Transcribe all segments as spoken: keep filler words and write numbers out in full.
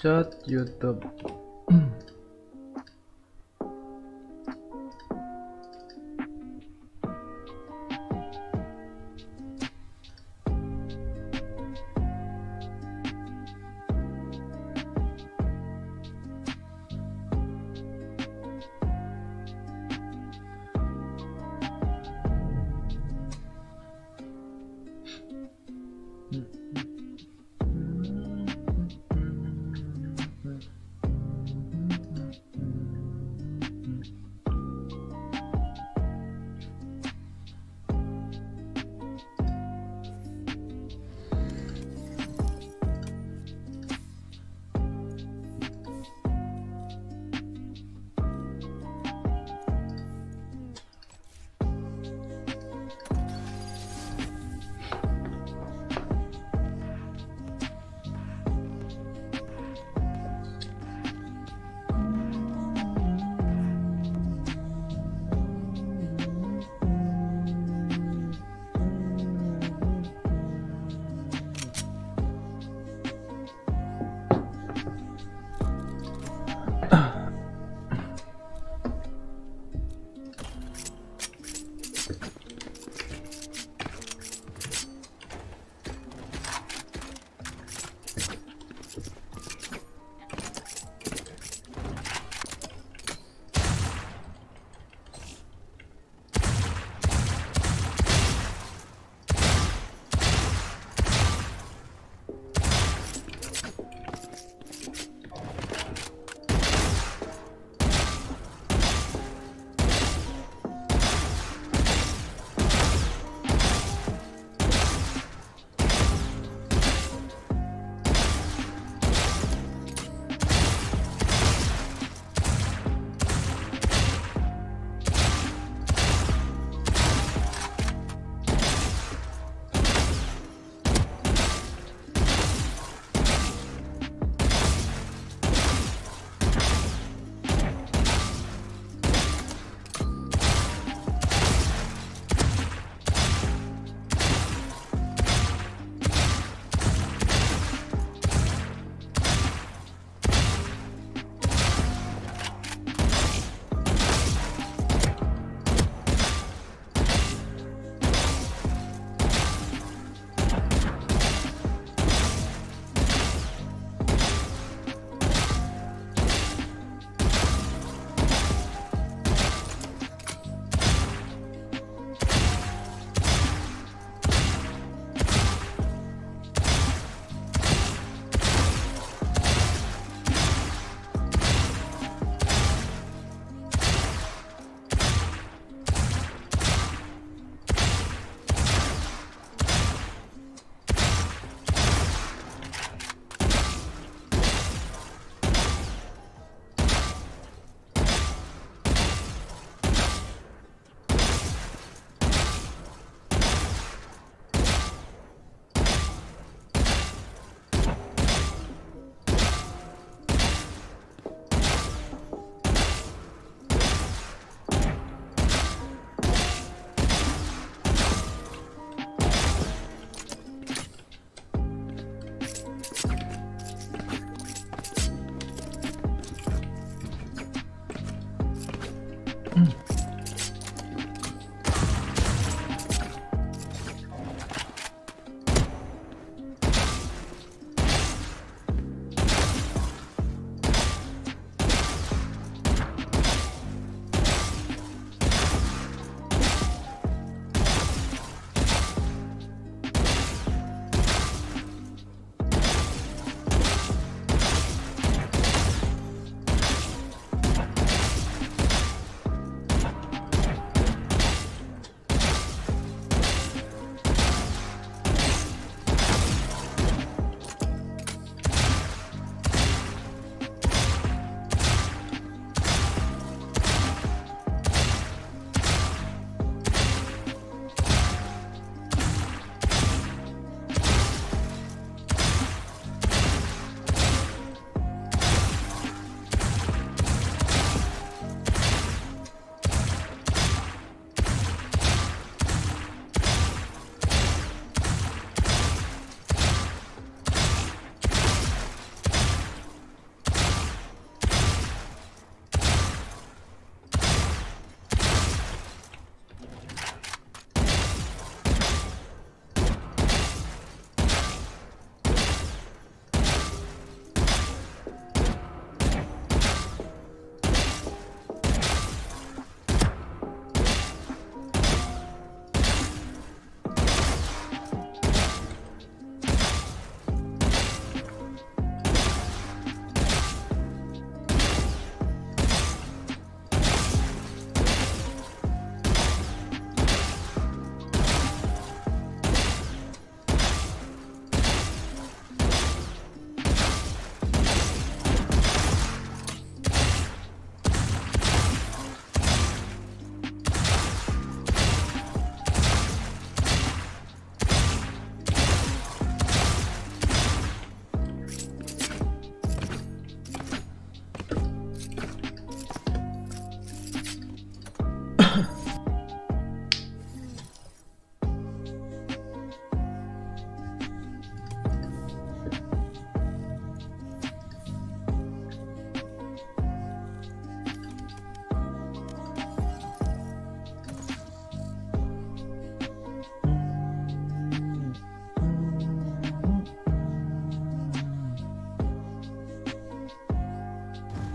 Chat YouTube.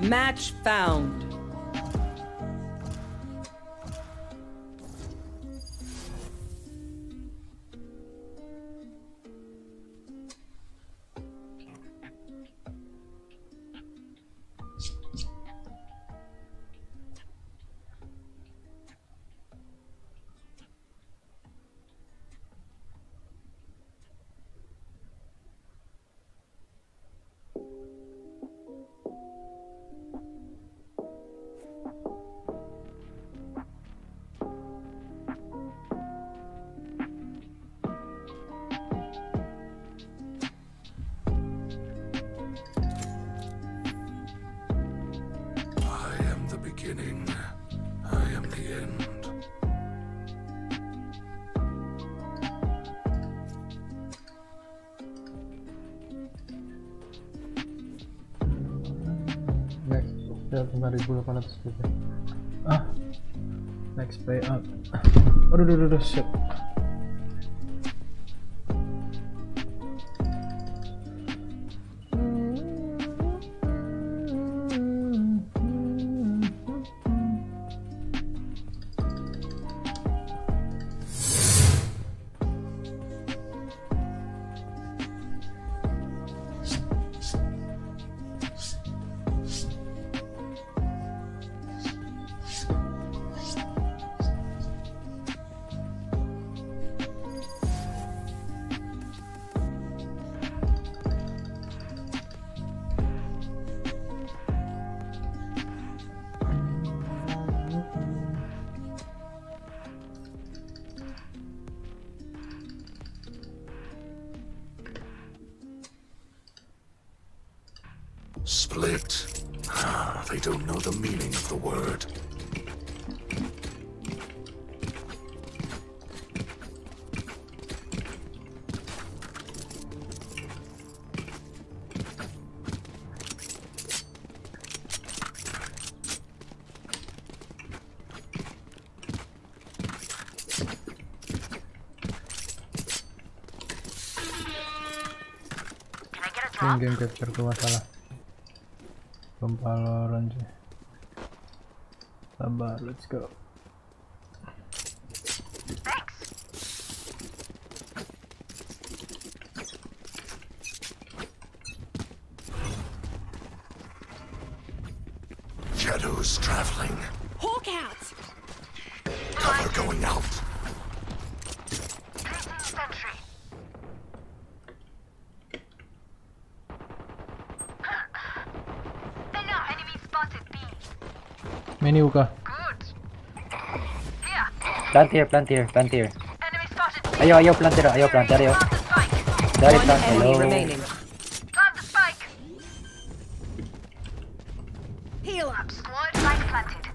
Match found. Ah, next play up. Aduh, aduh, aduh, shit. Split. Ah, they don't know the meaning of the word. Game capture tuh masalah. Valorant. Sabar, let's go. Shadows traveling. Hawk out. Cover going out. Many Uka. Plant here, plant here, plant here. Enemy spotted. Ayo, ayo, plant here, ayo, plant here. There is plant. Hello. Plant the spike. Heal up. Squad spike planted.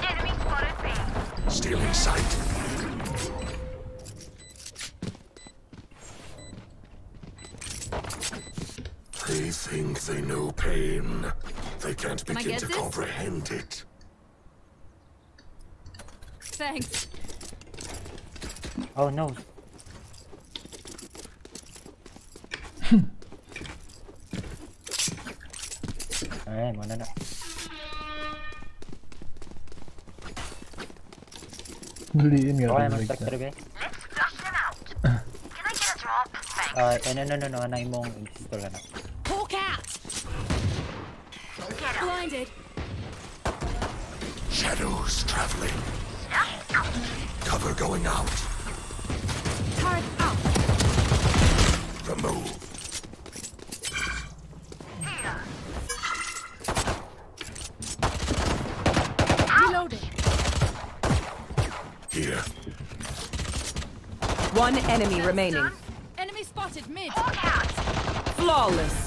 Enemy spotted B. Stealing sight. They think they know pain. They can't begin to this? comprehend it. Thanks. Oh no. Alright, one another. Why am I stuck there again? Let's flush them out. Can I get a drop? Thanks. Uh, no, no, no, no, no, I'm on. Hawk out! Blinded. Shadows traveling. Cover going out. Turret out. The move. Reloading. Here. One enemy remaining. Done. Enemy spotted mid. Flawless.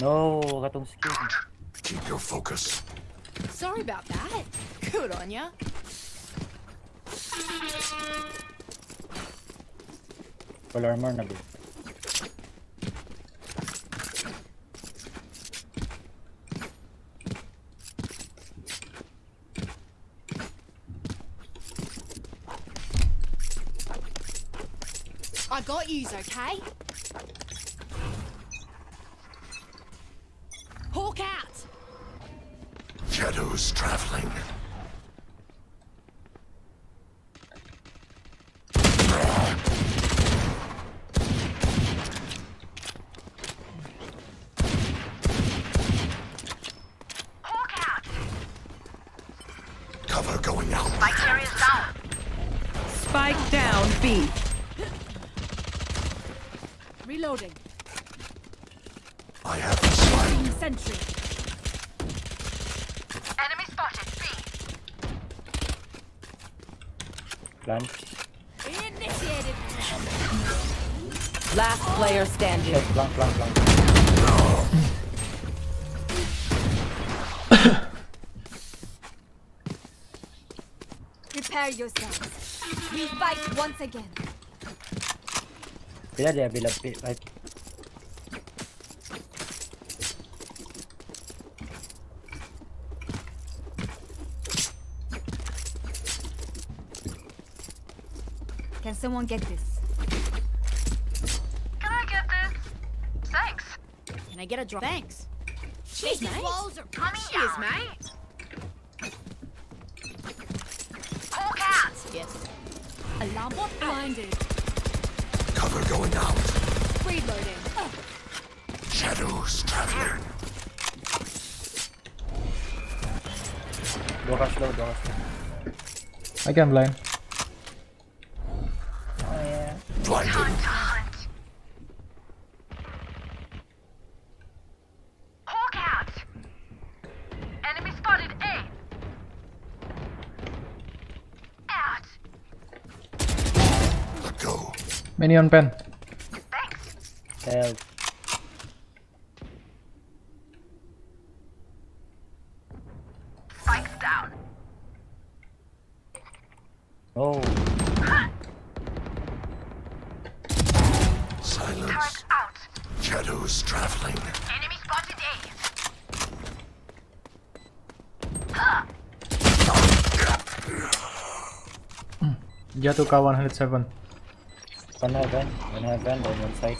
No, gatong skill. Keep your focus. Sorry about that. Good on ya. Full armor na ba? I got yous, okay? Hawk out! Shadows traveling. Reloading. I have a spike. Sentry. Enemy spotted. B. Done. Initiated. Last player standing. Yes, blank, blank, blank. No. Prepare yourselves. We fight once again. Bila dia bila bit like Can someone get this? Can I get this? Thanks. Can I get a drop? Thanks. She's nice. Walls are coming she is, mate. All cats. Yes. Alarm bot blinded. Cover going out. Reloading. Oh. Shadows traveling. Don't rush low, don't rush low. I can blind. Oh yeah. Blinding. Hawk out. Enemy spotted A. Out. Let go. Minion pen. Help. Spikes down. Oh. Silence. Turret out. Shadows traveling. Enemy spotted A. Huh. Jatuh ka one oh seven. One have been, one have been, one on side.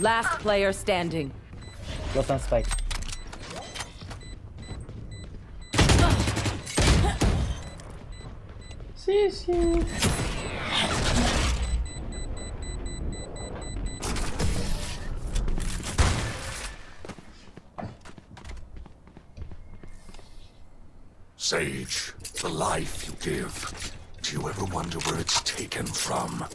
Last player standing. Lost on spike. See, see. Sage, the life you give. Do you ever wonder where it's taken from?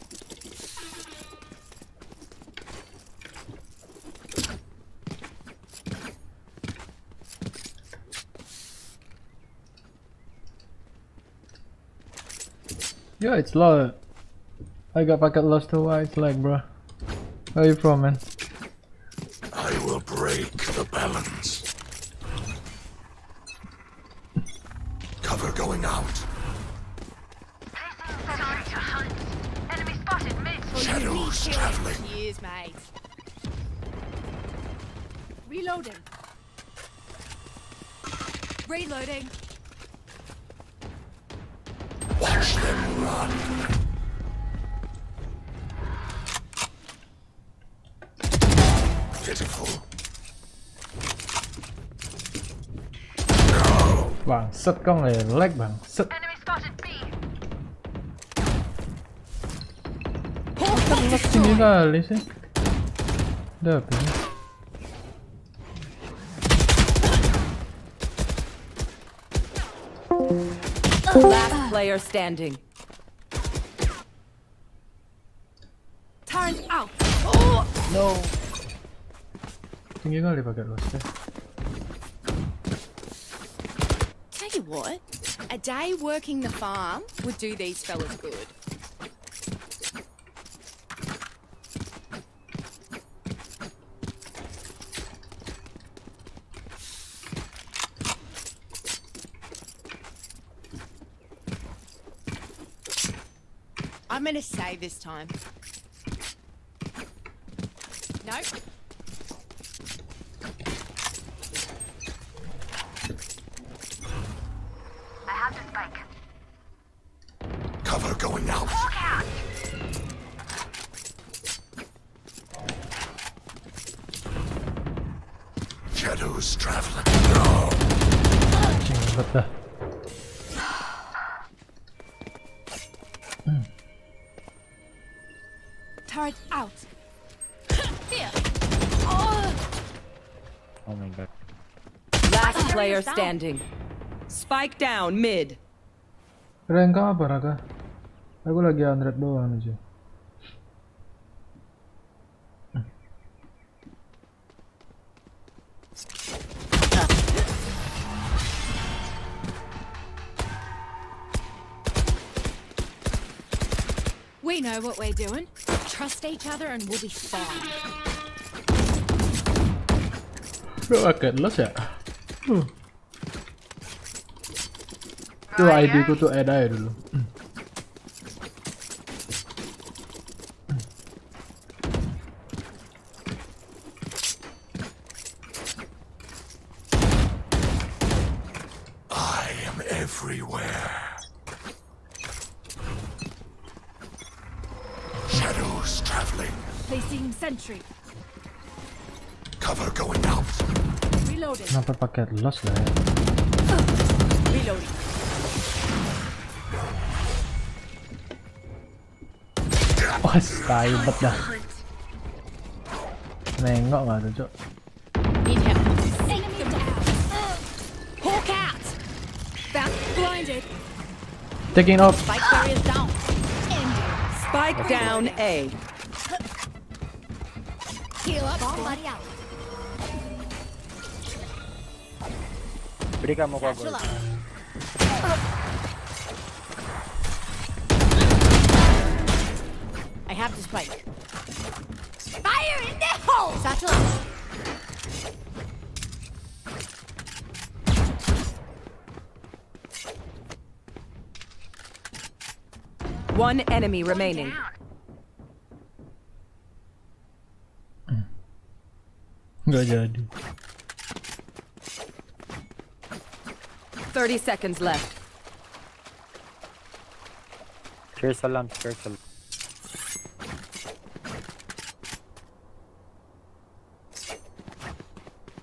Yeah, it's low. I got back at Lost to White's leg, bro. Where are you from, man? I will break the balance. Cover going out. Shadows traveling. Years, mate. Reloading. Reloading. Watch them run. Pitiful. No. Bang, sắt con này lag bang, sắt. Nothing illegal, is it? There, last player standing. Turn out. Oh no. Think you're gonna get lost. Tell you what, a day working the farm would do these fellas good. I'm gonna say this time. Nope. I have to spike. Cover going out. Walk out. shadows traveling. No. What the? Mm. Turret out. Fear. Oh. Oh my god. Last player standing. Spike down mid. Rank apa raga? Aku lagi one hundred doang aja. We know what we're doing. Trust each other and we'll be fine. Bro, I can't lose it. Hmm. Itu I D ku tuh add aja dulu. Kenapa pakai loss lah ya? Wah, oh, saibet dah. Nengok gak tuh, Cok? Taking off. Spike down A. Heal up, somebody out. Beri kamu kau gol. I have to spike. Fire in the hole. Satchel. One enemy remaining. Gak jadi. thirty seconds left. Cheers, salam, cheers, salam.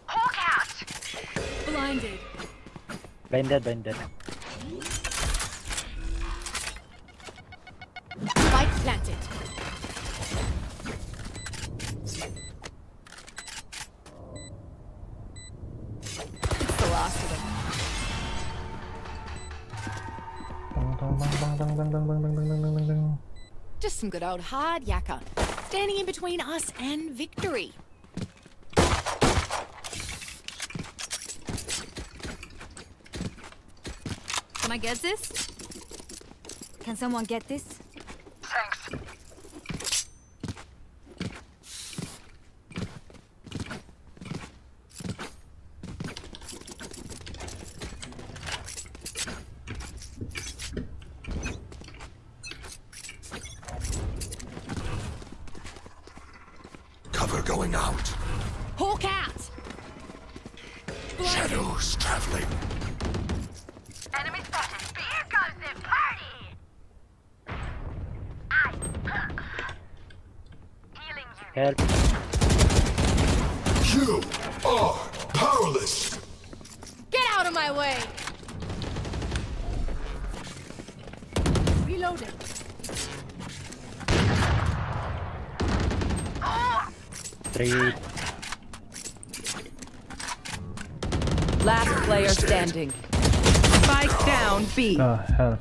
Hawk out. Blinded. Blinded, blinded. Spike planted. It's the last of them. Just some good old hard yakka, standing in between us and victory. Can I get this? Can someone get this? Thanks. Going out. Hawk out. Shadows traveling. Enemy spotted. Here goes the party. I hook. Healing you. Help. You are powerless. Get out of my way. Reloading. Three. Last player standing. Spike down B. Oh, hell.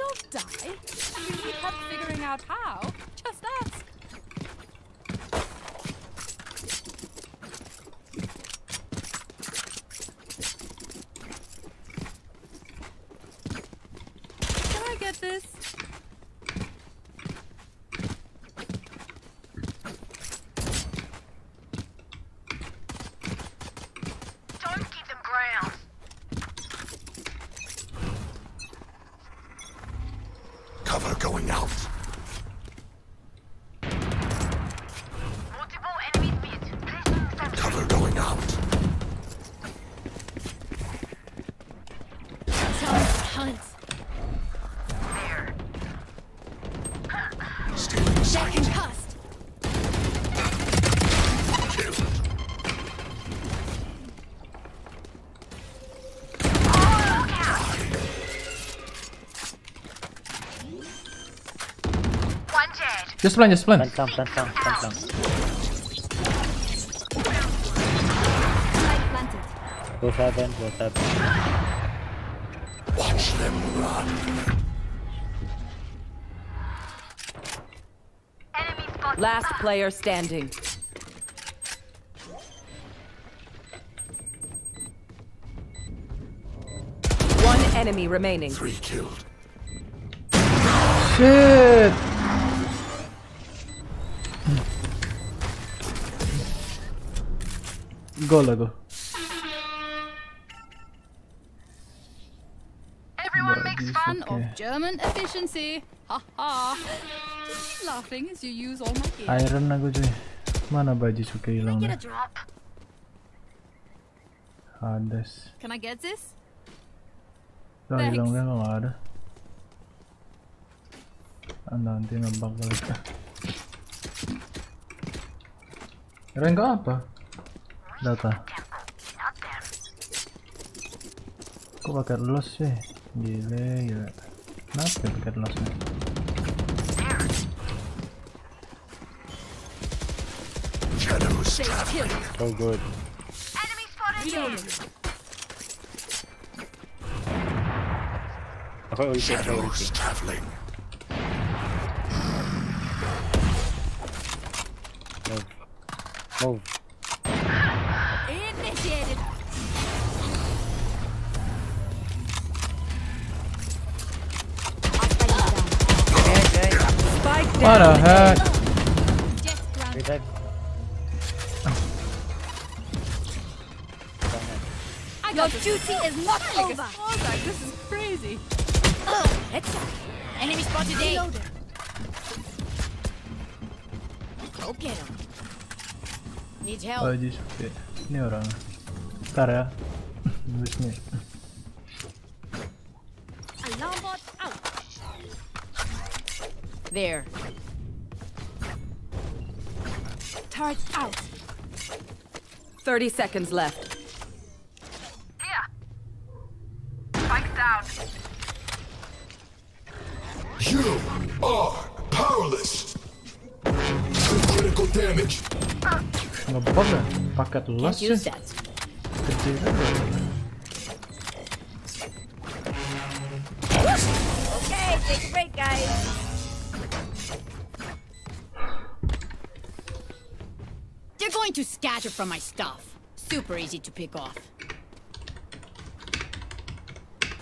Don't die. If you keep up figuring out how, just ask. Can I get this? Going out. Multiple enemies mid. Cover going out. Hunt. Stealing sight. Just plan, just plan. Plant, plant, plant, plant, plant, plant. Both happen, both happen. Watch them run. Last player standing. One enemy remaining. Three killed. Shit. Go, Lego. Everyone makes fun okay. of German efficiency. Ha ha. Just keep laughing as you use all my gear. Iron na kuch mana bhai ji chuke hi launga. Can I get a drop? Hard this. Can I get this? Sorry, launga no hard. Andan din ang bagla. Renga apa? Data. Kok bakal los sih? Gile, gile. Kenapa bakal los nih? So good. Shadows traveling. Move. Move. What the heck? You're dead. Oh. Your duty is not over. This is crazy. Uh, headshot. Enemy spotted A. Go get him. Need help. Oh, this is it. No wrong. Cara. With me. Alarm bot out. There. Turrets out. Thirty seconds left. Yeah. Spike down. You are powerless. Critical damage. No bother. Packet lost. Use that. Okay, take a break, guys. Going to scatter from my stuff. Super easy to pick off.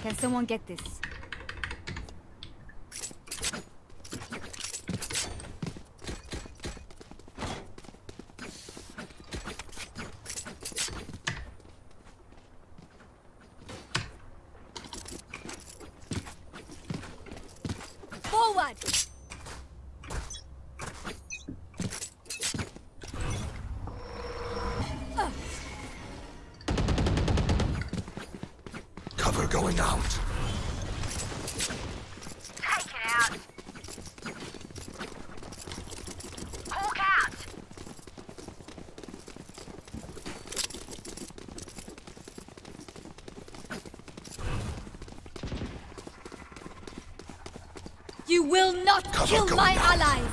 Can someone get this? Forward! Going out. Take it out. Hulk out. You will not Cover kill my out. allies.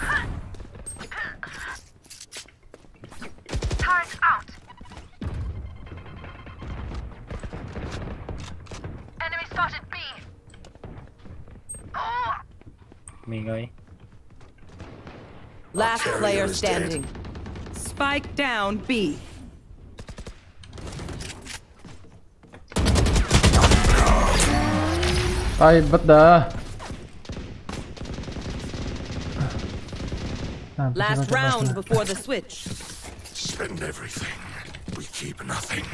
Last player standing. Spike down B. Ay, but the last round before the switch. Spend everything. We keep nothing.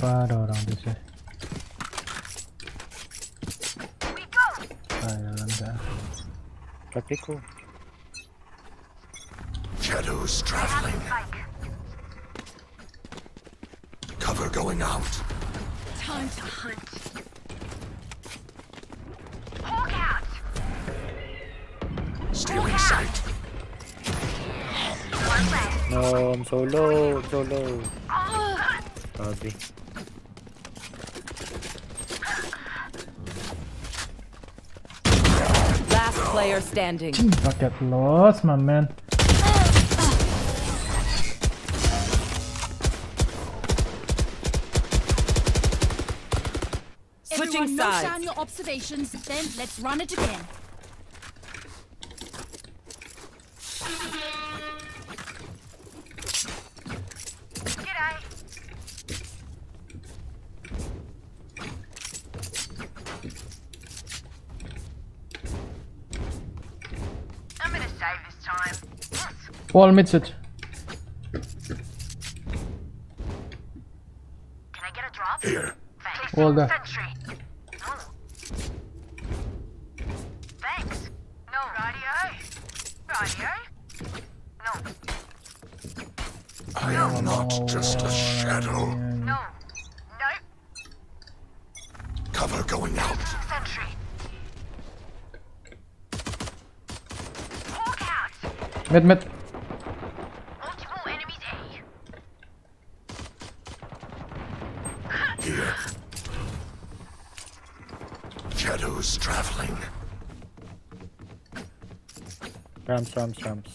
Para orang di sini. Ayah, kakiku. Shadows traveling. Cover going out. Time to hunt. Hawk out. Stealing sight. Oh, I'm so low, I'm so low. Probably. Last player standing. Don't get lost, my man. Everyone, note down your observations, then let's run it again. Wall mid it. Can I get a drop? Here. Wall there. No. Thanks. No radio. Radio. No. I am no. not just a shadow. No. No. Cover going out. Sentry. Walk out. Mid mid. Shadows traveling. Ramps, ramps, ramps.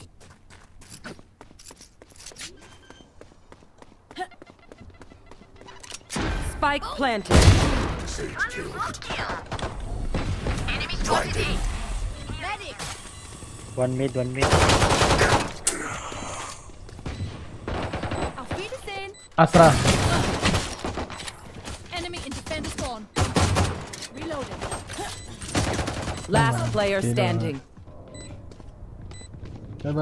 Spike planted. Sage killed. Enemy spotted. Medic. One mid, one mid. Astra. Last player standing. One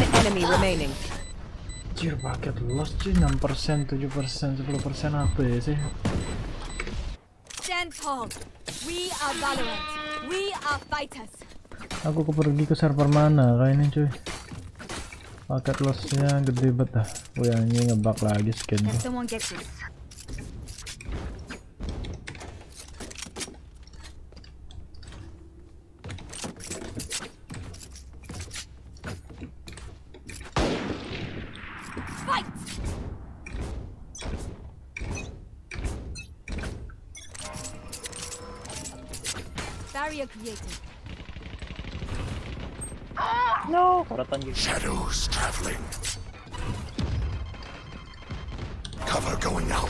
enemy remaining. Jir bucket lost enam persen, tujuh persen, sepuluh persen apa ya sih? Stand tall. We are Valorant. We are fighters. Aku pergi ke server mana kayaknya cuy. Bucket lossnya gede banget dah. Wih anjing ngebug lagi skin. No, shadows traveling. Cover going out.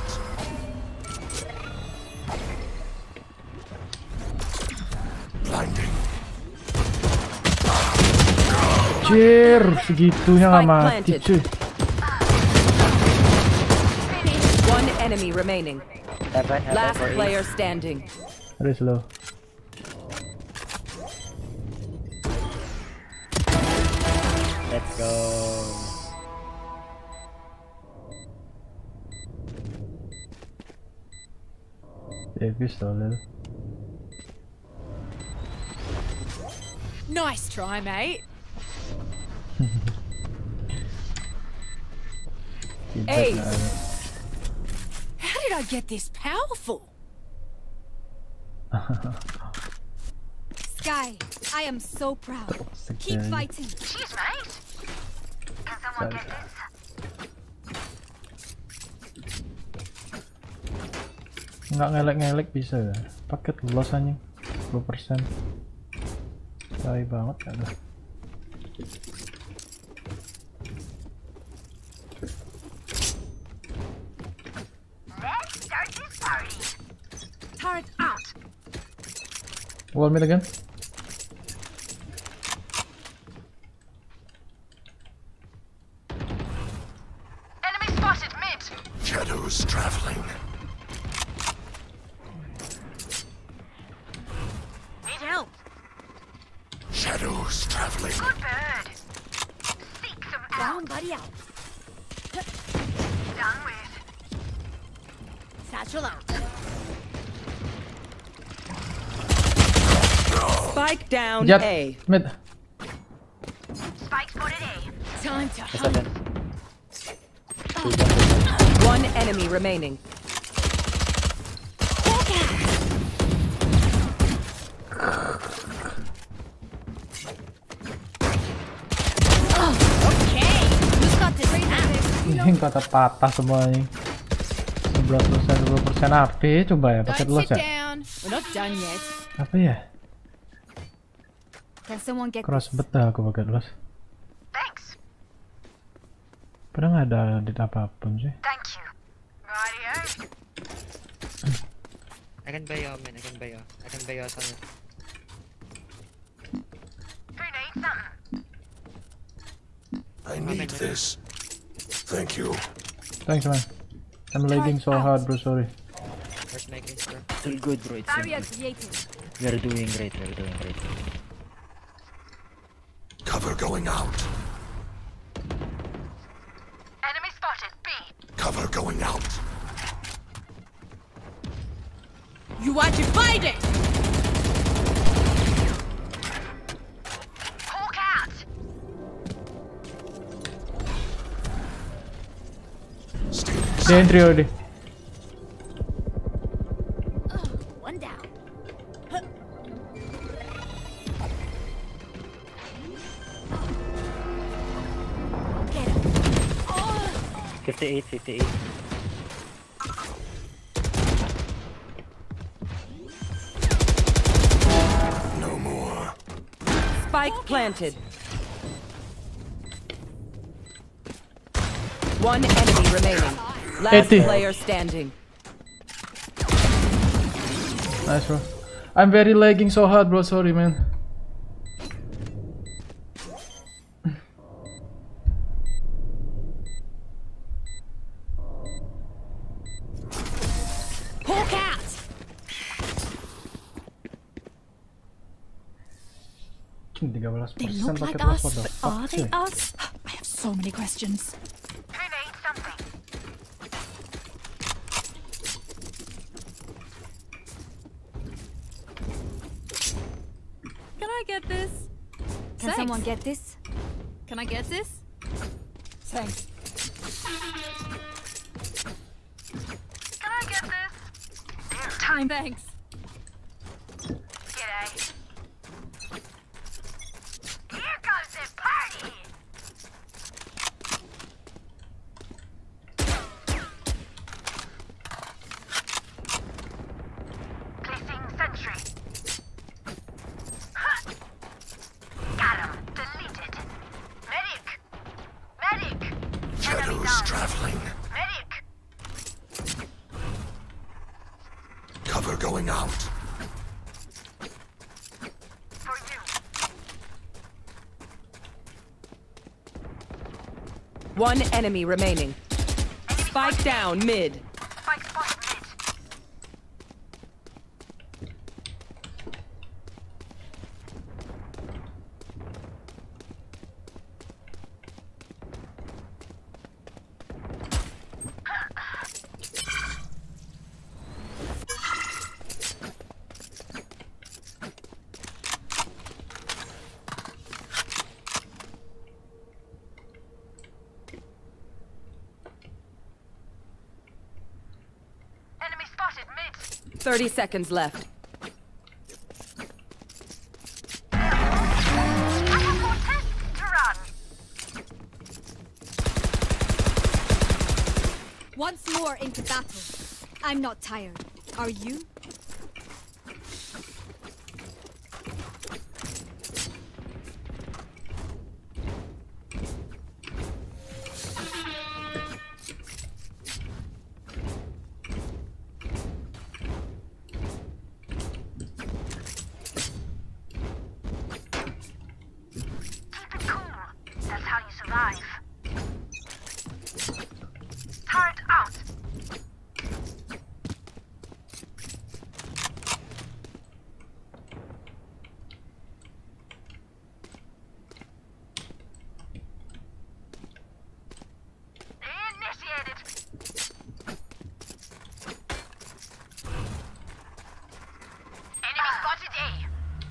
Blinding. Jir, segitunya nggak mati cuy. One enemy remaining. Last player standing. That is low. Let's go. Yeah, pistol, little. Nice try, mate. Hey, how did I get this powerful? Sky, I am so proud. Keep fighting. She's right. Can someone get this? Nggak ngelek-ngelek bisa ya. Paket loss anjing. sepuluh persen. Sayang banget ada. Let's start this party. Turret out. Wall mid again. Shadows traveling. Need help. Shadows traveling. Good bird. Seek some out. Down, buddy out. Done with. Satchel out. Spike down. Yep. A. Mid. Spike spotted A. Time to hunt. One enemy remaining. Ini kata patah semua ini. dua puluh persen A P coba ya, pakai los ya. Apa ya? Cross betah aku pakai los. Padahal nggak ada edit apapun sih. I can buy your man, I can buy your, I can buy your something. Who needs something? I need this. Thank you. Thanks man. I'm lagging so hard bro, sorry. Let's make this bro. Still good bro, it's still good. We're doing great, we're doing great. Cover going out. Enemy spotted, B. Cover going out. You are divided! Hulk out! The entry already. Uh, one down. Huh. Get him. Oh. fifty-eight, fifty-eight. Spike planted. One enemy remaining. Last player standing. Nice bro. I'm very lagging so hard bro, sorry man. They look like us, but are they us? I have so many questions. Who needs something? Can I get this? Can Thanks. Someone get this? Can I get this? Thanks. Can I get this? Time. Thanks. G'day. One enemy remaining. Spike down mid. Spike spike mid. Thirty seconds left. I have more tests to run. Once more into battle. I'm not tired. Are you?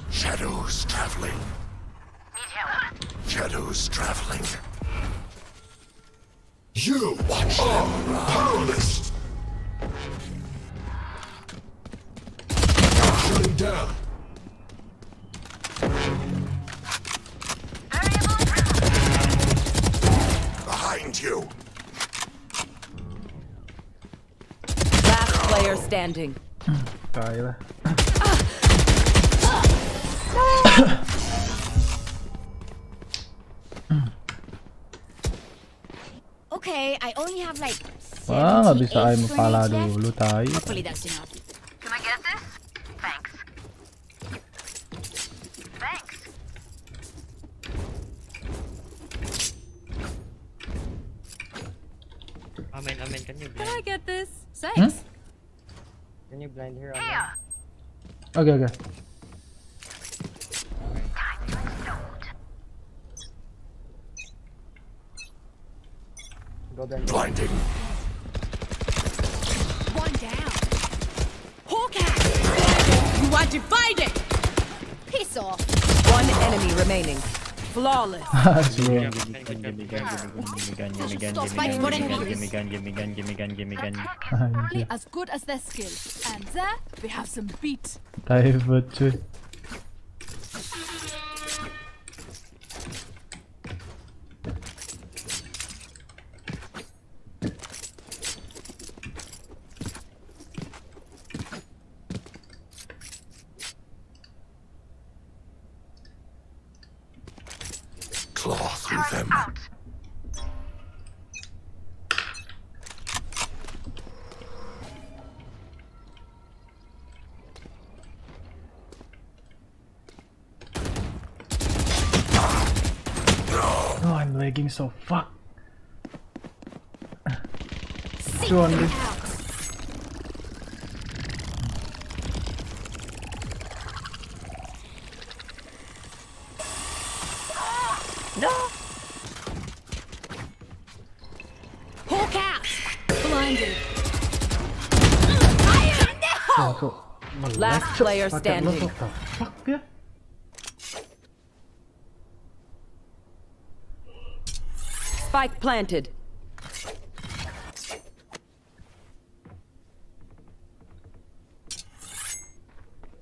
Shadows traveling. Need help. Shadows traveling. You watch them run. Powerless. Shutting down. Behind you. standing. Tyler. Okay, I only have like wow, bisa ay mapala dulu tayo. Hopefully that's enough. Can I get this? Thanks. Thanks. Amen, amen. Can you blind? Can I get this? Thanks. Hmm? Can you blind her? Yeah. Okay, okay. Blinding. One down. Hawkeye. You are divided. Piss off. One enemy remaining. Flawless. Gimme gun, gimme gun, gimme gun, gimme gun, gimme gun, gimme gun, gimme gun. Only as good as their skill. And there we have some beat. Diverted. So fuck. Two on this. No. Hawk out. Blinded. Oh, cool. Last player standing. Spike planted.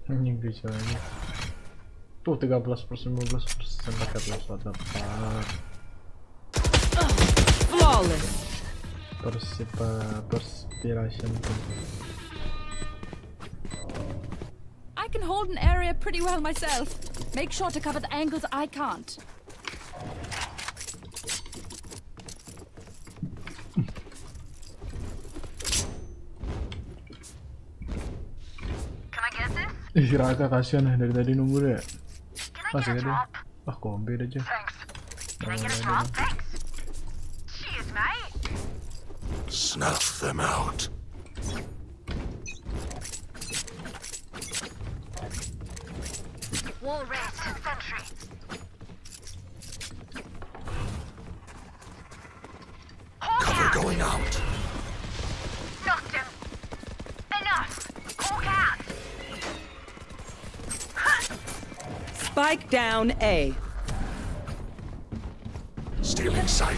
Не бейте они. Тут и габлас просто, габлас просто, габлас ладно. Flawless. Персипа, перспирашен. I can hold an area pretty well myself. Make sure to cover the angles I can't. Ih, Raka kasihan dari tadi nunggu deh. Masih ada. Ah, kombi aja. Snuff them out. Wall race sentry. Cover going out. Spike down A. Stealing sight.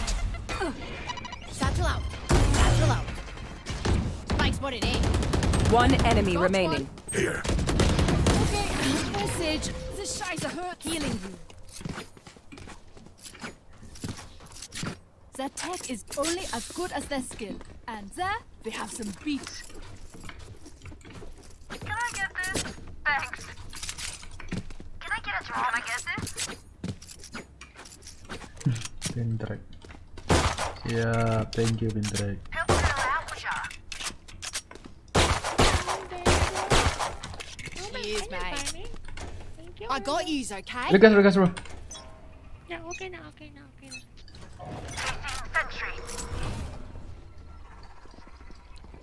Satchel out. Satchel out. Spike spotted A. One enemy Don't remaining. Spot. Here. Okay, message. This shies a hurt healing you. Their tech is only as good as their skill. And there we have some beat. Can I get this? Thanks. Can I get this? Pindrag. Yeah, thank you, Pindrag. Cheers, mate. Thank you. I got you, okay? Look at, look at, bro. No, okay, no, okay, no, okay.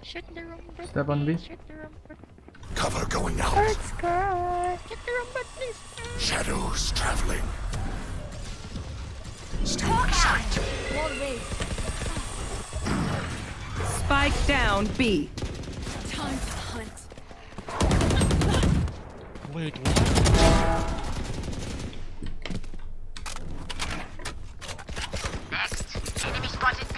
Shut the room, bro. Step on me. Shut the room, bro. Cover going out. Let's go. Get the robot, please. Shadows traveling. Still in sight. Spike down B. Time to hunt. Wait, what? Next. Enemy spotted B.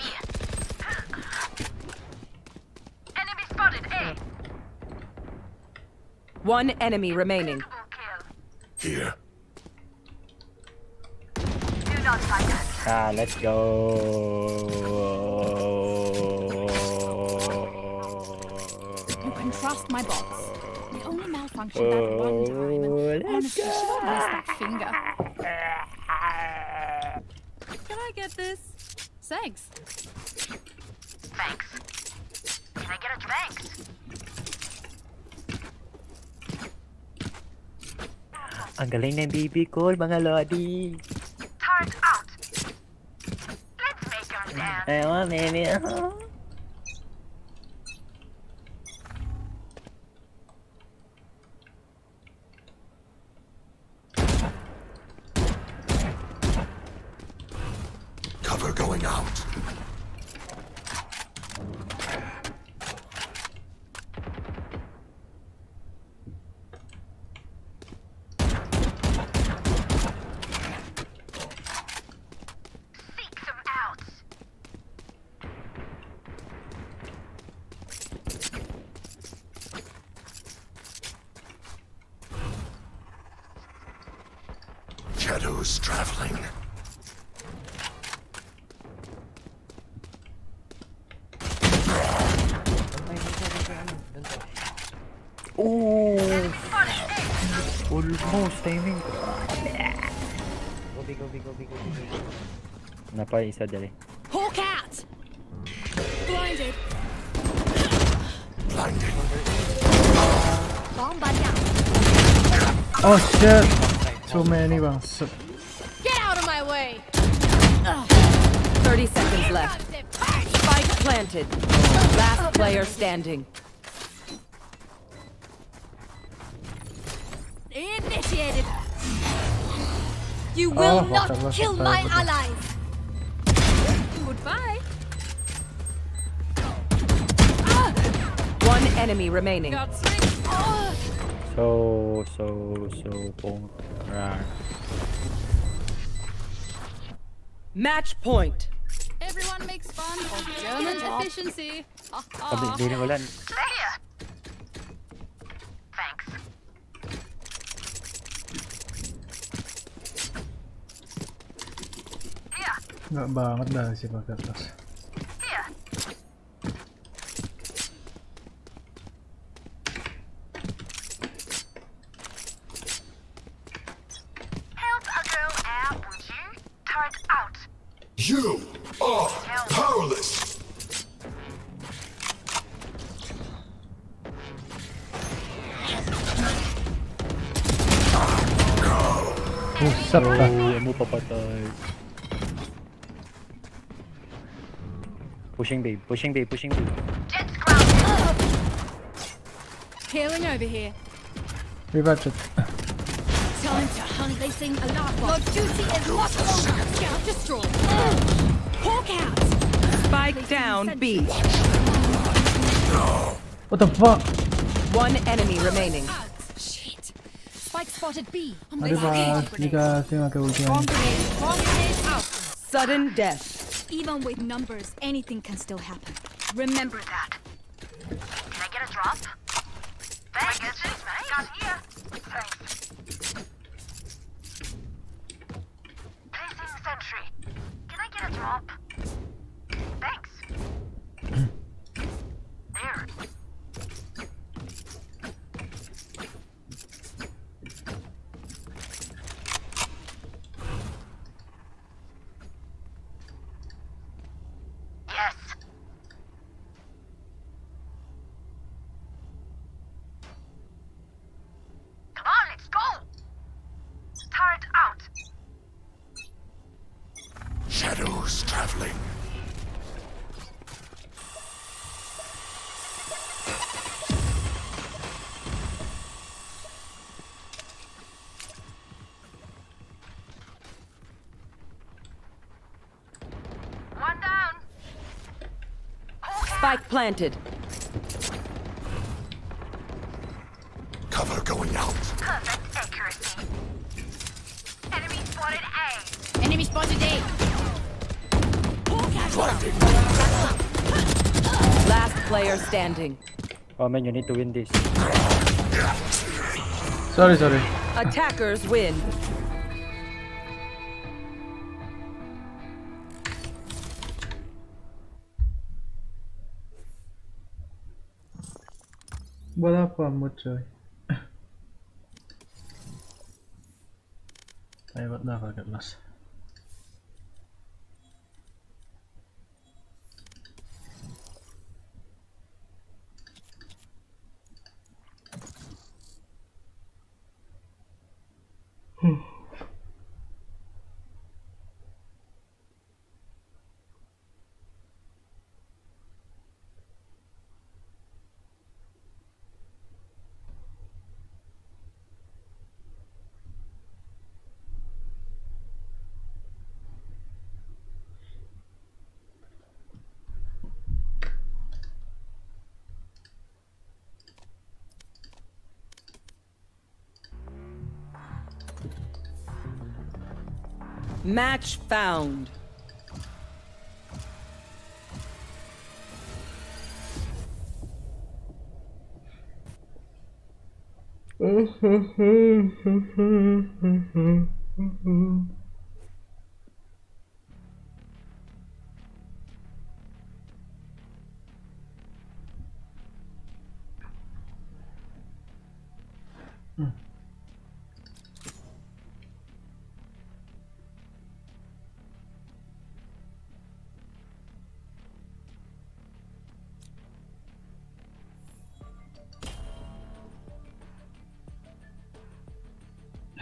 Enemy spotted A. One enemy remaining. Here. Do not fight us. Ah, let's go. You can trust lost my box. They only malfunctioned that one time, and honestly, she should have missed that finger. Can I get this? Thanks. Thanks. Can I get a thanks? Ang galing ng baby ko, mga lodi. Turn out. Let's make our dance. I want baby. Shadows traveling. Oh, almost timing. Go big, go big, go big, go big. Napa isa dali. Hawk out. Blinded. Blinded. Bomb down. Oh shit. So many rounds. Get out of my way! Ugh. thirty seconds left. Spike planted. Last player standing. Initiated. You will oh, not water, kill water, my water. allies. Goodbye. One enemy remaining. So, so, so, boom. Right. Match point. Everyone makes fun of German efficiency. Oh, oh. Thanks. Yeah. Nggak banget dah sih pakai atas. You are powerless. Oh, shut up. I'm gonna Pushing B, pushing B, pushing B. Jet's grounded. Healing over here. Revive it. Time to hunt. They sing a lot. Your duty is much longer. Scout destroy. Hawk out. Spike down B. What the fuck? One enemy remaining. Shit. Spike spotted B. I'm out. Sudden death. Even with numbers, anything can still happen. Remember that. Can I get a drop? Thanks. Got here. Thanks. Drop. Thanks. There. Yes. Come on, let's go. Turret out. Shadows traveling. One down. Spike planted. Cover going out. Perfect accuracy. Enemy spotted A. Enemy spotted A. Last player standing. Oh man, you need to win this. Sorry, sorry. Attackers win. Bola qua một trời. I would never get lost. Match found.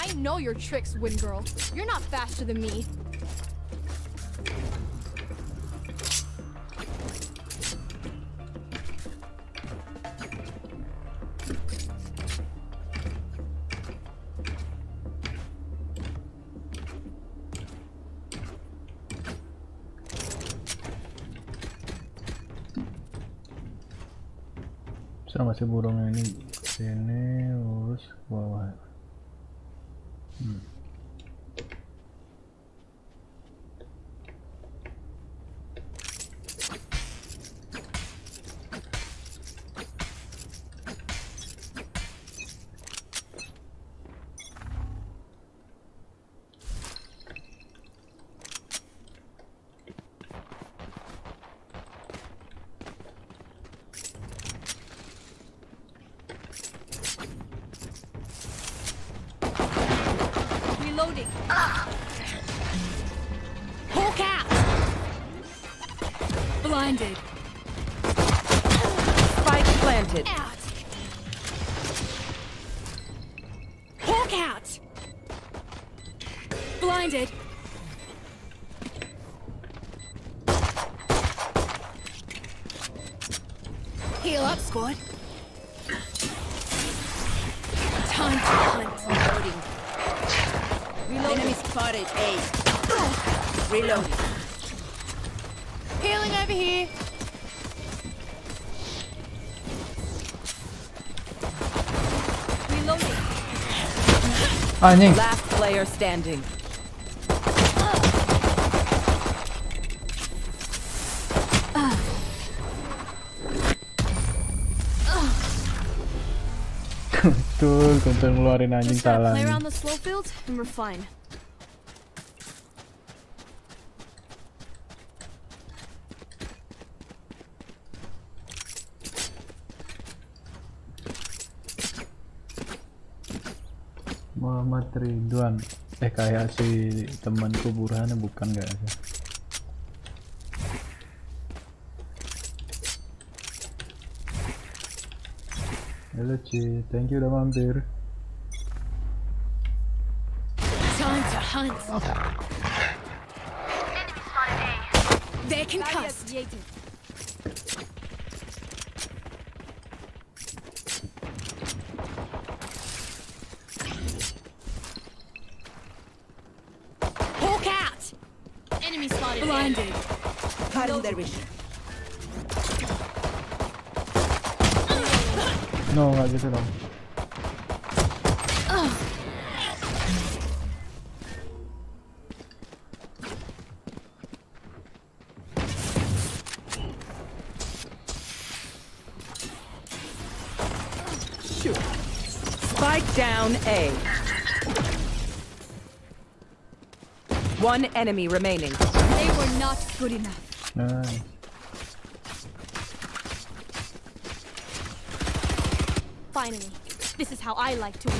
I know your tricks, Wind Girl. You're not faster than me. Saya masih burung ini sini urus bawah. Hmm. Anjing. Last player standing. Betul, konten ngeluarin anjing salah. Play around the slow field and we're fine. Muhammad Ridwan. Eh kayak si temanku Burhan, bukan enggak sih? Halo Ci, thank you udah mampir. Time to hunt. They can cast. Hawk out. Enemy spotted. Blinded. Pardon their vision. No, I didn't know. Shoot. Spike down A. One enemy remaining. They were not good enough. Nice. Finally, this is how I like to win.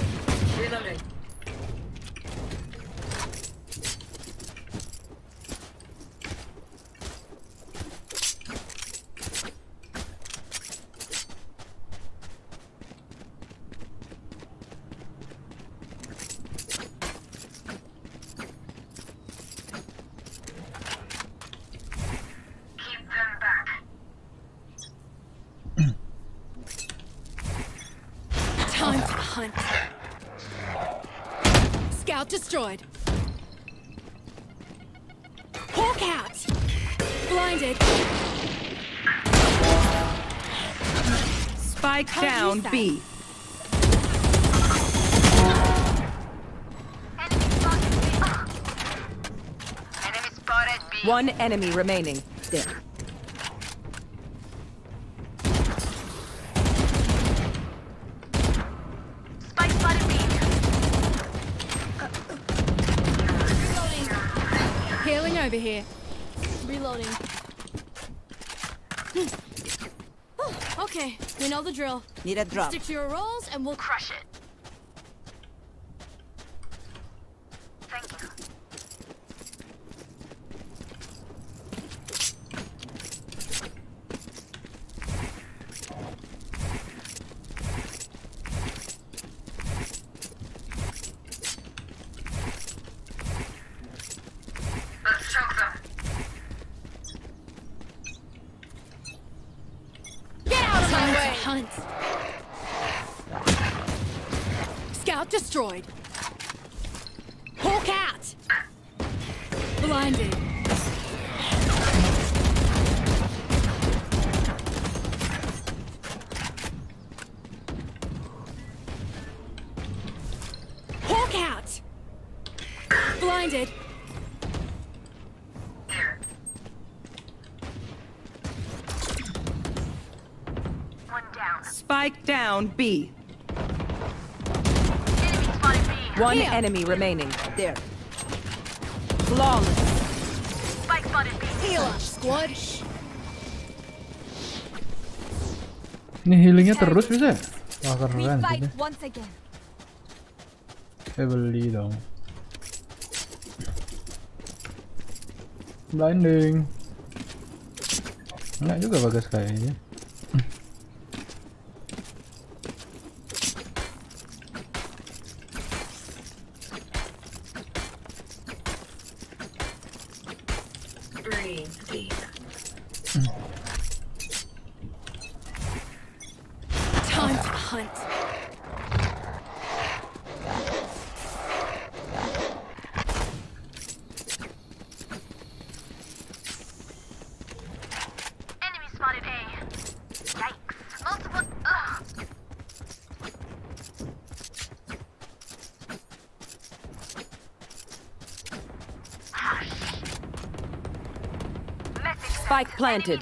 Reloading. Scout destroyed. Hawk out. Blinded. Spike How down B. Enemy spotted B. Enemy spotted B. One enemy remaining. There. Over here. Reloading. Oh, okay, we know the drill. Need a drop. Stick to your rolls and we'll crush it. Thank you. Scout destroyed. Hawk out. Blinded. Hawk out. Blinded. Spike down B. Enemy spotted B. One Here. enemy remaining. There. Flawless. Spike spotted B. Heal up, squad. Ini healingnya terus bisa? Wah keren sih. Eh beli dong. Blinding. Enggak juga bagus kayaknya. Time to hunt. Enemy spotted A. Yikes. Multiple. Ugh. Spike planted.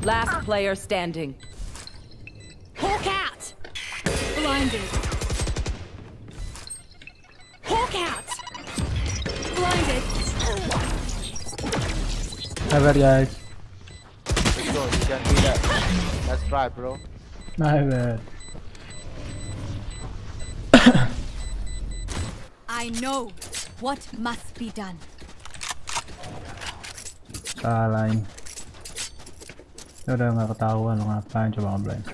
Last player standing. Hawk out! Blinded. Hawk out! Blinded. Never, guys. Let's go, you can do that. Let's try, bro. Never. I know what must be done. Salah. Udah nggak ketahuan lo ngapain, coba ngeblank.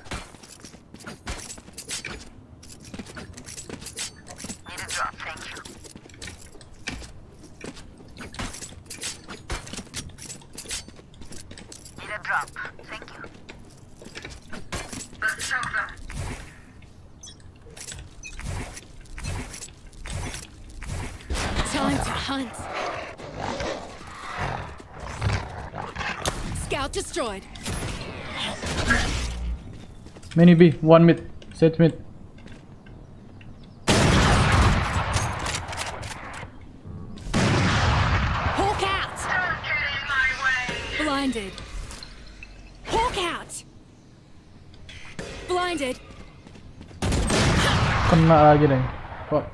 Many B, one mid, set mid. Hawk out! Don't get in my way! Blinded. Hawk out! Blinded. Kena lagi deh. Fuck.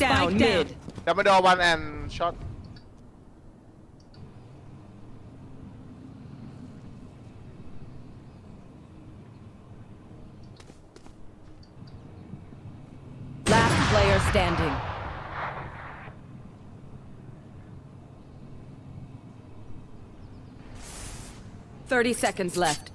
Down, down. Double door one and shot. Last player standing. Thirty seconds left.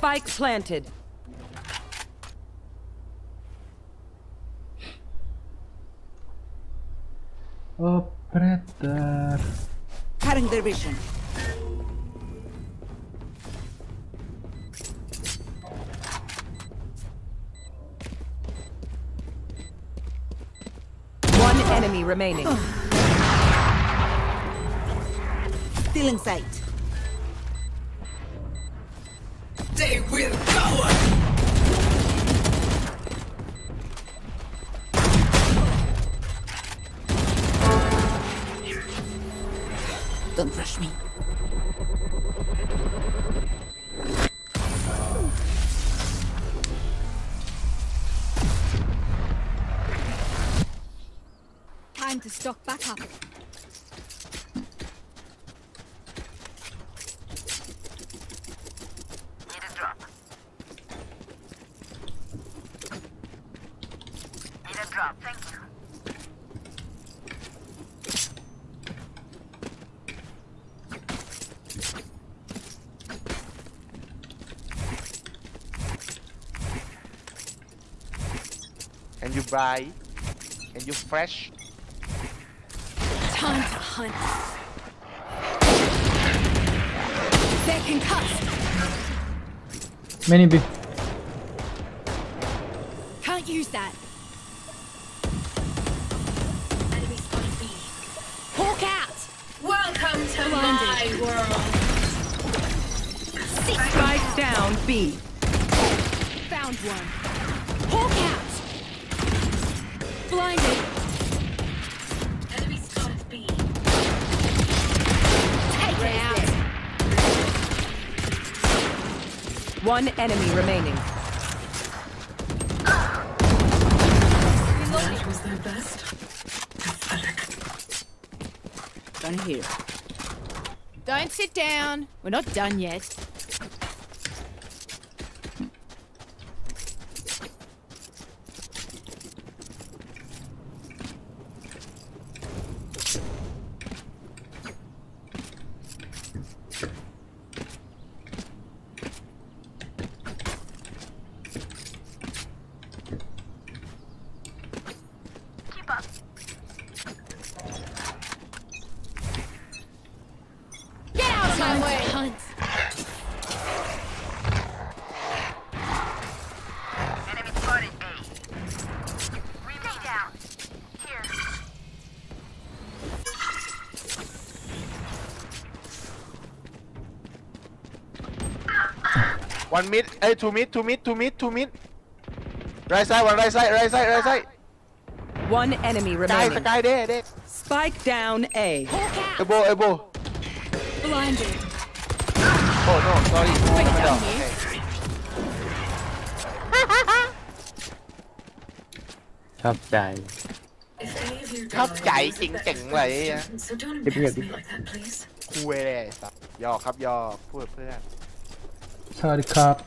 Spike planted. Operator. Cutting their vision. One enemy remaining. Still in sight. They will go! Don't rush me. Time to stock back up. And you buy, and you fresh. Time to hunt. They can cut. Many B. Can't use that. Enemy spot B. Hawk out. Welcome to Blinded. My world. Spike down B. Found one. Hawk out. Blinded. Enemy spotted B. Take it out. One enemy remaining. Reloading. That was their best. Done here. Don't sit down. We're not done yet. Get out of my way! One mid, hey, two mid, two mid, two mid, two mid. Right side, one right side, right side, right side. One enemy remaining. Sky, sky, there, there. Spike down A. Elbow, elbow. Blinded. Oh no, sorry. Top guy. Top guy, king, king, like. Give me a bit. Cool, eh? Yo, cup, yo, poor, poor. Sorry, cup.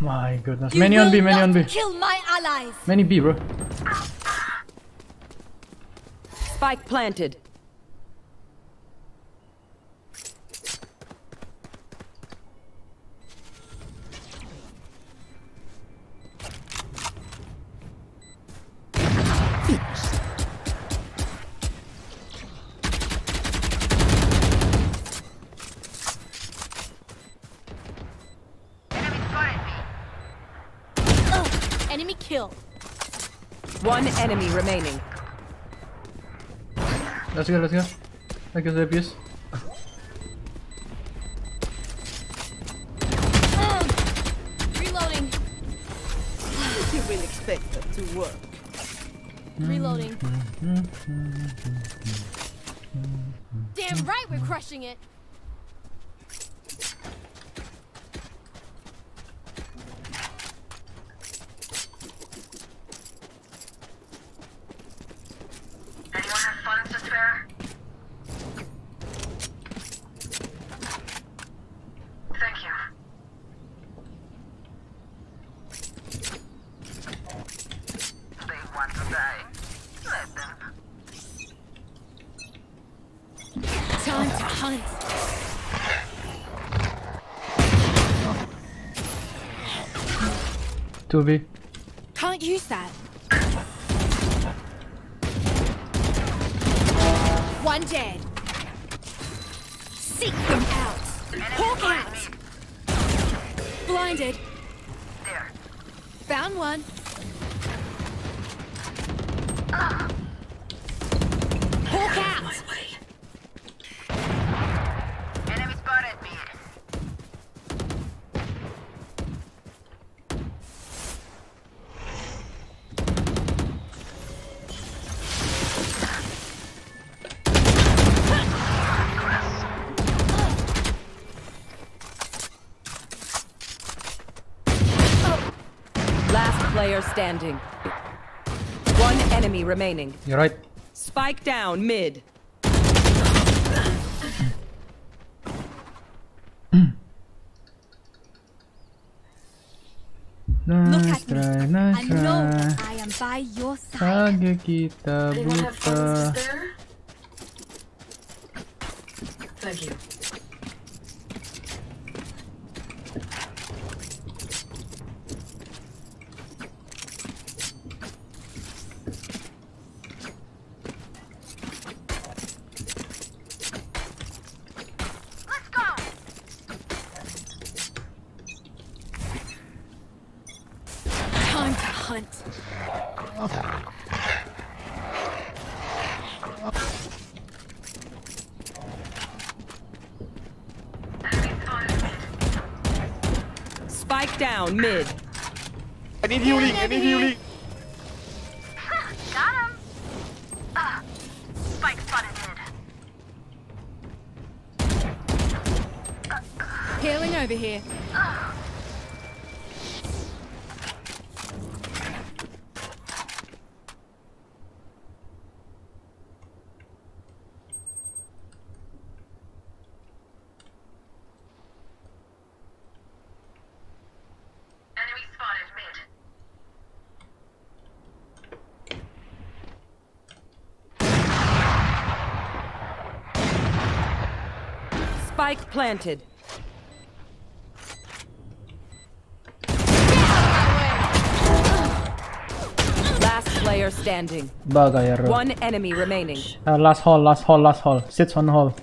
My goodness. Many on B, many on B. Kill my allies. Many B, bro. Spike planted. Enemy killed. One enemy remaining. Let's go, let's go. Let's go, let's um, reloading. You will expect that to work. Reloading. Damn right we're crushing it. two B. Can't use that. One dead. Seek them out. Hawk out. Blinded. There. Found one. Uh. Hawk out. Enemy spotted me. Player standing. One enemy remaining. You're right. Spike down mid. Look at me. I know I am by your side. Thank you. Spike down mid. I need healing. I need healing. Got him. Uh, spike spotted mid. Healing over here. Uh. Spike planted. player standing. Bagaya, one enemy remaining. Uh, last hall, last hall, last hall. Sits on hall.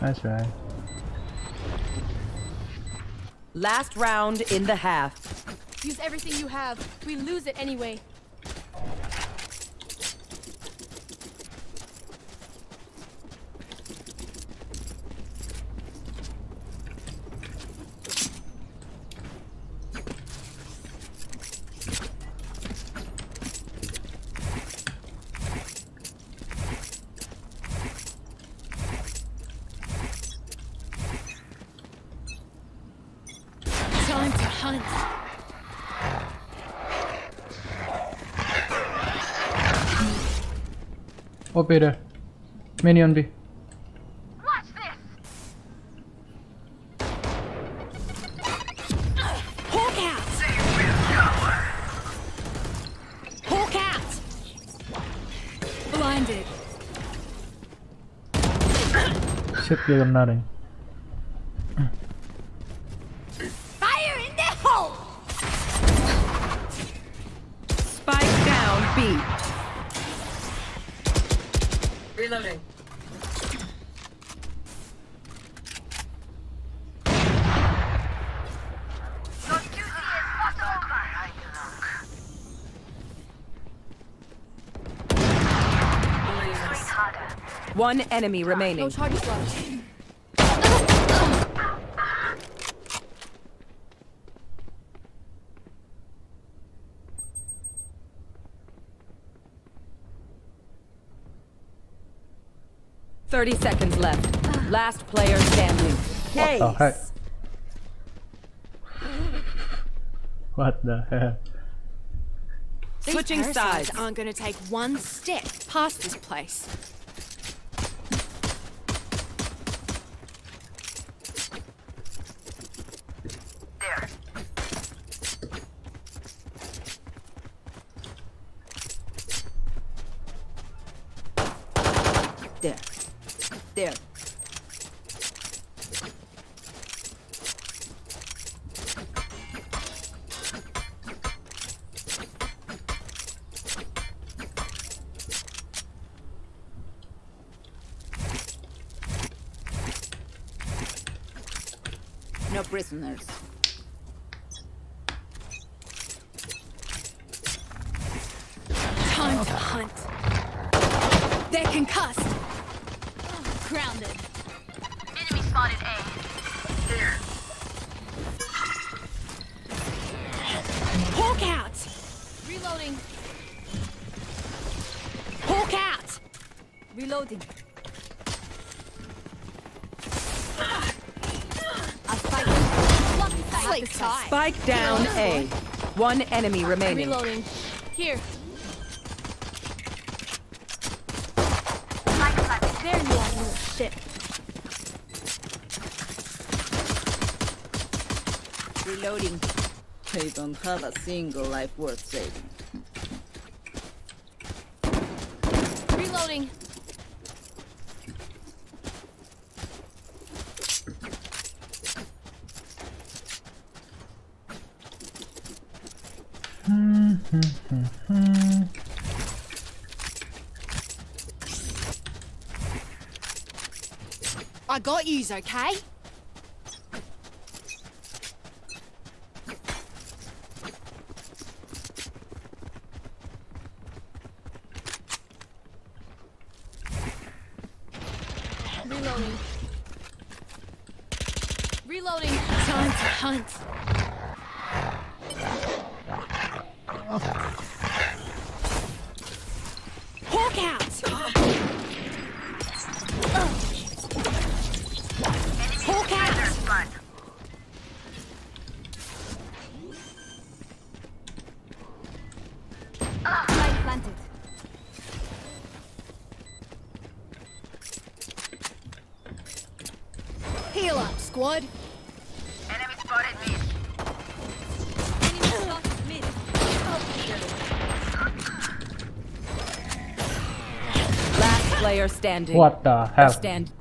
That's right. Last round in the half. Use everything you have. We lose it anyway. O P there. Minion B. Watch this. Hawk out. Hawk out. Blinded. Shit, you're nothing. Fire in the hole. Spike down B. Reloading. Your duty is not over, Heidelung. One enemy remaining. No target left. Thirty seconds left. Last player standing. What the heck? What the heck? Switching sides aren't going to take one step past this place. There. There. There. No prisoners. Time to hunt. They're concussed. Grounded. Enemy spotted A. There. Hawk out! Reloading. Hawk out! Reloading. A spike. Spike. Spike down A. One enemy remaining. Reloading. Here. Shit. Reloading. They don't have a single life worth saving. Reloading. I got yous, okay? Reloading. Reloading. Time to hunt. Hawk out! Heal up, squad. Enemy spotted mid. Enemy spotted mid. Last player standing. What the hell? Stand.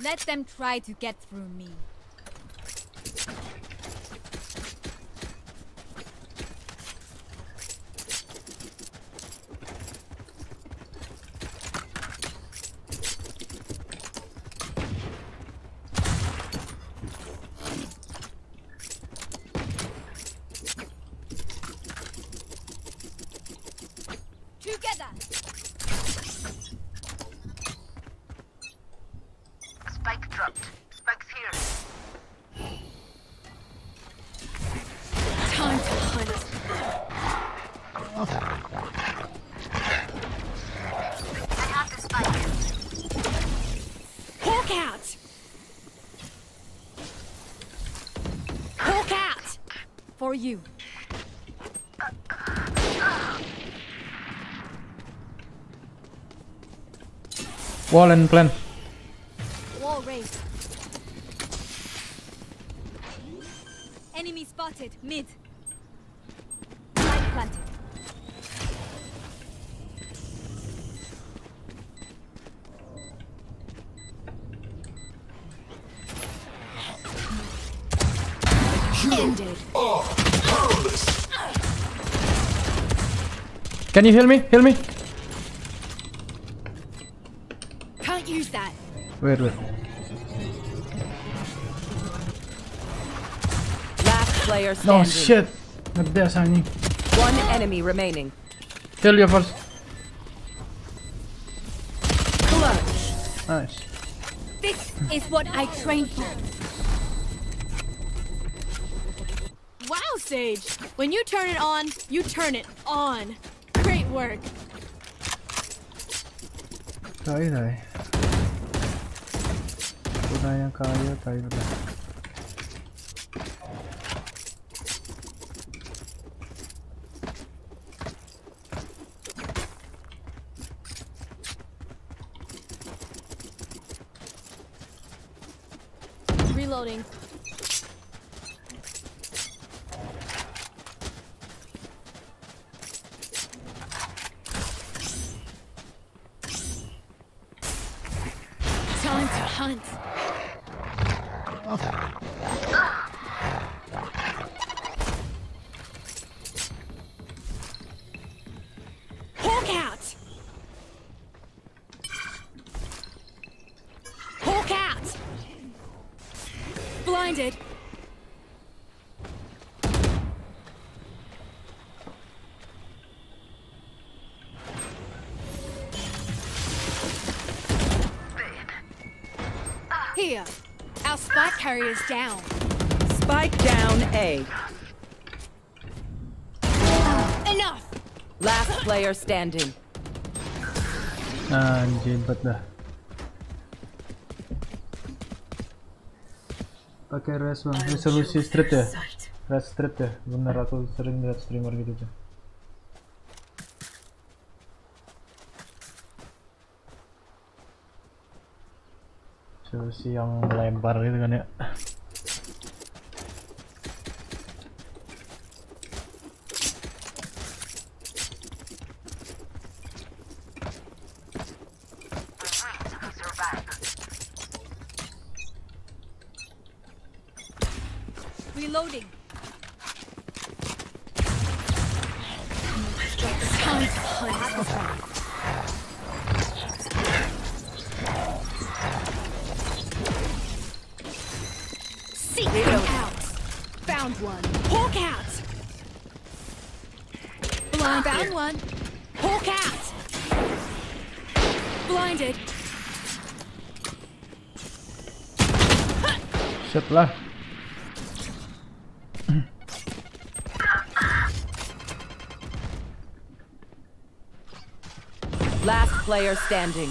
Let them try to get through me. For you. Wall and plan. Wall raised. Enemy spotted. Mid. Light planted. Can you heal me? Heal me? Can't use that. Wait, wait. Last player standing. No shit. Not there, Sunny. One enemy remaining. Kill you first. Clutch. Nice. This is what I trained for. Wow, Sage. When you turn it on, you turn it on. Work. Sorry, sorry. Reloading. Blinded. Here, our spike carrier is down. Spike down A. Enough. Last player standing. Ah, Jim, but the. Okay, rest one. Let's have a strip there. Rest strip there. We're not at all serving that streamer. So, see, yang lempar gitu kan ya. Reloading. Seek out. Found one. Hawk out. Blind. Found one. Hawk out. Blinded. Shit lah. Last player standing.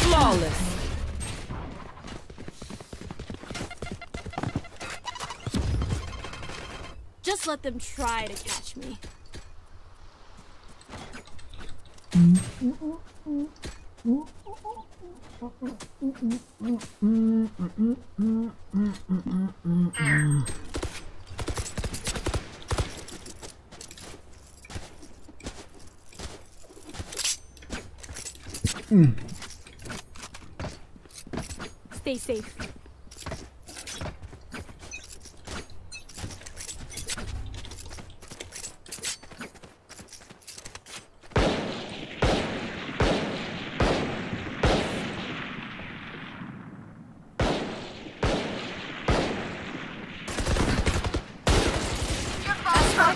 Flawless. Just let them try to catch me. Mm. Stay safe.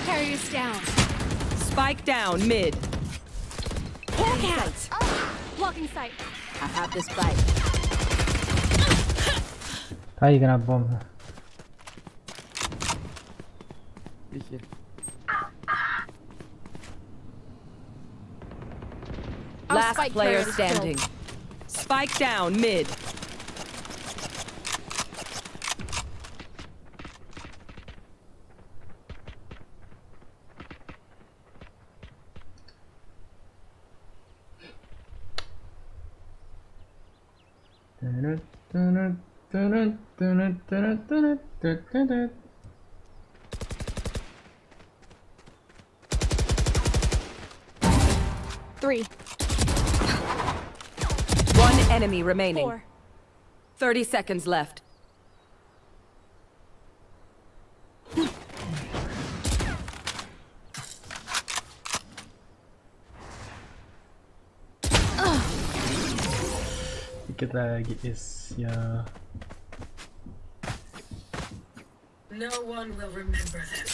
Carriers down. Spike down mid. Walking sight. Oh. Blocking sight. I have this bike. How are you gonna bomb her? Be here. Last player, player standing. Killed. Spike down mid. Three. One enemy remaining. Four. Thirty seconds left. Dikit lagi is ya. No one will remember them.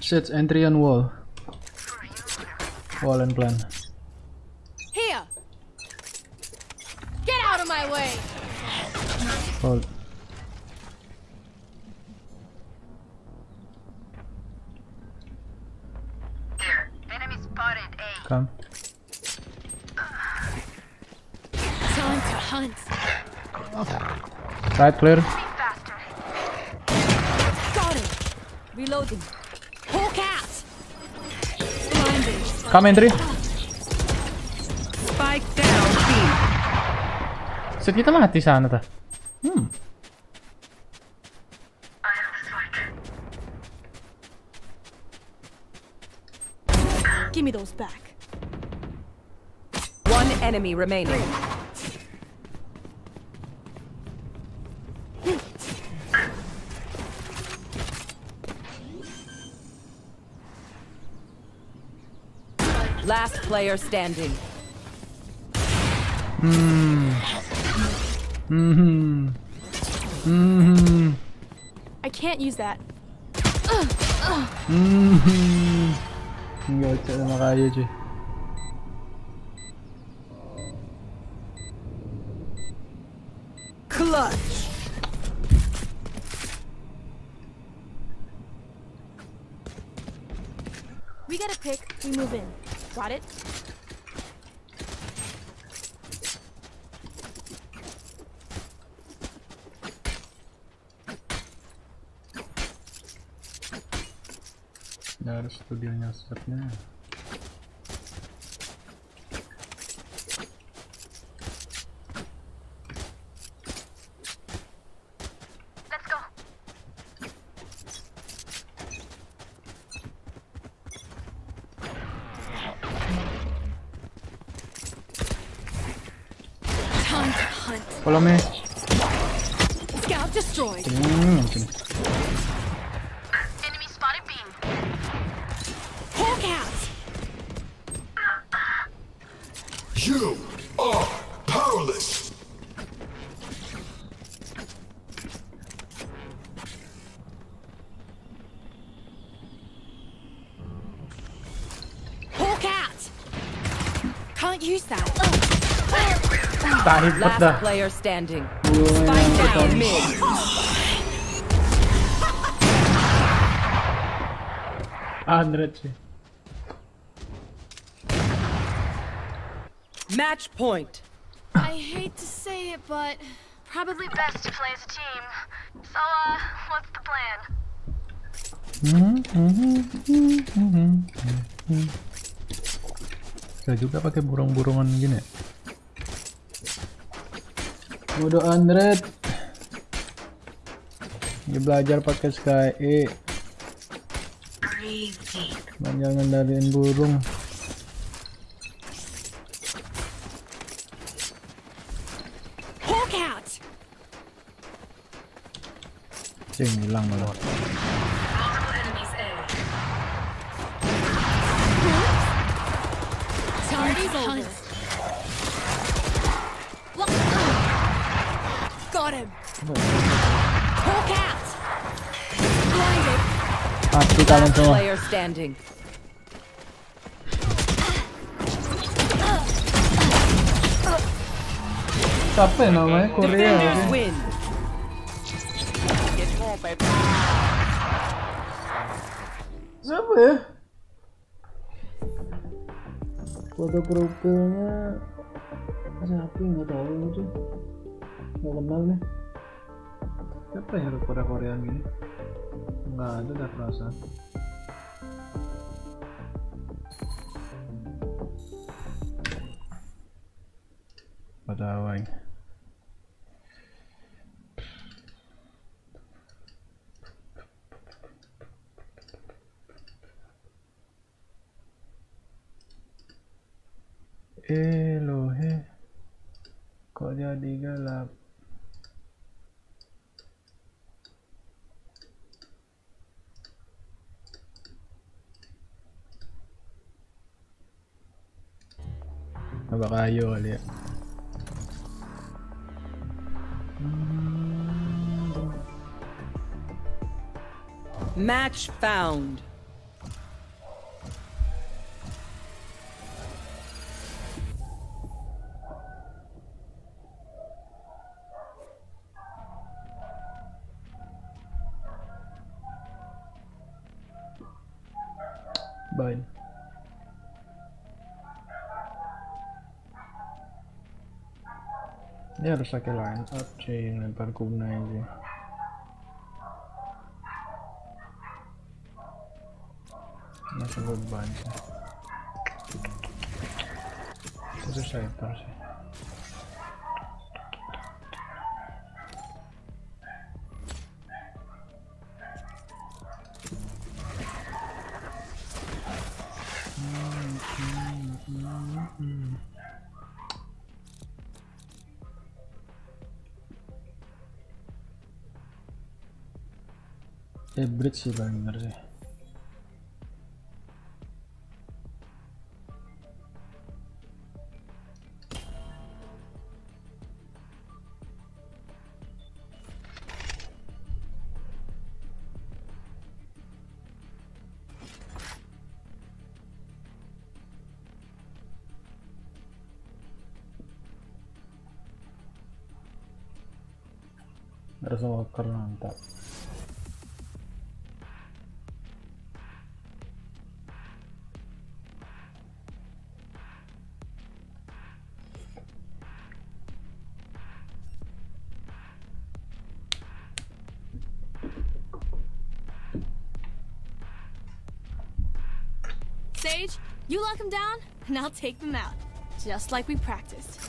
Shit, entry on wall. Wall and plan. Hold. There, enemy spotted A. Come. Time to hunt. Right, clear. Got it. Reloading. Hulk out. Blinding. Come entry. Spike down B. Set kita mati sana ta. Hmm. I have the spike. Give me those back. One enemy remaining. Last player standing. Hmm. Mm-hmm. Mm-hmm. I can't use that. Mm-hmm. Clutch. We get a pick, we move in. Got it? Надо, чтобы меня ослепляли. Follow me. Scout destroyed. Mm-hmm. You are powerless. Hawk out. Can't use that. Last player standing. Spike down mid. Andretti. Match point. I hate to say it, but probably best to play as a team. So, uh, what's the plan? Gak juga pakai burung-burungan gini. Bodoh Andret. Dia belajar pakai sky. Banyak ngendaliin burung. Cing hilang malah. Got him. Hawk out. Blinded. Player standing. Capek namanya Korea. Siapa ya? Foto profilnya siapa nggak tahu itu, nggak kenal nih. Siapa ya hero Korea Koreaan gini? Nggak ada dah perasaan. Pada awal. Elohe, kok jadi gelap? Apa kayu kali ya? Match found. Bye. Ini harus pakai line up, chain lempar guna aja. Masih beban sih. Terus saya terus. Eh, bridge sih paling bener sih. Harus walker mantap. Sage, you lock them down, and I'll take them out, just like we practiced.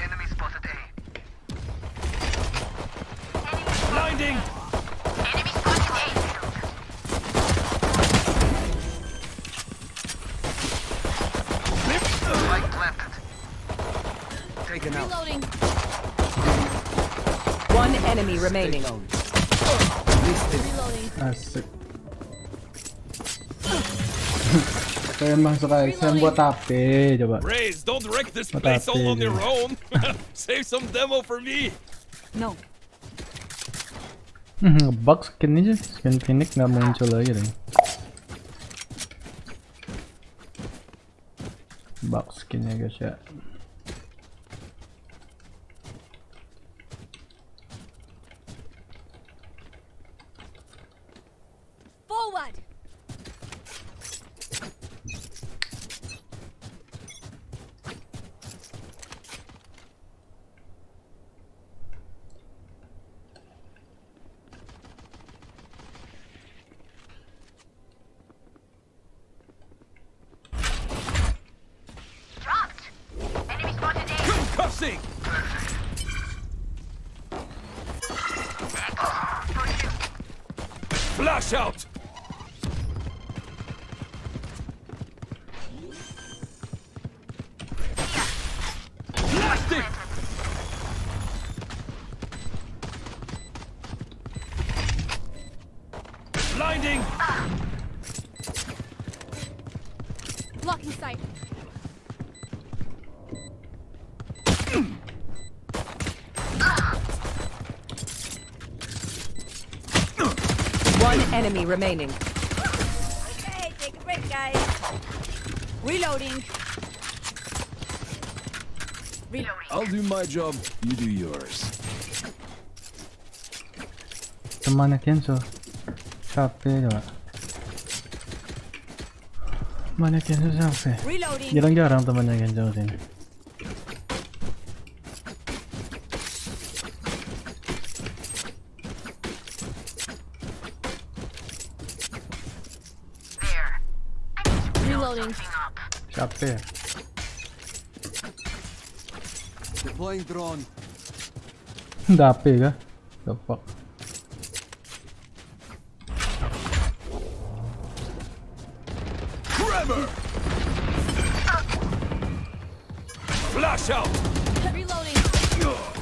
Enemy spotted A. Blinding! Enemy spotted A. Lift the right planted. taken out. Reloading. One enemy remaining. Asik. Saya masuk action buat apa coba? Raze, don't wreck this place all on your own. Save some demo for me. No. Bug skin aja, skin Phoenix nggak muncul lagi deh. Bug skinnya guys ya. Flash out. Plastic. Blinding. Blocking sight. Enemy remaining. Okay, take a break, guys. Reloading. Reloading. I'll do my job. You do yours. The mannequin so sharp. Mannequin so sharp. Reloading. You don't get around the mannequin, Josie. Up there. Deploying drone. That big, huh? The fuck. Trevor. Flash out. Reloading.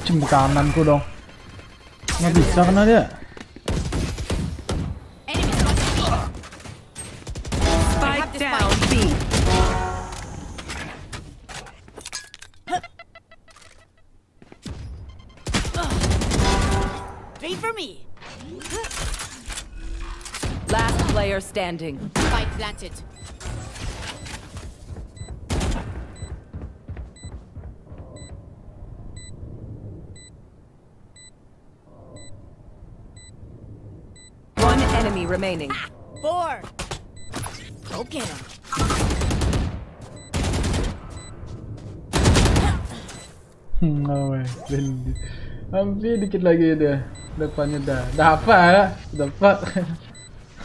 Chim cám năn cô đâu? Nó bị sao nó đấy? Spike down B. Player standing. Spike planted. One enemy remaining. Four. Go get him. No way. Hampir dikit lagi dia. Depannya dah. Dah apa ya? Dapat.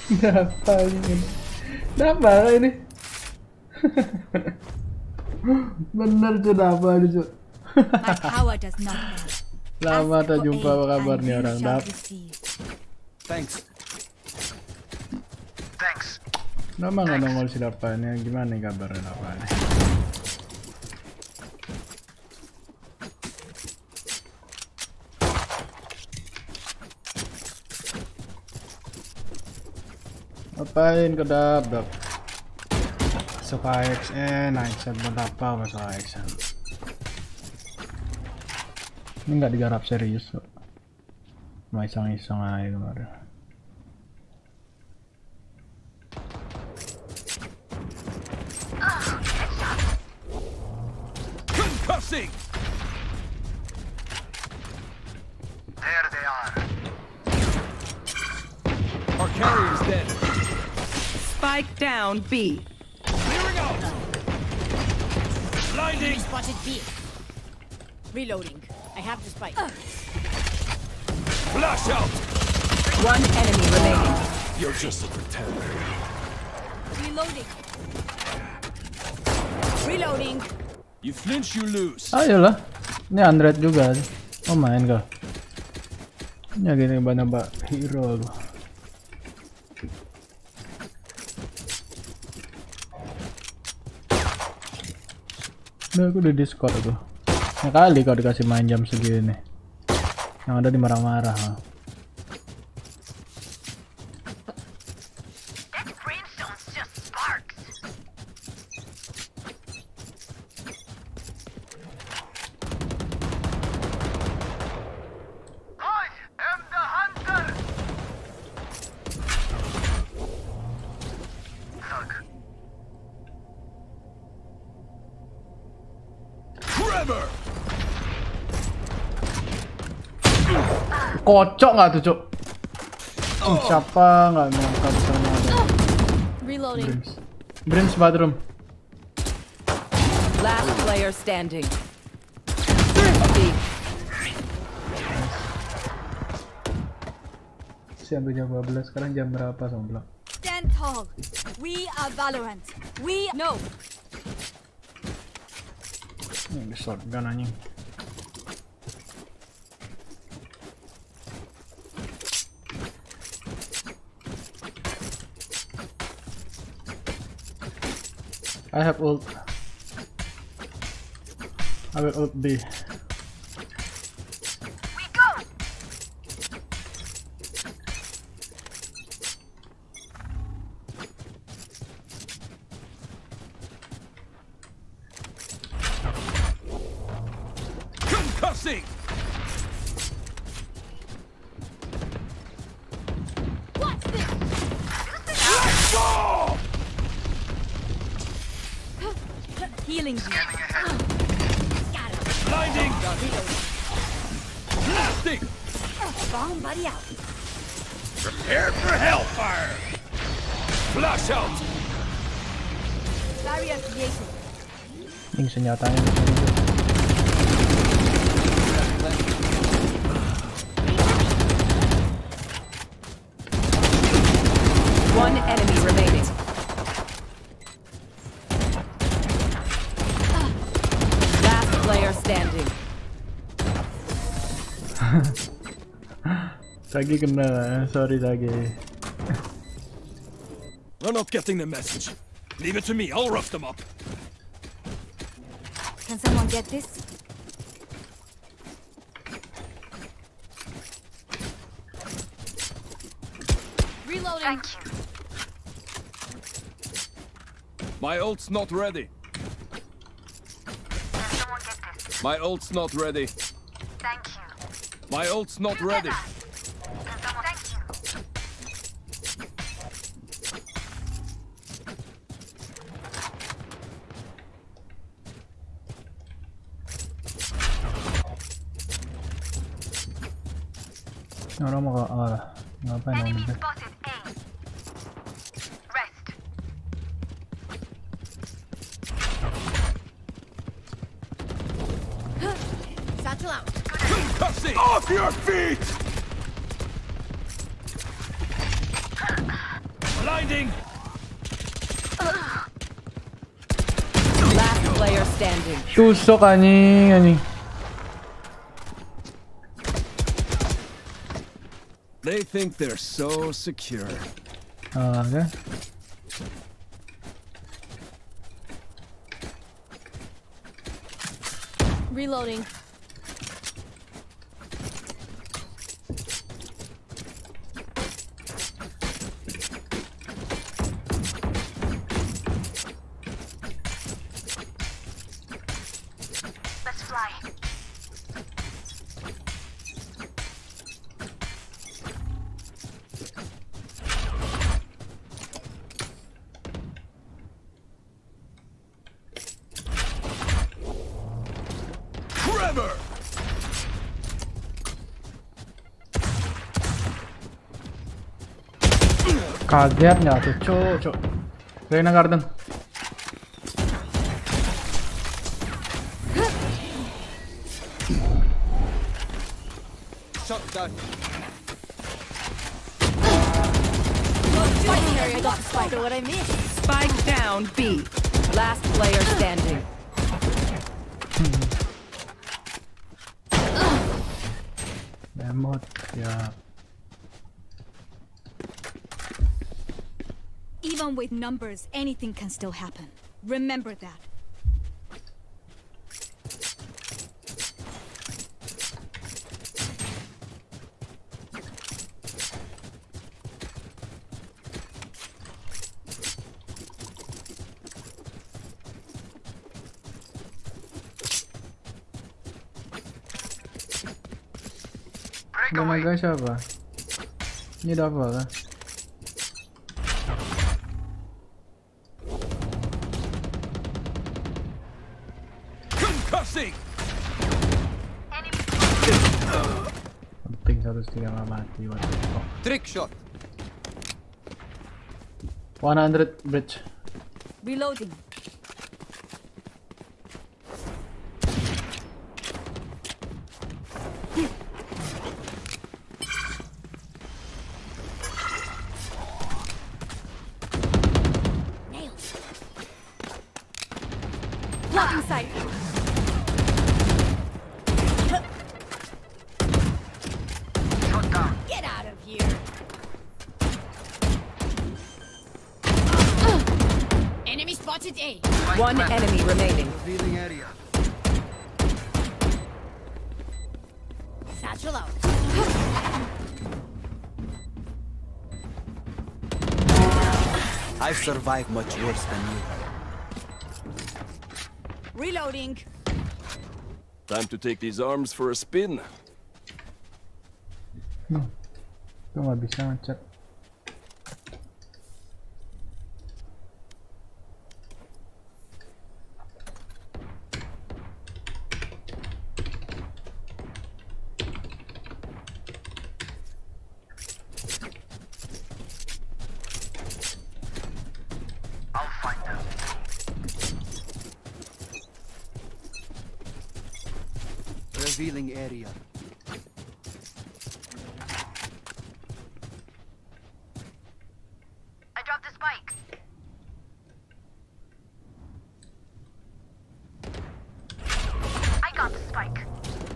Dapat ini, dapat ini, bener tuh dapat itu. Lama tak jumpa apa kabar nih orang dapat. Thanks. Thanks. Nama nggak nongol si dapannya gimana kabarnya dapannya? Apain kedap dap suka X N, X N berapa masalah X N ini nggak digarap serius kok mau iseng-iseng aja kemarin concussing there they are our carrier's dead. Spike down B. Clearing out. Blinding. Spotted B. Reloading. I have the spike. Uh. Flash out. One enemy remaining. You're just a pretender. Reloading. Reloading. You flinch, you lose. Ayolah. Ini Android juga. Oh main kau. Ini gini banyak banget hero. Nah, aku udah Discord tuh. Kali kau dikasih main jam segini. Yang ada dimarah-marah. Kocok nggak tuh, Cuk? Oh. Siapa nggak nyangka bisa ada. Brims. Brims bathroom. Last player standing. Sampai jam dua belas, sekarang jam berapa, Somblak? Stand tall. We are Valorant. We know. Ini shotgun anjing. I have ult. I will ult B. We go. Concussing. What's this? Let's go. Healing. Blinding. Blasting. Bomb buddy out. Prepare for hellfire. Flash out. Barrier created. Ini senjatanya. One enemy remaining. Standing. Tagi kena, sorry Tagi. They're not getting the message. Leave it to me, I'll rough them up. Can someone get this? Reloading. My ult's not ready. My ult's not ready. Thank you. My ult's not ready. Thank you. No, no, uh, no, no, enemy spotted. A. Rest. Off your feet! Blinding! Last player standing. Tusok anjing, anjing. They think they're so secure. Uh, okay. Reloading. Kaget nggak tuh, Cuk, Cuk. Reina garden. Shotgun. I got spiked. What I mean? Spike down B. Last player standing. Damn yeah. Even with numbers, anything can still happen. Remember that. Namaga siapa? Ini double kah? Penting satu setengah mati. Trick shot. one hundred bridge. Reloading. One enemy remaining. Revealing area. Satchel out. I've survived much worse than you. Reloading. Time to take these arms for a spin. Hmm. Don't want to be sound check. Revealing area. I dropped a spike. I got the spike.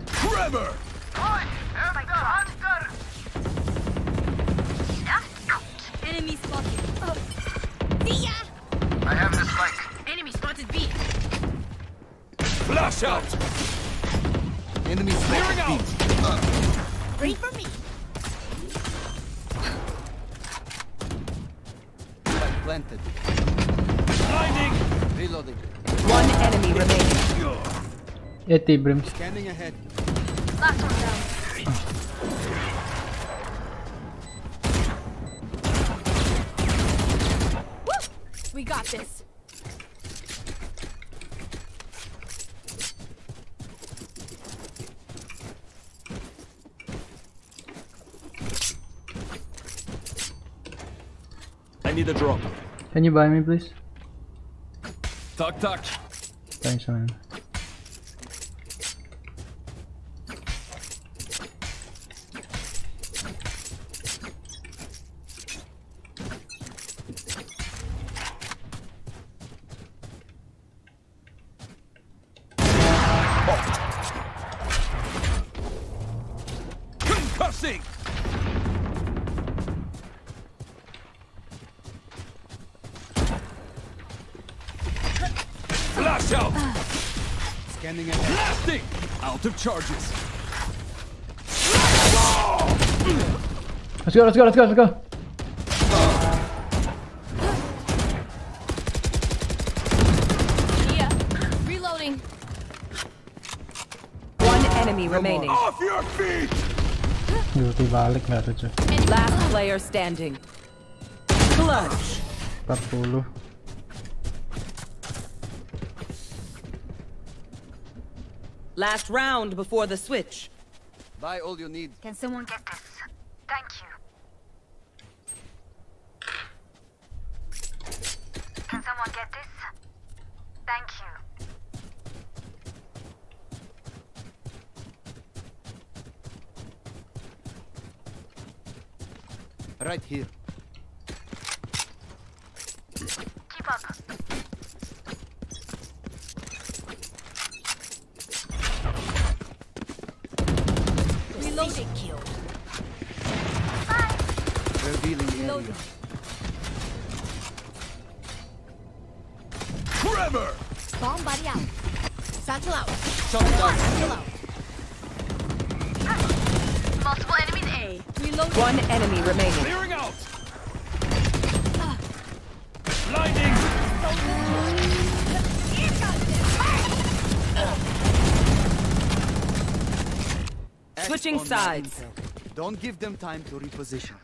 Trevor! Point after hunter! That's out. Enemy spotted. Oh. See ya! I have the spike. Enemy spotted B. Flash out! Enemy clearing out! Uh. Ready for me! Planted. Blinding! Reloading. One enemy remaining. eighty brim. Scanning ahead. Last one down. Woo! We got this. The drop. Can you buy me, please? Tuck, tuck. Thanks, man. Blasting! Out of charges. Let's go, let's go, let's go, let's go. Yeah. Reloading. One enemy no remaining. More. Off your feet! Last player standing. Clutch. Papulu. Last round before the switch. Buy all you need. Can someone get this? Thank you. Can someone get this? Thank you. Right here. Keep up. Revealing Trevor! Bomb body out. Satchel out. Shot down. Satchel out. Ah. Multiple enemies A. Reloading. One enemy remaining. Clearing out. Ah. Blinding. Ah. Switching sides. Don't give them time to reposition.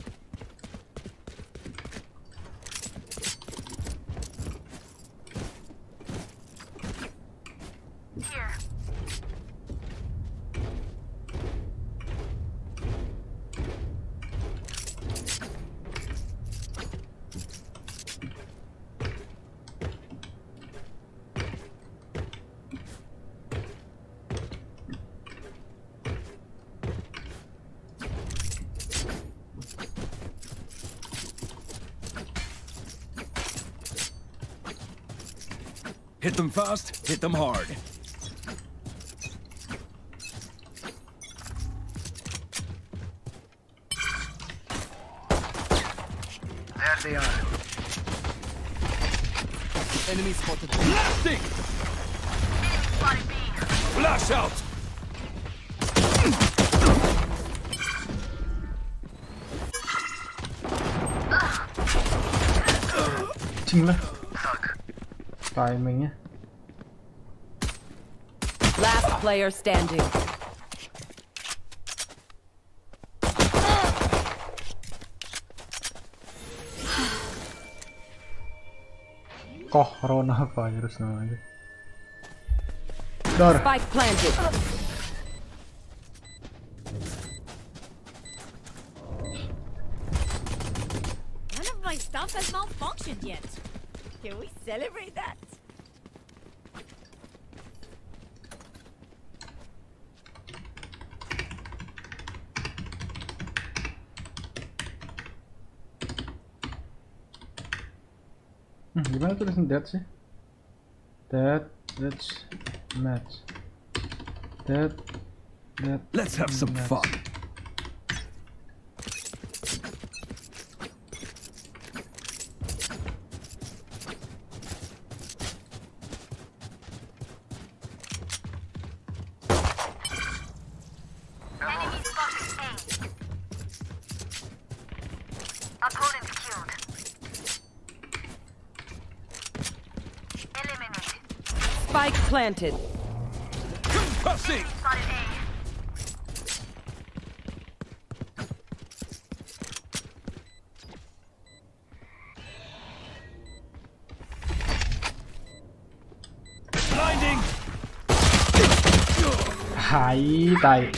Hit them fast, hit them hard. There they are. Enemy spotted. Blasting! Flash out! Team left. Timing. Last player standing. Coronavirus namanya. Door. Spike planted. None of my stuff has malfunctioned yet. Can we celebrate that? Hmm, gimana tulisan dead sih? Dead, let's match. Dead, dead. Let's have some match. Fun. Planted. Concussing. Blinding. Hi, die.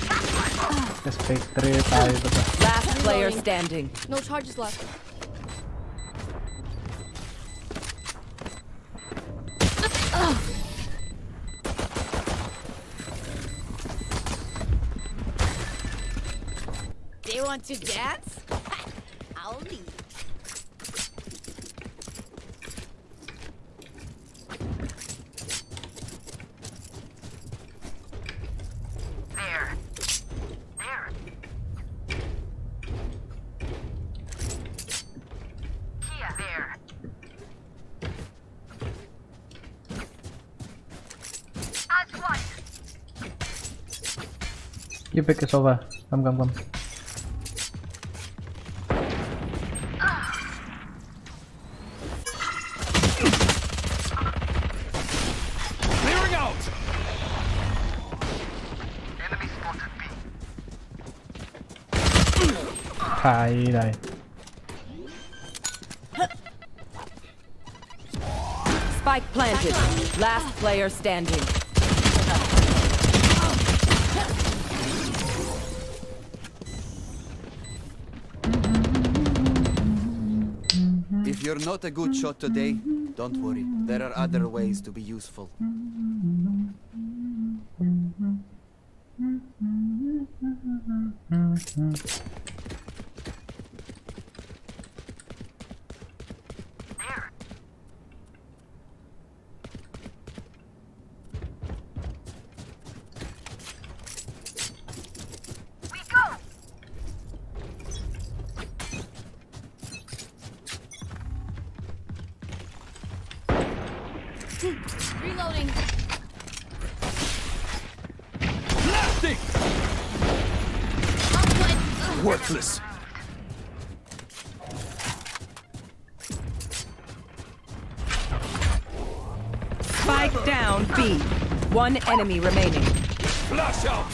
Just take three, die. Last player standing. No charges left. Want to dance? I'll leave. There. There. Kia, there. As one. You pick us over. Come, come, come. Hi, die. Spike planted. Last player standing. If you're not a good shot today, don't worry. There are other ways to be useful. Reloading. Plastic. Worthless. Spike down B. One enemy remaining. Flash out.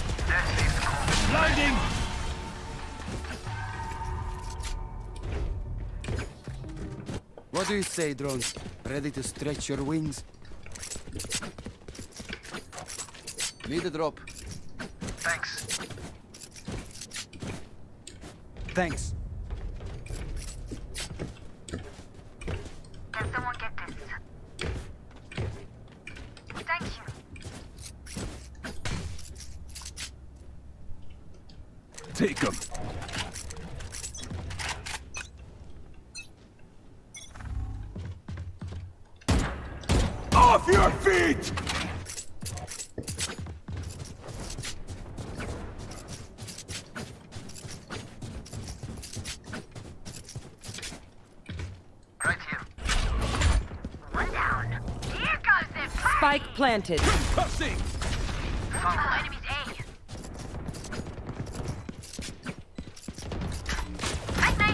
Blinding. What do you say, drones? Ready to stretch your wings? Need a drop. Thanks. Thanks. Can someone get this? Thank you. Take them. Off your feet! Spike planted. Concussing! Multiple enemies A. I say.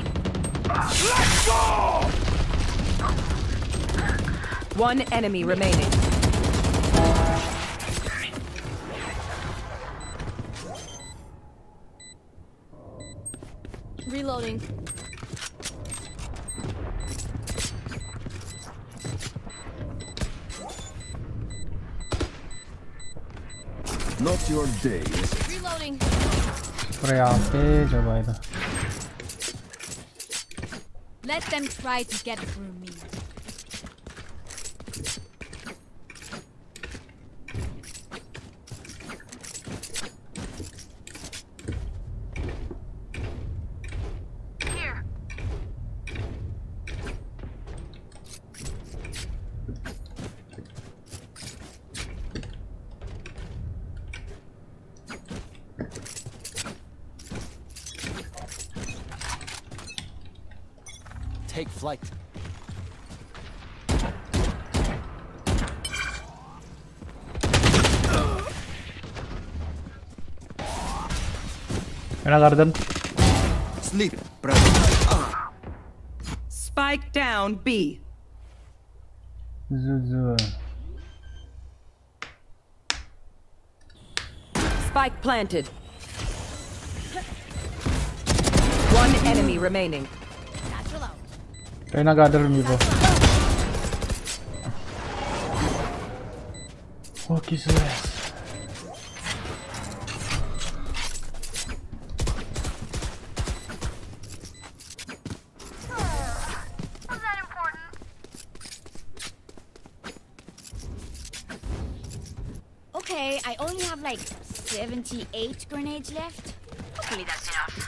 Let's go! One enemy remaining. Reloading. Not your day. Reloading. Let them try to get through me. Here. Take flight. Another them. Sleep, brother. Uh. Spike down B. Spike planted. One enemy remaining. Reyna gather me, bro. Fuck his ass. Was that important? Okay, I only have like seventy-eight grenades left. Hopefully that's enough.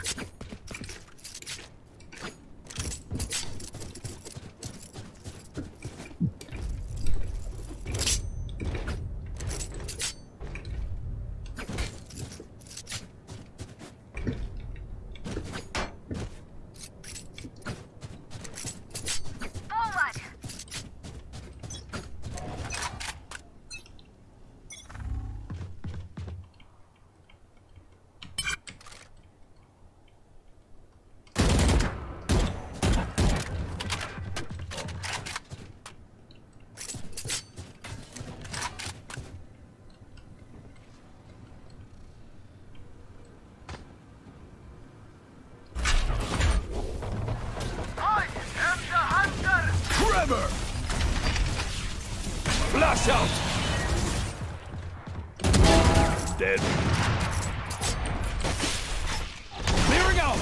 Flash out! Dead. Clearing out!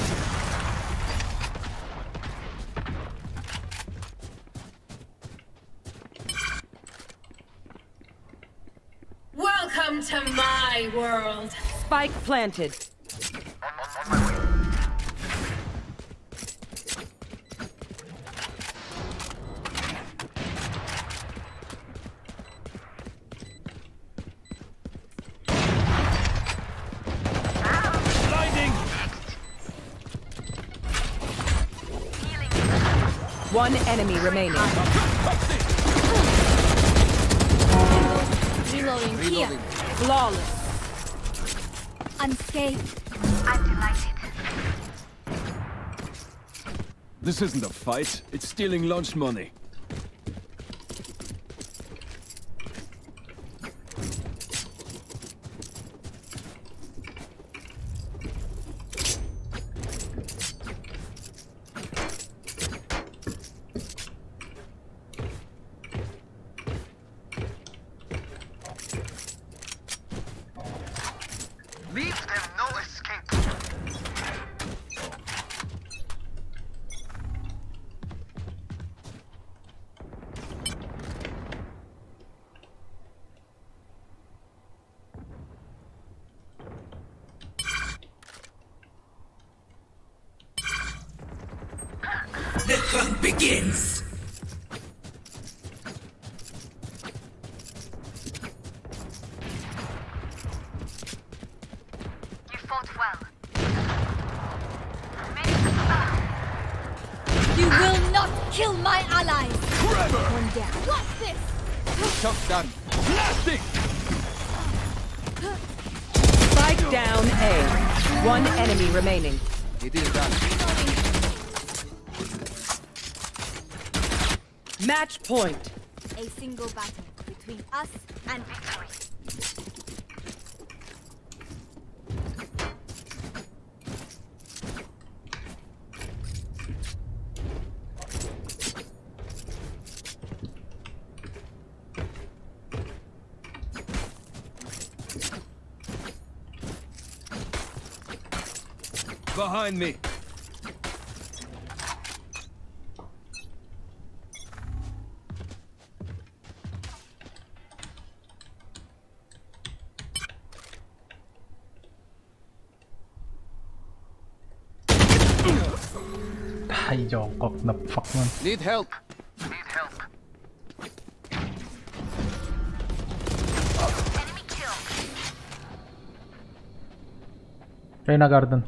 Welcome to my world. Spike planted. One enemy remaining. Reloading. Reloading. Flawless. Unscathed. I'm delighted. This isn't a fight. It's stealing lunch money. hunt begins! You fought well. You will not kill my allies! Trevor! One down. What's this? Tough done. Blasting! Spike down A. One enemy remaining. It is done. Match point. A single battle between us and victory. Behind me. The fuck, man. Need help. Need help. Enemy kill. Reina garden.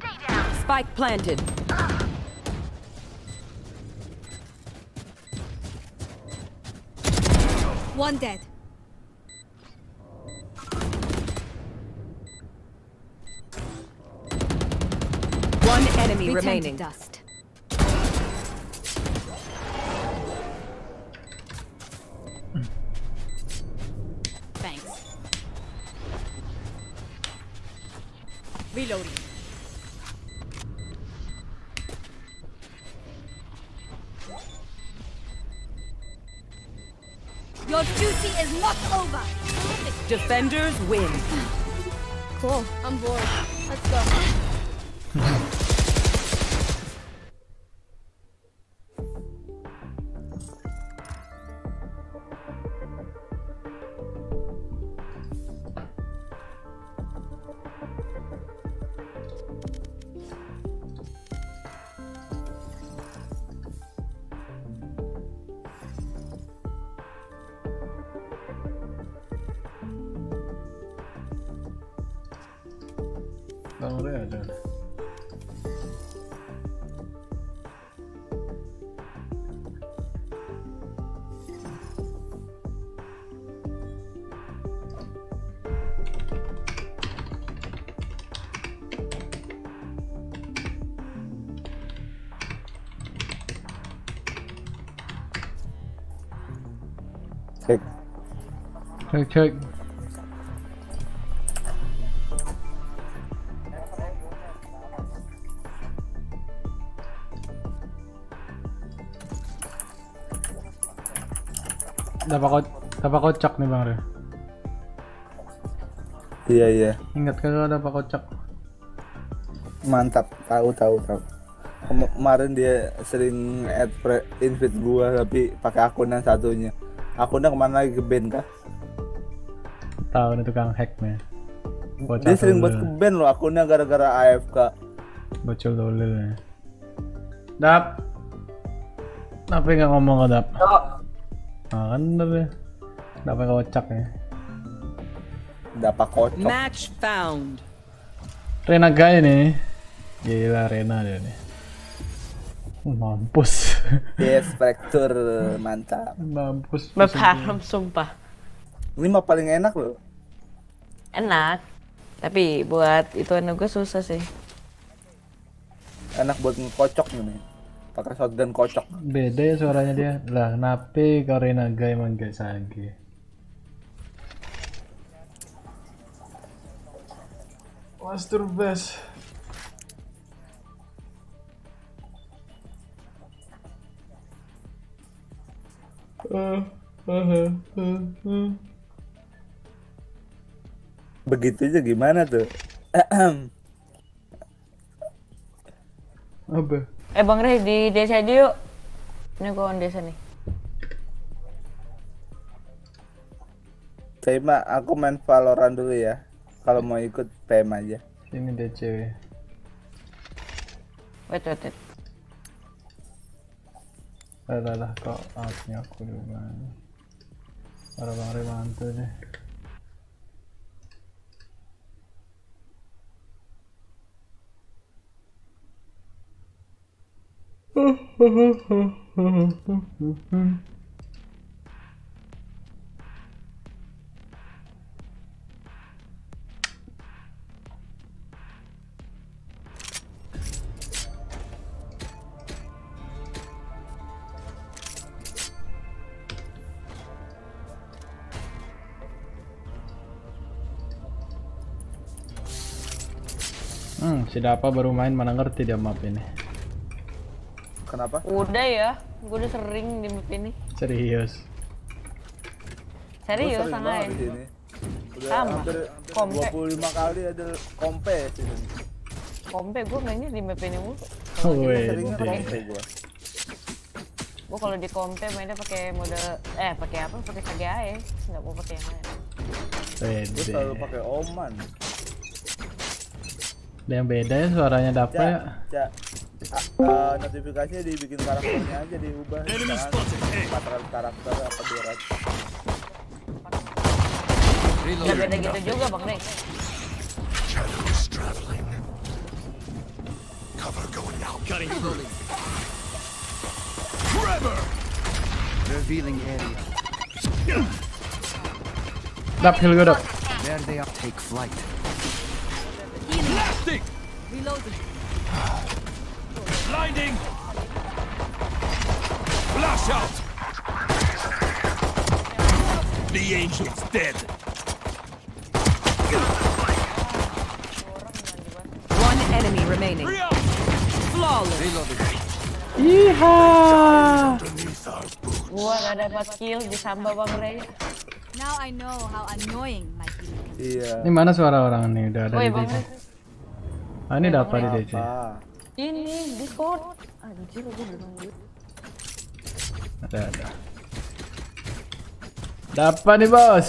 Stay down. Spike planted. Uh. One dead. One enemy remaining. Dust. Thanks. Reloading. Your duty is not over. Defenders win. Cool. I'm bored. Let's go. Kick. Kick, kick. Napakot, napakotsak ni Bang Re. Iya, iya. Ingat ka na napakotsak. Mantap, tahu, tahu, tahu. Kemarin dia sering add invite gua tapi pakai akun yang satunya. Akunnya kemana lagi, ke band kah? Tahu nih tukang hack nih. Dia sering buat ke band loh akunnya gara-gara A F K. Bocol dolil. Dap. Apa yang ngomong ke Dap? Ah, kan deh. Dapat kocak ya. Dapat kocak. Match found. Rena gay nih. Gila Rena dia nih. Mampus. Yes, fraktur mantap. Mampus. Maparam sumpah. Ini mah paling enak loh. Enak. Tapi buat itu anak gue susah sih. Enak buat ngekocok nih. Pakai shotgun kocok. Beda ya suaranya dia. Lah, napi karena gay man gak sage. What's the best? Uh, uh, uh, uh, uh. Begitu aja gimana tuh? Apa? Eh Bang Re, di desa aja yuk. Ini gua on desa nih. Terima, aku main Valorant dulu ya. Kalau mau ikut P M aja. Ini D C W. Wait, wait, wait. Lelah kau átni a kurván. Arra van revántőni. Hmm, si Dapa baru main mana ngerti dia map ini. Kenapa? Udah ya, gue udah sering di map ini. Serius? Serius, sangat ya? Sama, kompe dua puluh lima kali ada kompe sini. Kompe, gue mainnya di map ini mulu. Wih, seringnya kompe gue. Gue kalau di kompe mainnya pakai mode, eh pakai apa, pakai K G A E. Nggak mau pakai yang lain. Gue selalu pakai Oman. Ada yang beda ya suaranya Dapa ya? Cak, uh, notifikasinya dibikin karakternya aja diubah. Jangan karakter apa dua ratus. Gak beda gitu juga Bang Nek. Dap, heal gue Dap. Blasting! Reloading! Blinding! Flash out! The angel's dead! One enemy remaining. Flawless! Reloading! Yeehaw! Gua gak dapat kill disambal Bang Ray. Now I know how annoying my kill is. Iya. Ini mana suara orang nih? Udah ada di sini. Ah, ini Dapa di D C. Ini Discord. Anjir, gue belum lihat. Ada ada. Dapa nih bos.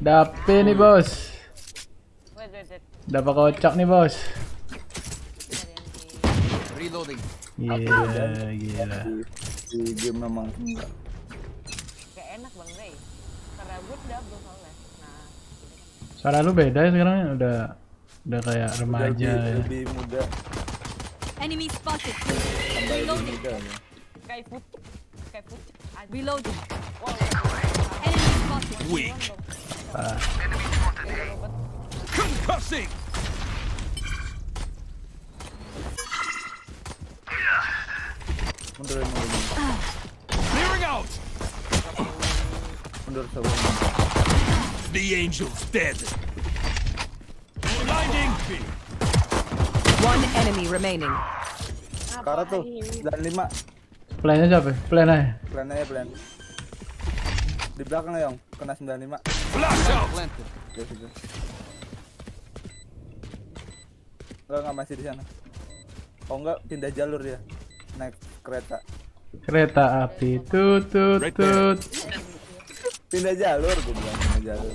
Dapa nih bos. Dapa kocak nih bos. Reloading. Iya, gila. Di game memang kayak enak Bang Ray. Karena gue double soalnya. Nah. Suara lu beda ya sekarang ya udah Udah kayak remaja ya. Lebih muda. Enemy spotted. Reloading. Kayak putih. Kayak putih. Reloading. Enemy spotted. Weak. Enemy spotted. Concussing. Mundur mundur. Clearing out. Mundur mundur. The angel's dead. One enemy remaining. Kara tuh dan lima. Plannya siapa? Plan aja. Plan aja plan. Di belakang Yong kena sembilan puluh lima. Lo nggak masih di sana? Oh nggak pindah jalur dia naik kereta. Kereta api tut tut tut. Pindah jalur gue bilang pindah jalur.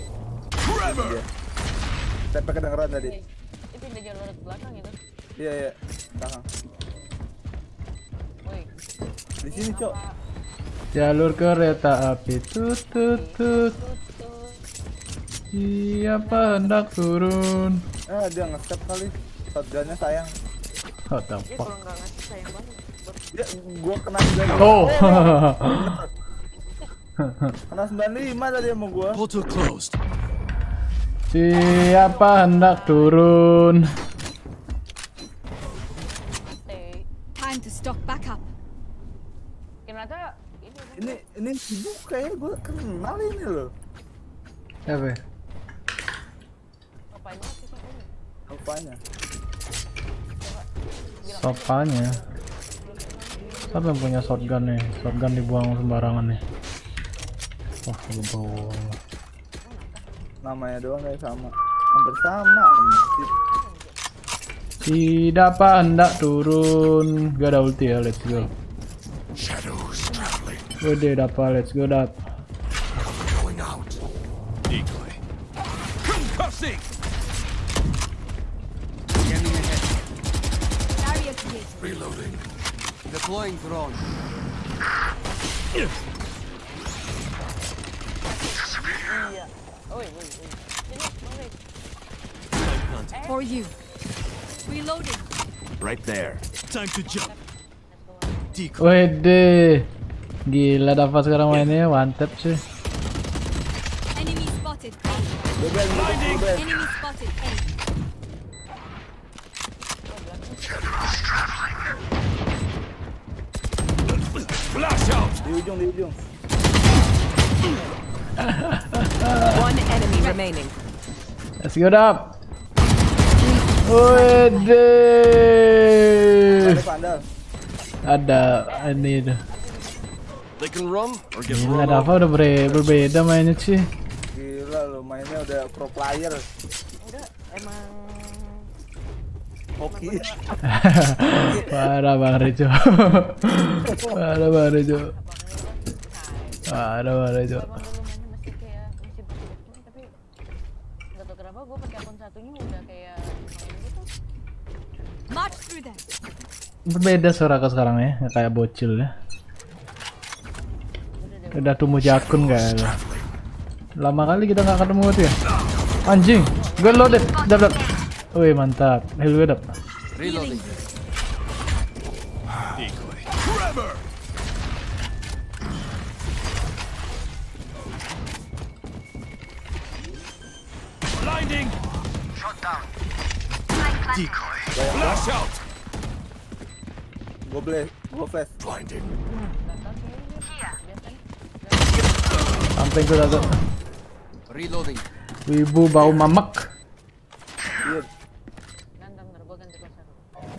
Tapi kedengeran tadi. Itu pindah jalur ke belakang gitu. Iya iya, belakang. Woi. Di sini, Cok. Jalur kereta api tut tut tut. Siapa hendak turun? Eh, dia nge-step kali. Shotgunnya sayang. Oh, tampak. Dia kalau nggak ngasih sayang banget. Dia gua kena juga. Oh. Kena sembilan puluh lima tadi sama gua. Auto closed. Siapa hendak turun? Time to stock backup. Ini ini sibuk kayaknya gue kenal ini loh. Apa? Apanya? Apanya? Sopanya. Siapa yang punya shotgun nih? Shotgun dibuang sembarangan nih. Wah, gue bawa. Namanya doang kayak sama, hampir sama. Tidak apa hendak turun, gak ada ulti ya, let's go. Gede apa, let's go Dap. Deploying drone. Yeah. Oh wait, wait, wait. For you. Reloading. Right there. Time to jump. Wede. Gila dapat sekarang mainnya mantep sih. Enemy spotted. Enemy spotted. Flash out. One enemy remaining. Let's go up. Wede. Ada ini dah. They can run or get run. Ada apa udah berbeda mainnya sih. Gila lo mainnya udah pro player. Enggak, emang hoki. Parah Bang Rejo. Parah Bang Rejo. Parah Bang Rejo. Tapi enggak tahu kenapa gue pakai akun satunya udah kayak gitu. March through that. Berbeda suara kau sekarang ya, kayak bocil ya. Udah tumbuh jakun kayaknya. Lama kali kita nggak ketemu tuh ya. Anjing, gue loaded, dap dap. Wih mantap, heal gue dap. Blinding, shot down. Decoy, flash out. Gue play, gue flash. Blinding. Samping gue langsung. Reloading. Wibu bau mamak.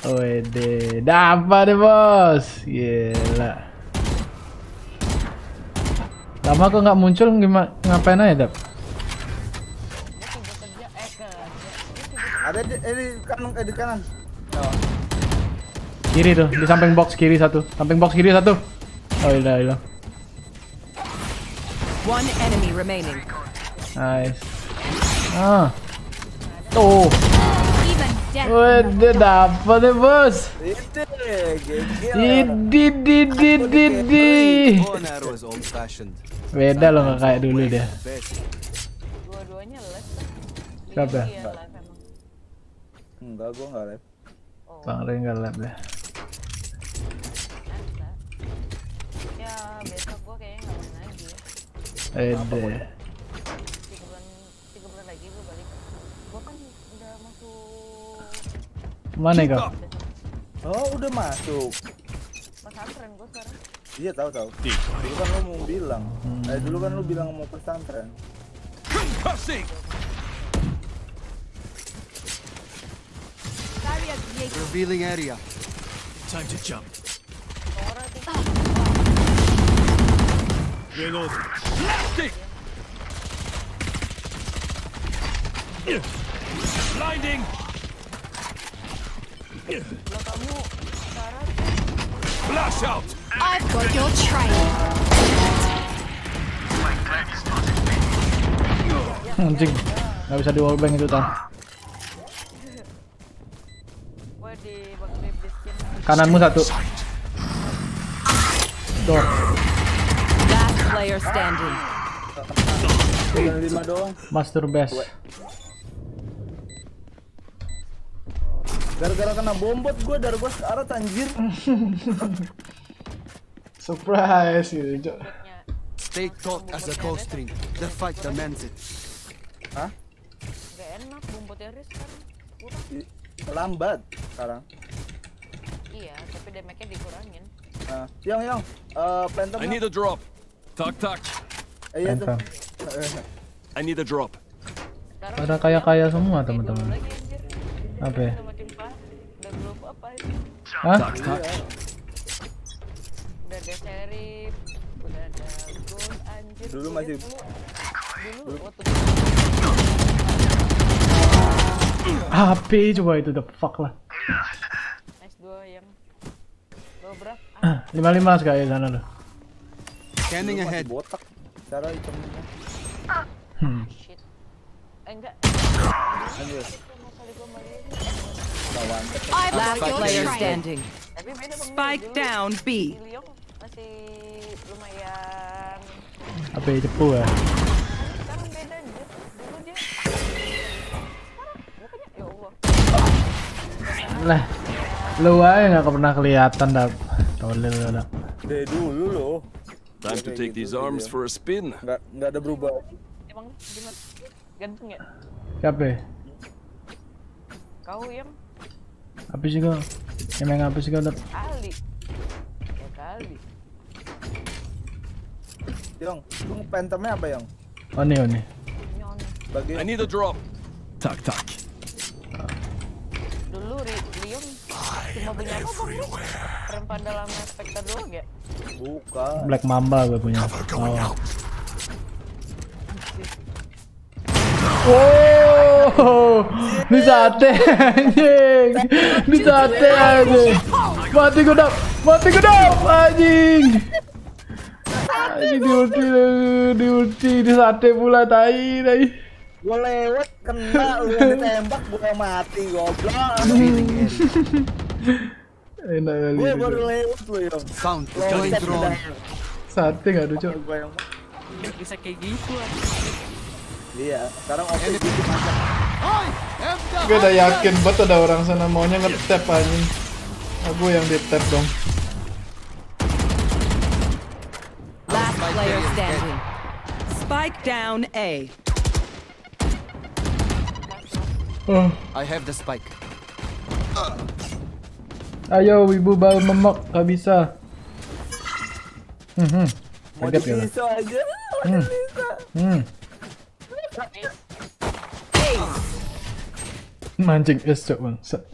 Wede, dapat deh bos. Gila. Lama kok nggak muncul, gimana ngapain aja dap? Ada di kanan, di kanan. Kiri tuh, di samping box kiri satu, samping box kiri satu. Oh ilah ilah. One enemy remaining. Nice. Ah. Oh. Wede dapat deh bos. Idi di di di di. Beda loh nggak kayak dulu deh. Dua-duanya live. Siapa? Enggak, gua nggak live. Bang Ren nggak live deh. Ya besok gua kayaknya nggak main lagi. Eh deh. Tiga bulan, tiga bulan lagi gue balik. Gue kan udah masuk. Mana kau? Oh udah masuk. Pesantren gue sekarang. Iya tahu tahu. Dulu kan lo mau bilang. Eh dulu kan lo bilang mau pesantren. Passing. Revealing area. Time to jump. Reload. Blasting. Blinding. Flash out. I've got your trail. Anjing, nggak bisa di wallbang itu tan. Kananmu satu. Door. Player standing. Master best. Gara-gara kena bombot gue dari bos ke arah tanjir. Surprise gitu. Stay caught as a coastering. The fight demands it. Hah? Gak enak bombotnya Riz sekarang. Lambat sekarang. Iya, tapi damage-nya dikurangin. Ah, yang yang eh phantom. I need a drop. Tak tak. Iya tuh. I need a drop. Pada kaya-kaya semua, teman-teman. Apa? Hah? Udah ada seri, udah ada gold anjir. Dulu masih dulu waktu H P coba itu the fuck lah. Lima lima lah sekali sana loh. Scanning ahead. Botak. Cara hitamnya. Hmm. Enggak. Last player standing. Spike down B. Masih lumayan. Apa yang cepu ya? Sekarang beda dia. Dulu dia. Sekarang bukannya. Ya Allah. Lah. Lu aja gak pernah kelihatan dah. Tolol lu. Dari dulu lo. Time to take these arms for a spin. Gak gak ada berubah. Emang gimana? Gantung ya? Siapa? Kau yang apa sih kau? Emang apa sih kau dap? Kali, ya kali. Tiong, kamu pentemnya apa yang? Oni oni. I need a drop. Tak tak. Dulu Rion cuma punya apa punya? Perempuan dalam Spectre doang ya? Bukan. Black Mamba gue punya. Oh, ni sate, anjing. Ni sate, anjing. Mati kau dap, mati kau dap, anjing. Anjing diulti, diulti, di sate pula, tai, tai. Gua lewat, kena, lu ditembak, gua mati, goblok. Enak kali. Gua baru lewat, lu yang sound, kali drone. Sate nggak ada cok. Bisa kayak gitu. Iya, sekarang oke gitu macam. Gue udah yakin banget ada orang sana maunya ngetap anjing. Aku yang ditap dong. Last player standing. Spike down A. Oh, I have the spike. Ayo wibu bau memek, gak bisa. Mhm. Agak ya. Bisa aja. Mhm. Mancing es cok bangsa.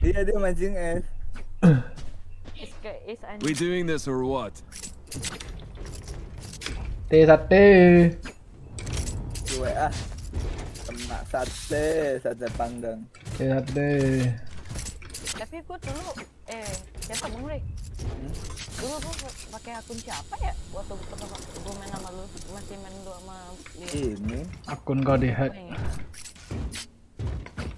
Dia dia mancing es. We doing this or what? T sate. Dua ah. Kena sate, sate panggang. T sate. Tapi aku dulu eh siapa mulai? Dulu aku pakai akun siapa ya? Waktu pertama aku main sama lu masih main dulu sama ini. Akun kau dihack.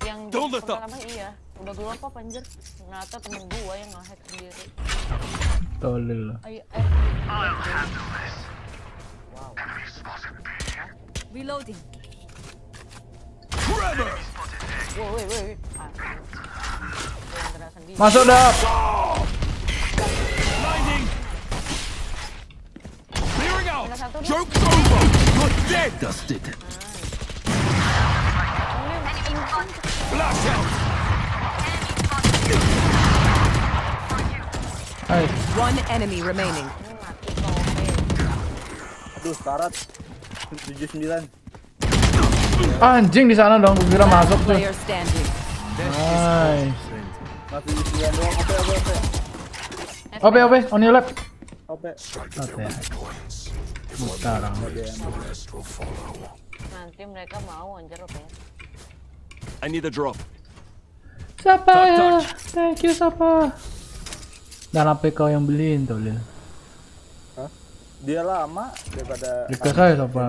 Yang pertama iya, udah gue lupa panjer. Ngata temen gue yang ngehack sendiri. Tolol lah. Wow. Reloading. Wow, wait, wait. Masuk dah. Lightning. Clearing out. Joke over. You're dead. Dusted. Blast out. Hey. One enemy remaining. Aduh, karat. tujuh puluh sembilan. Anjing di sana dong, kira masuk tuh. Hai. O P O P on your left. O P. Sekarang nanti mereka mau anjir O P. I need a drop. Siapa ya? Thank you siapa. Dan apa kau yang beliin tuh dia? Hah? Dia lama daripada. Dikasih siapa?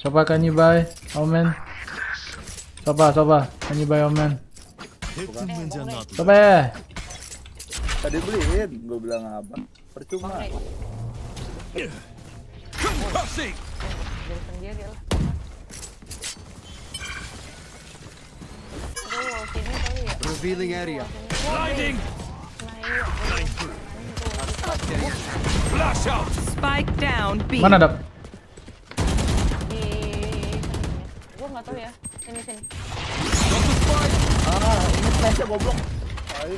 Siapa kan nyibai? Omen. Siapa siapa? Kan nyibai Omen. Siapa ya? Tadi beliin, gue bilang apa? Percuma. Kasih. Dari sendiri lah. Revealing area. Blinding. Flash out. Spike down B. Mana dap? Di. Gua nggak tahu ya. Sini sini. Ah, ini flashnya goblok. Ayo.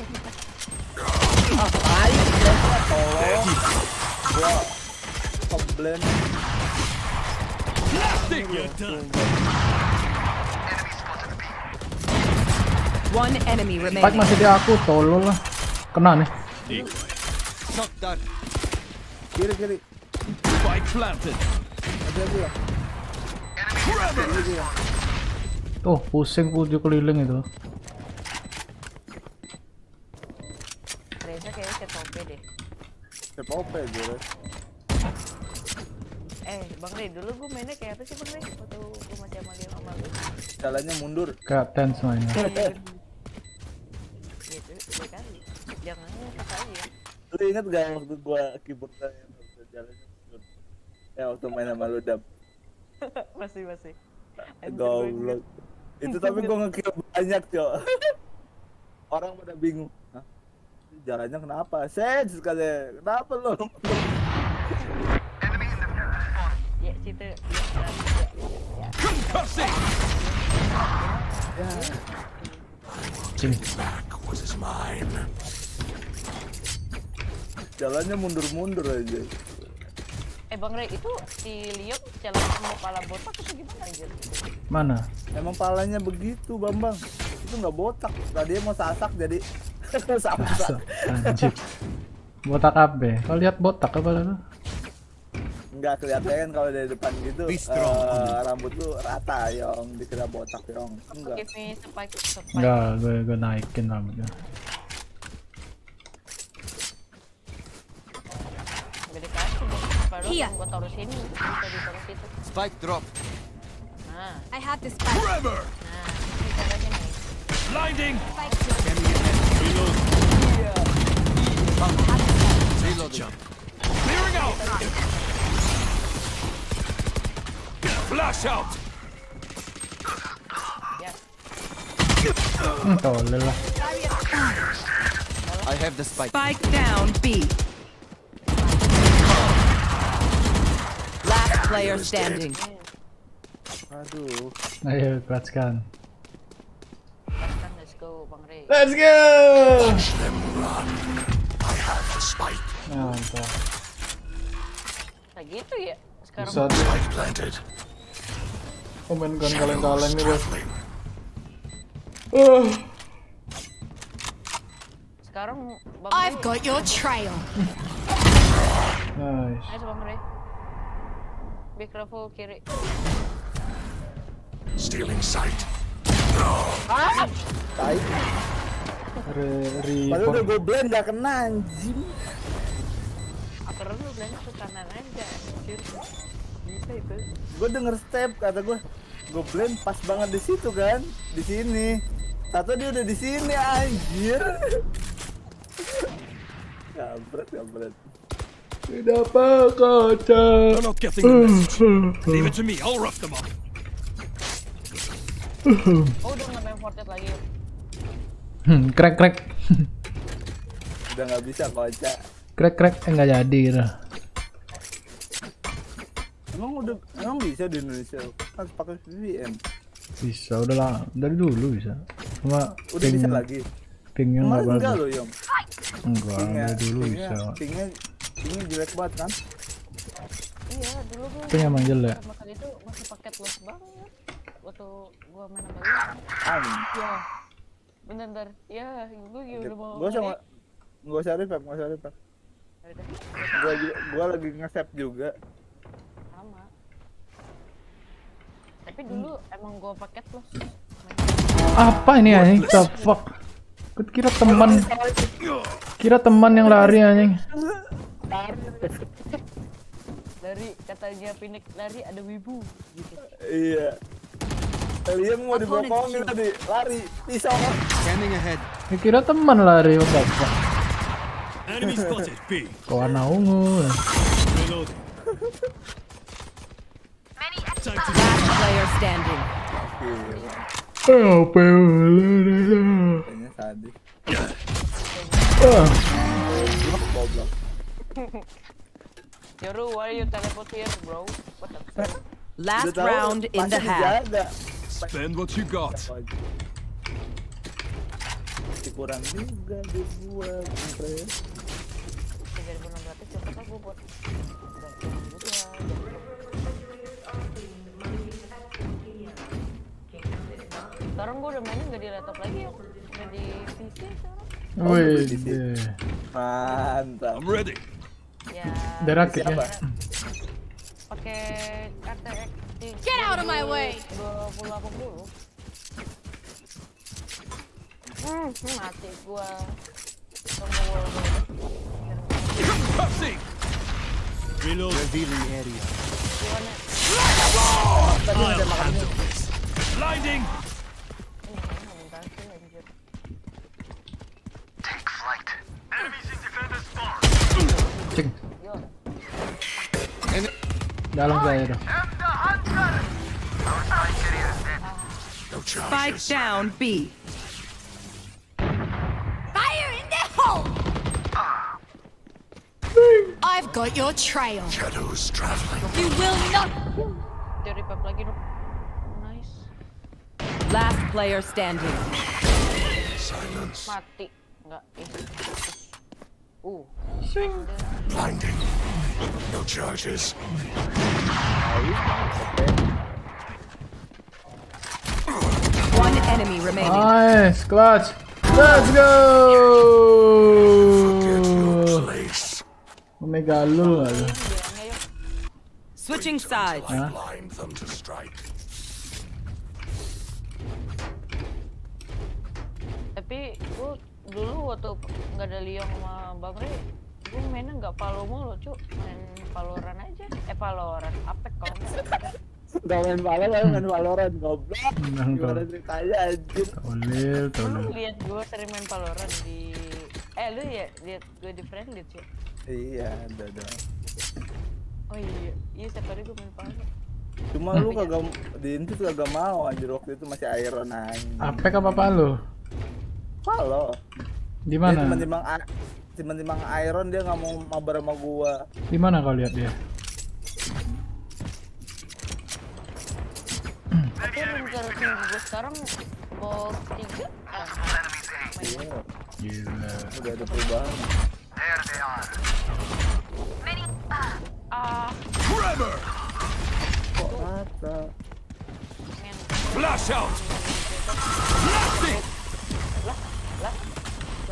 Ayo. Tolong. Gua komplain. Plastic you're done. One enemy remaining. Pak masih dia aku tolol lah. Kena nih. Shotgun. Kiri kiri. Spike planted. Ada pula. Tuh pusing pusing keliling itu. Reza kayaknya C P O P deh. C P O P deh. Eh, Bang Rey, dulu gue mainnya kayak apa sih Bang Rey? Waktu gue masih sama dia sama gue. Jalannya mundur. Gak tense mainnya. Gitu, dua kali. Jangan kakak ya. Lu inget gak waktu gua keyboardnya yang waktu jalannya ya waktu main sama lu dap? Masih masih. Goblok. Itu tapi gua nge-kill banyak cok. Orang pada bingung. Hah? Jalannya kenapa? Set sekali. Kenapa lu? Ya situ. Ya. Sini. Jalannya mundur-mundur aja. Eh Bang Rey, itu si Liam jalan sama pala botak itu gimana aja? Mana? Emang palanya begitu Bambang. Itu nggak botak. Tadi mau sasak jadi sasak. Anjir. Botak apa? Kau lihat botak apa lu? Enggak kelihatan kalau dari depan gitu. Uh, rambut lu rata, yong, dikira botak, yong. Enggak. Enggak, gue gue naikin rambutnya. Gede kasih, baru gue taruh sini, bisa ditaruh situ. Spike drop. Nah, I have the spike. Forever. Nah, ditaruh sini. Blinding. Spike drop. Reload. Reload jump. Clearing out. Flash out. I have the spike. Spike down B. Last player standing. Aduh. Ayo, let's go. Let's go, Bang Rey. Let's go. Watch them run. I have the spike. Oh, entah. Lagi itu ya. Sekarang. Spike planted. Komen kan kaleng-kaleng nih bos. Uh. Sekarang Bang Rey. I've got your trail. Nice. Ayo Bang Rey. Big Raffle kiri. Stealing sight. No. Ah. Tai. Re re. Padahal udah gue blend gak kena anjing. Apa lu blendnya ke kanan aja anjir. Gue denger step kata gue, gue blend pas banget di situ kan, di sini. Tato dia udah di sini anjir. Kampret kampret. Kenapa kata? Leave it to me, I'll rough them up. Oh udah nggak main Fortnite lagi. Hmm, crack crack. Udah nggak bisa kocak. Crack crack enggak jadi gitu. Emang udah, emang bisa di Indonesia harus pakai V P N? Bisa, udah lah, dari dulu bisa. Cuma udah ping, bisa lagi. Pingnya nggak bagus. Enggak loh, Yom. Enggak, pingnya, dari dulu pingnya, bisa. Pingnya, pingnya jelek banget kan? Iya, dulu gua. Pingnya emang jelek. Pertama kali itu masih paket los banget. Waktu gua main sama Yom. Iya, bener-bener. Iya, gua udah mau. Gua sama, gua usah repack, gua usah repack. Gua, gua lagi nge-save juga. Tapi dulu emang gua paket loh. Apa ini anjing? The fuck. Gua kira teman. Kira teman yang lari anjing. Dari katanya Pinik lari ada wibu gitu. Iya. Kalian mau dibokongin tadi lari. Pisau. Scanning ahead. Kira teman lari apa apa. Enemy spotted B. Warna ungu. Last player standing. Oh, pelan. Ini tadi. Goblok. Yoru, why are you teleport here, bro? Last round in the half. Spend what you got. Kurang juga dibuat. Sekarang gue udah mainnya nggak di laptop lagi ya, udah di P C sekarang. Wih, deh. Mantap. I'm ready. Ya. Derakit ya. Pakai R T X. Get out of my way. dua puluh delapan puluh. Hmm, mati gue. Passing. Reload. Revealing area. I'll handle this. Blinding. Take flight. Dalam player. Spike down B. Fire in the hole. I've got your trail. Shadows traveling. You will not. Nice. Last player standing. Silence. Mati. Ooh. Blinding. No charges. One enemy remaining. Nice, clutch. Let's go. Forget your place. Omega lol. Switching sides. Huh? Blind them to strike. Tapi gua dulu waktu nggak ada Leo sama Bang Rey, gue mainnya nggak Valo mulu, cu. Main Valorant aja. Eh Valorant, Apek kalau nggak. Nggak main Valo, lalu main Valorant, goblok. Gimana ceritanya, anjir. Tolil, tolil. Lu liat gue sering main Valorant di... Eh, lu ya liat gue di Friended, cu? Iya, ada dong. Oh iya, iya setiap hari gue main Valo. Cuma lu kagak... Di inti tuh kagak mau, anjir. Waktu itu masih Iron aja. Apek apa-apa lu? Halo. Di mana? Timbang-timbang timbang-timbang Iron dia enggak mau mabar sama gua. Di mana kau lihat dia? Tapi menurut gua sekarang ball tiga. Gila. Udah ada perubahan. There they are. Many ah. Forever. Kok mata. Flash out. Blasting.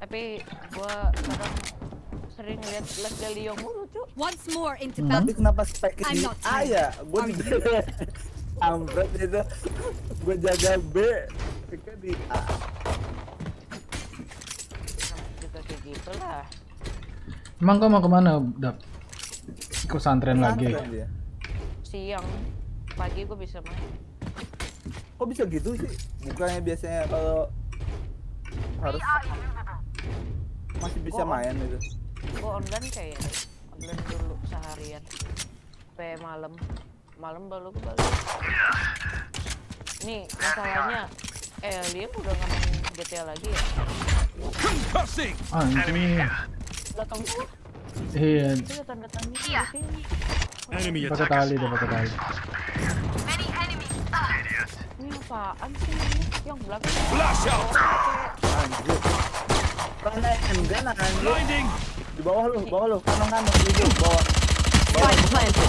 Tapi gua kadang sering lihat lag Galio mulu, cu. Once more into battle. Tapi kenapa spek ini? Ah ya, gua di Ambret itu. Gua jaga B, pikir di A. Juga kayak gitulah. Emang kau mau kemana, Dap? Ikut santren lagi. Siang, pagi gua bisa main. Kok bisa gitu sih? Bukannya biasanya kalau harus masih bisa gua main on, itu gua online kayak online dulu seharian sampai malam malam baru gua balik nih masalahnya eh dia udah nggak main G T A lagi ya anjir datang gua iya iya pakai tali deh pakai tali ini apaan sih yang belakang anjir blinding. Di bawah lu, bawah lu, kanan kanan gitu, bawah. Bawah planted.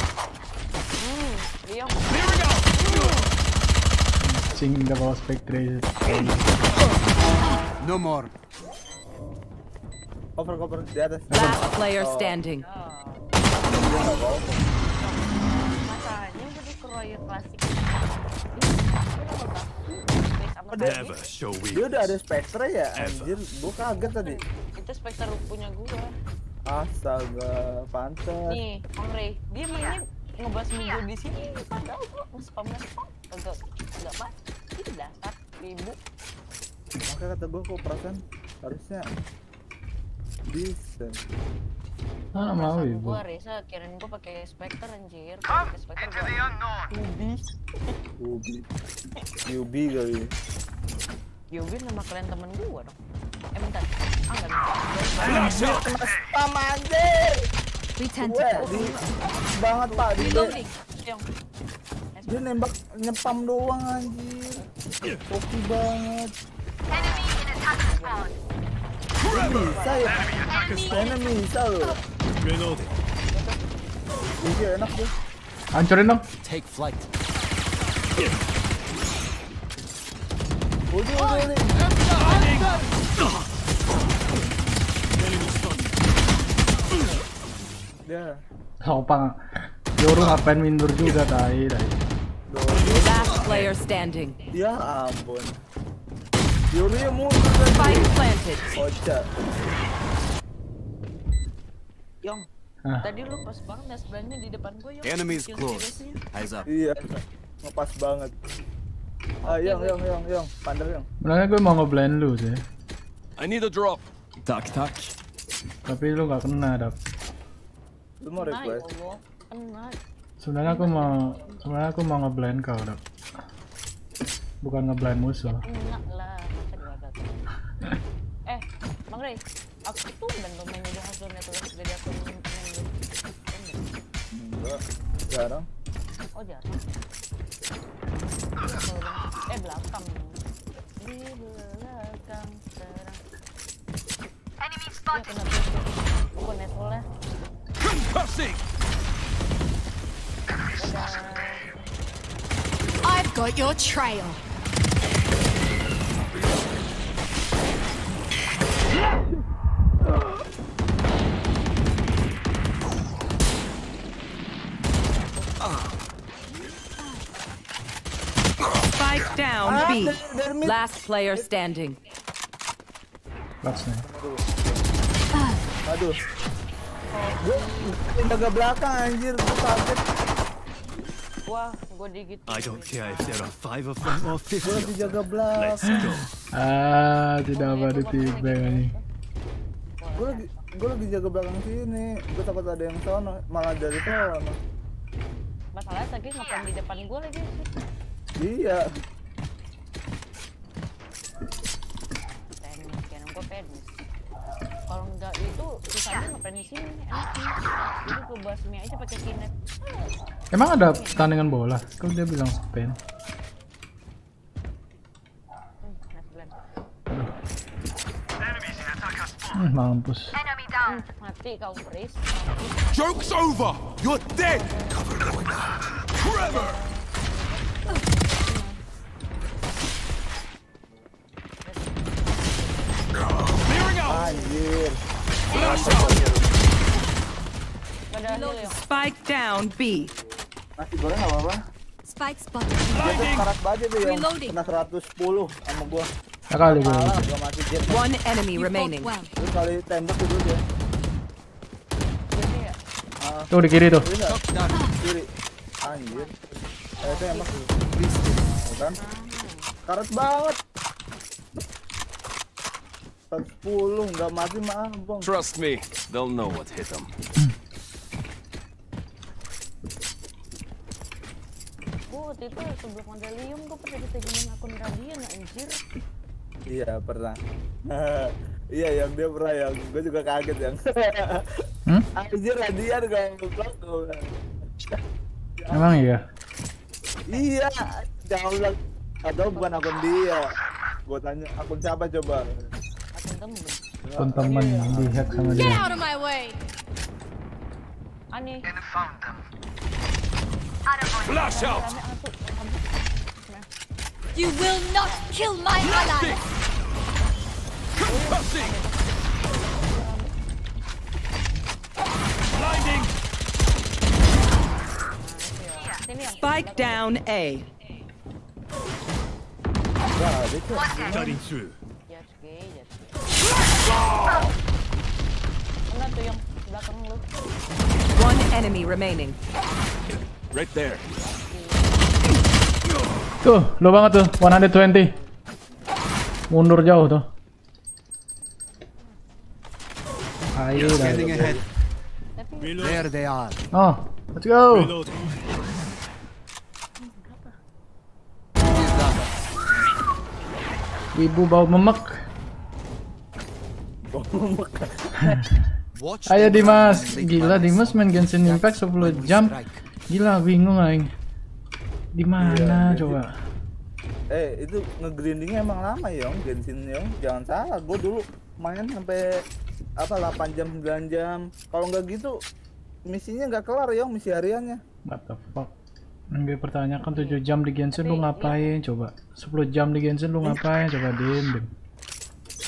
Hmm, dia. Here we go. Sing the ball spectre. No more. Cover, cover di atas. Last player standing. Matanya jadi keroyok klasik. Never show weakness. Dia udah ada Spectre ya, anjir. Gua kaget tadi. Itu Spectre punya gua. Astaga, pantas. Nih, Om Rey, dia mainnya ngebas minggu di sini. Padahal gua nge-spam nge-spam. Kagak, enggak pas. Itu dasar, ibu. Maka kata gua kok perasaan harusnya bisa. Mana mau ibu? Gua Reza, kirain gua pakai Spectre anjir. Pakai Spectre. Ubi. Ubi. Ubi kali. Yowin nama kalian temen gua dong. Eh bentar, ah gak bisa. Spam anjir. Banget pak, dia Dia nembak nyepam doang anjir. Oke banget. Enemy bisa ya. Enemy bisa loh. Ini enak deh. Hancurin dong. Take flight. Udah, udah, udah. Dia. Opang. Yoru apaan mundur juga tai tai. Last player standing. Ya ampun. Yoru yang mundur dan fight planted. Ocha. Yong. Tadi lu pas banget mas brandnya di depan gua Yong. Enemies close. Eyes up. Iya. Ngepas banget. Ayo Yong Yong Yong Yong, pandar Yong. Sebenarnya gue mau nge-blend lu sih. I need a drop. Tak tak. Tapi lu enggak kena dap. Lu mau request? Sebenarnya aku mau sebenarnya aku mau nge-blend kau dap. Bukan nge-blend musuh. Enak lah, eh, Bang Rey, aku tuh dan lo main aja hasilnya tuh jadi aku main. Enggak, jarang. Oh, jarang. Eh, belakang. Di belakang terang. Enemy spotted. Bukan netolnya. I've got your trail. Spike down B. Last player standing. Last name. Gue jaga belakang anjir, gue kaget. Wah, gue digigit. I don't care if there are five of them or fifty. Gue jaga belakang. Ah, tidak ada tiba ini. Gue lagi gue lagi jaga belakang sini. Gue takut ada yang sono, malah dari sono. Masalahnya lagi ngapain di depan gue lagi? Iya. Teknik kan gue pedis. Kalau enggak itu susahnya ngapain di sini. Jadi gue basmi aja pakai kinet. Emang ada pertandingan bola? Kok dia bilang spin? Hmm, mampus. Mati kau Pris. Joke's over. You're dead. Trevor. Spike down B. Masih goreng enggak apa-apa. Spike spot. Reloading. Kena seratus sepuluh sama gua. Kali gua. One enemy remaining. Kali tembak dulu dia. Tuh di kiri tuh. Kiri. Anjir. Eh itu emang kan. Karet banget. seratus sepuluh enggak mati mah, Bang. Trust me, they'll know what hit them. Gua waktu itu sebelum Mandalium gua pernah diteginin akun Radian anjir. Iya, pernah. Iya, yang dia pernah yang gua juga kaget yang. Hmm? Anjir Radian gua yang blok gua. Emang iya? Iya, jangan atau bukan akun dia. Gua tanya akun siapa coba? Teman-teman dihack sama dia. Get out of my way. Ani. Flash out. You will not kill my ally. Concussing. Blinding. Spike down A. Cutting through. One enemy remaining. Right there. Tuh, low banget tuh, one twenty. Mundur jauh tuh. Ayo, getting ahead. There they are. Oh, let's go. Ibu bau memek. Ayo Dimas, gila Dimas main Genshin Impact sepuluh jam. Gila bingung aing. Di mana coba? Eh, itu nge-grindingnya emang lama, Yong, Genshin Yong. Jangan salah, gua dulu main sampai apa delapan jam sembilan jam. Kalau enggak gitu misinya enggak kelar, Yong, misi hariannya. What the fuck? Nggak pertanyakan tujuh jam di Genshin lu ngapain coba? sepuluh jam di Genshin lu ngapain coba, Dim?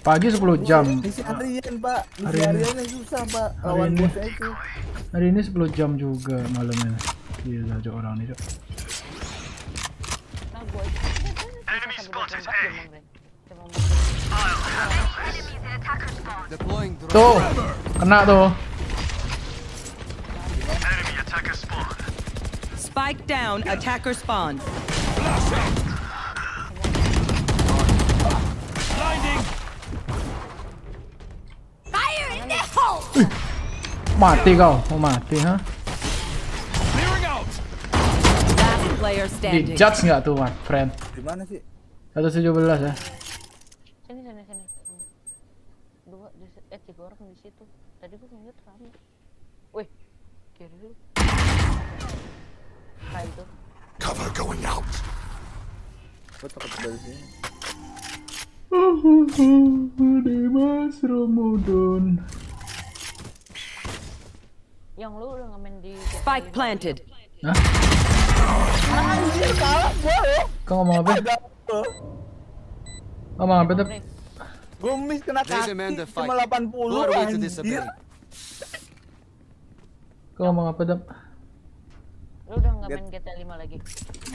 Pagi sepuluh jam. Misi harian, Pak. Misi hariannya susah, Pak. Lawan bosnya itu. Hari ini sepuluh jam juga malamnya. ये ना जो और आने जा enemy spotted A deploying drone तो करना तो enemy attacker spawn spike down attacker spawn blinding fire in the hole मारते गाओ वो मारते हां dijudge nggak tuh my friend? Gimana sih? satu tujuh belas ya. Sini sana sini. Dua eh tiga orang di situ. Tadi gua ngeliat rame. Wih. Kiri dulu. Hai tuh. Cover going out. Gua takut dari sini. Dimas Ramadan. Yang lu udah ngamen di spike planted. Hah? Anjir kalah gua loh. Kau ngomong apa? Ngomong apa tuh? Gua miss kena kaki cuma delapan puluh anjir. Kau ngomong apa tuh? Lu udah gak main G T A lima lagi?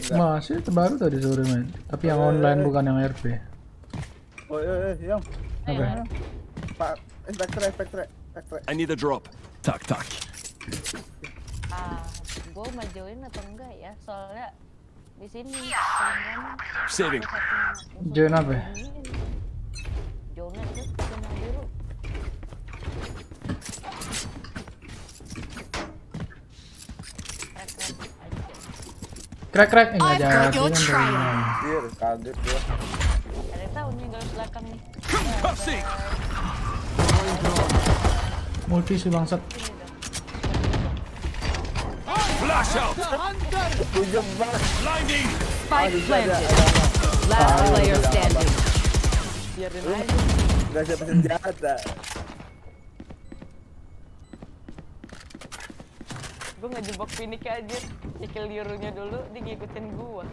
Masih terbaru tadi sore main. Tapi yang online bukan yang R P. Oh iya iya yang apa? Pak Spectre Spectre Spectre I need a drop. Tak tak. Gua majuin atau enggak ya? Soalnya di sini saving. Join apa? Join aja sama biru. Crack crack enggak ada. Iya, kaget gua. Ada tahu nih garis belakang nih. Multi si bangsat. Flash out! Blinding! Spike planted! Last player standing. Gak siapa senjata. Gue ngejebak Phoenix aja. Cikil lirunya dulu, dia ngikutin gue.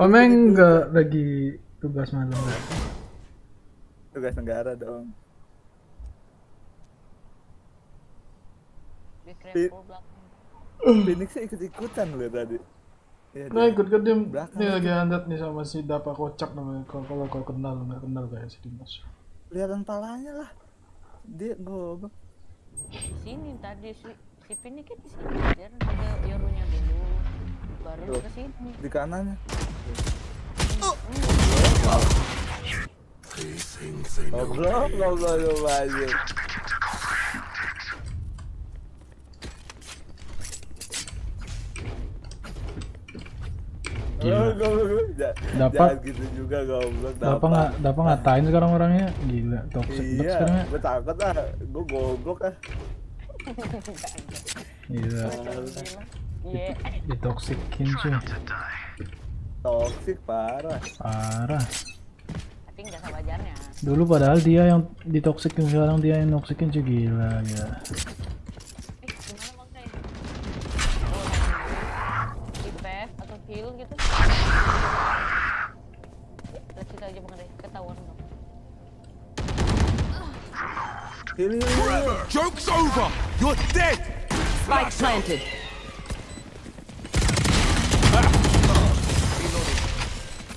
Pameng gak lagi tugas malam gak? Tugas negara dong. Phoenix ikut-ikutan loh tadi. Ya, nah ikut-ikut dia, dia lagi handat nih sama si Dapa Kocak namanya. Kalau kau kenal, nggak kenal kayak si Dimas. Liatan palanya lah. Dia goblok. Di sini tadi si si Phoenix di sini. Dia nanti yorunya dulu, baru ke sini. Di kanannya. Oh. Goblok, goblok, goblok. Dapat gitu juga goblok. Dapat enggak dapat ngatain sekarang orangnya. Gila, toksik banget sekarang. Iya, gua takut ah. Gua goblok ah. Iya. Ditoksikin cuy. Toksik parah. Parah. Tapi enggak sewajarnya. Dulu padahal dia yang ditoksikin, sekarang dia yang noksikin cuy, gila ya. Heal gitu. Let's kita aja mengenai ketahuan dong. Heal heal. Joke's over. You're dead. Spike planted.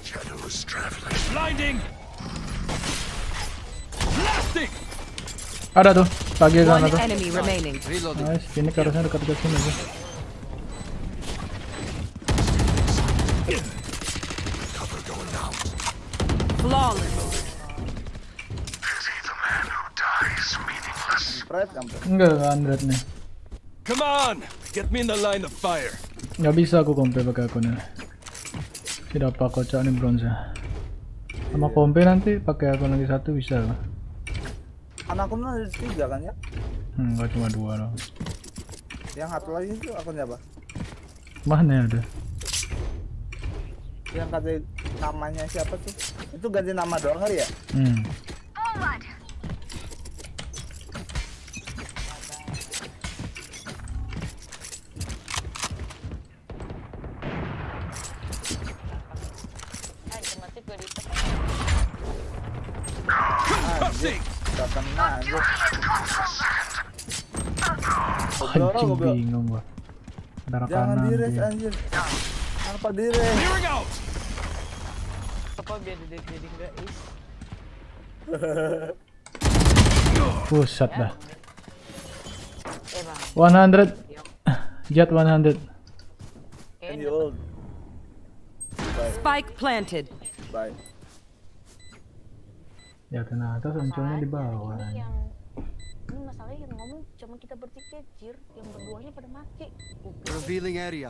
Shadows traveling. Blinding. Plastic. Ada tuh. Pagi sana tuh. Nice. Ini harusnya dekat-dekat sini aja. Enggak enggak nih. Come on, get me in the line of fire. Enggak bisa aku kompe pakai akunnya. Tidak apa kocok nih bronze. Sama kompe nanti pakai akun lagi satu bisa lah. Anak aku ada tiga kan ya? Hmm, enggak cuma dua loh. Yang satu lagi itu akunnya apa? Mana ada? Yang kata namanya siapa tuh? Itu ganti nama doang kali ya? Hmm. Ah, gak kena, gak kena. Anjing bingung gua. Antara jangan kanan. Dires, anjir. Kenapa dires? Here we go. Apa biar dede-dede enggak is. Pusat dah. one hundred. Jet one hundred. Spike planted. Bye. Ya kena atas, ancornya di bawah. Ini masalahnya yang ngomong cuma kita bertiga, jir. Yang berduanya pada mati. Revealing area.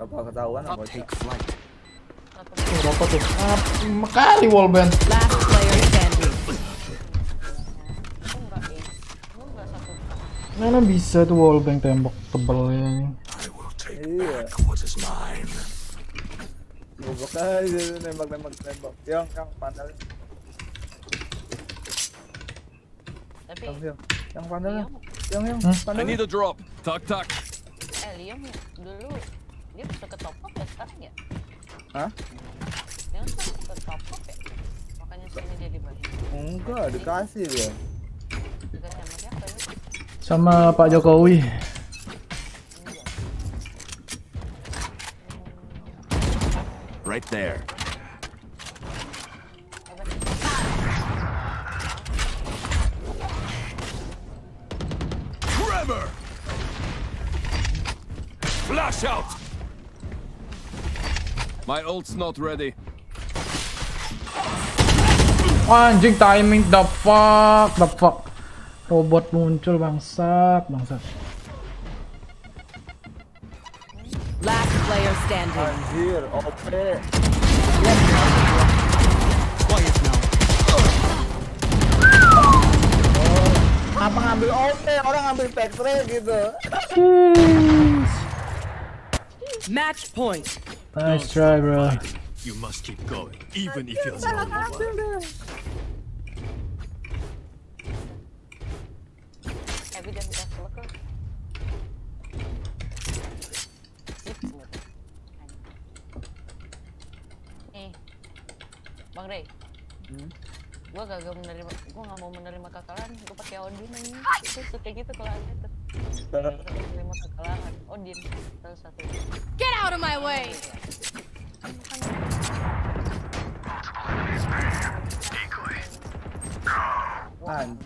Apa ketahuan apa cek? Berapa tuh? Makali wallband. Last player standing. Mana bisa tuh wallbang tembok tebalnya ini? Iya. Bobok aja nembak nembak nembak. Yang yang pandal. Tapi yang pandal. Yang yang pandal. I need a drop. Tak tak. Eh, Liam dulu dia bisa ke top up ya sekarang ya? Hah? Dia bisa ke top up ya? Makanya sini dia dibalik. Enggak, dikasih dia. Sama Pak Jokowi. Right there. Trevor! Flash out! My ult's not ready. Anjing timing, the fuck, the fuck. Robot muncul bangsat, bangsat. Last player standing. Anjir, O P. Quiet now. Apa ngambil O P, orang ngambil backtrack gitu. Match point. Nice try, bro. You must keep going, even if you're not one. Bang Rey, hmm? Gua kagak menerima, gua nggak mau menerima kekalahan, gua pakai Odin aja. Itu suka gitu kalau ada tuh. Menerima kekalahan, Odin terus satu. Get out of my way. An,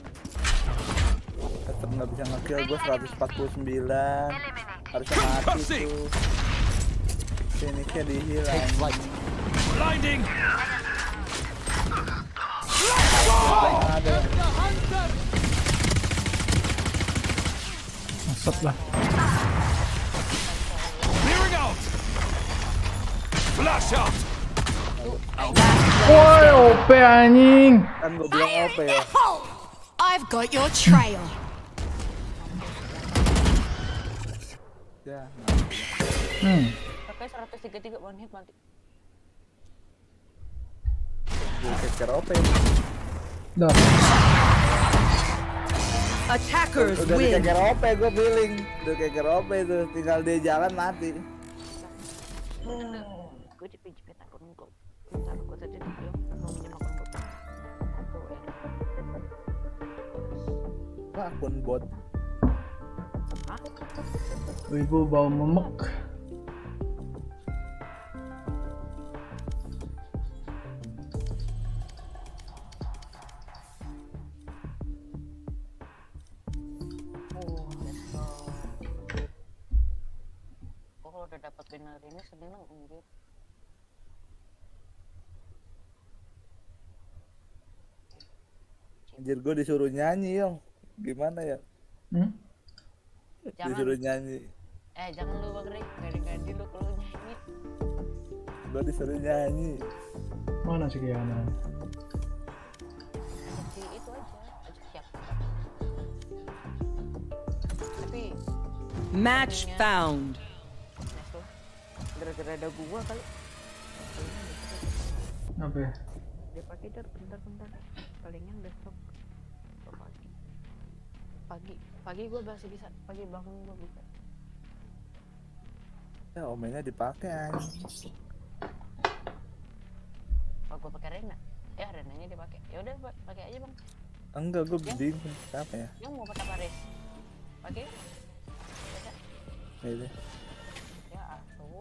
tetep nggak bisa ngekill gua seratus empat puluh sembilan. Harusnya mati tuh. Sini ke dihilang. Blinding. Masuk lah. Clearing out. Flash out. Woi, O P anjing. Kan gua bilang O P ya. I've got your trail. Ya. Hmm. Pakai seratus tiga puluh tiga one hit mati. Keker O P. Dah. Attackers win. Udah keker O P, gue feeling. Udah keker O P tuh, tinggal dia jalan mati. Gue dipijit aku nunggu. Ntar gue tadi dulu mau nyemakan bot. Apa akun bot? Hah? Ibu bau memek. Benar ini seneng enggak? Anjir gue disuruh nyanyi yong, gimana ya? Hmm? Disuruh nyanyi. Eh jangan lu Bang Rey, ganti-ganti lu kalau nyanyi. Gue disuruh nyanyi. Mana sih Kiana? Jadi itu aja, aja siap. Tapi match found. Gara-gara ada gua kali. Apa ya? Dia pakai dar bentar-bentar. Palingnya besok pagi. Pagi, pagi gua masih bisa. Pagi bangun gua bisa. Ya, omennya dipakai. Pak gua pakai Rena. Ya, Renanya dipakai. Ya udah pakai aja, Bang. Enggak, gue bingung apa ya? Yang mau kata Paris. Oke. Baca. Ya, aku.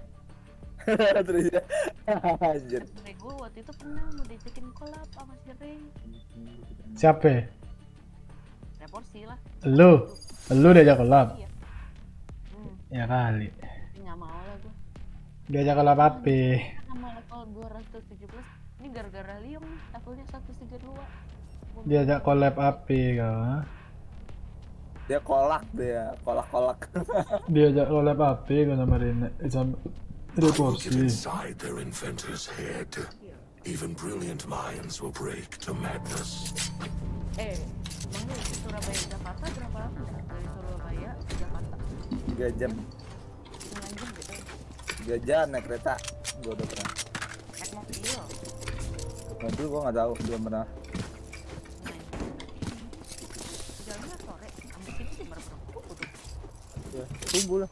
Terus ya. Anjir. Gue waktu itu pernah mau diajakin collab sama si Ray. Siapa? Revolusi lah. Lu, lu diajak collab. Iya. Hmm. Ya kali. Enggak mau lah gue. Diajak collab apa? Sama level dua ratus tujuh belas. Ini gara-gara Liung nih, levelnya seratus tiga puluh dua. Diajak collab apa kah? Dia kolak dia, kolak-kolak. Diajak collab apa kah sama Rene? Sama Reporsi. Inside their inventor's head. Even brilliant minds will break to madness. Eh, emang dari Surabaya ke Jakarta berapa lama? Dari Surabaya ke Jakarta tiga jam. tiga jam naik kereta, gua udah pernah. Naik mobil? Mobil gua nggak tahu, belum pernah. Jalannya sore, ambil sini sih baru subuh tuh. Ya, subuh lah.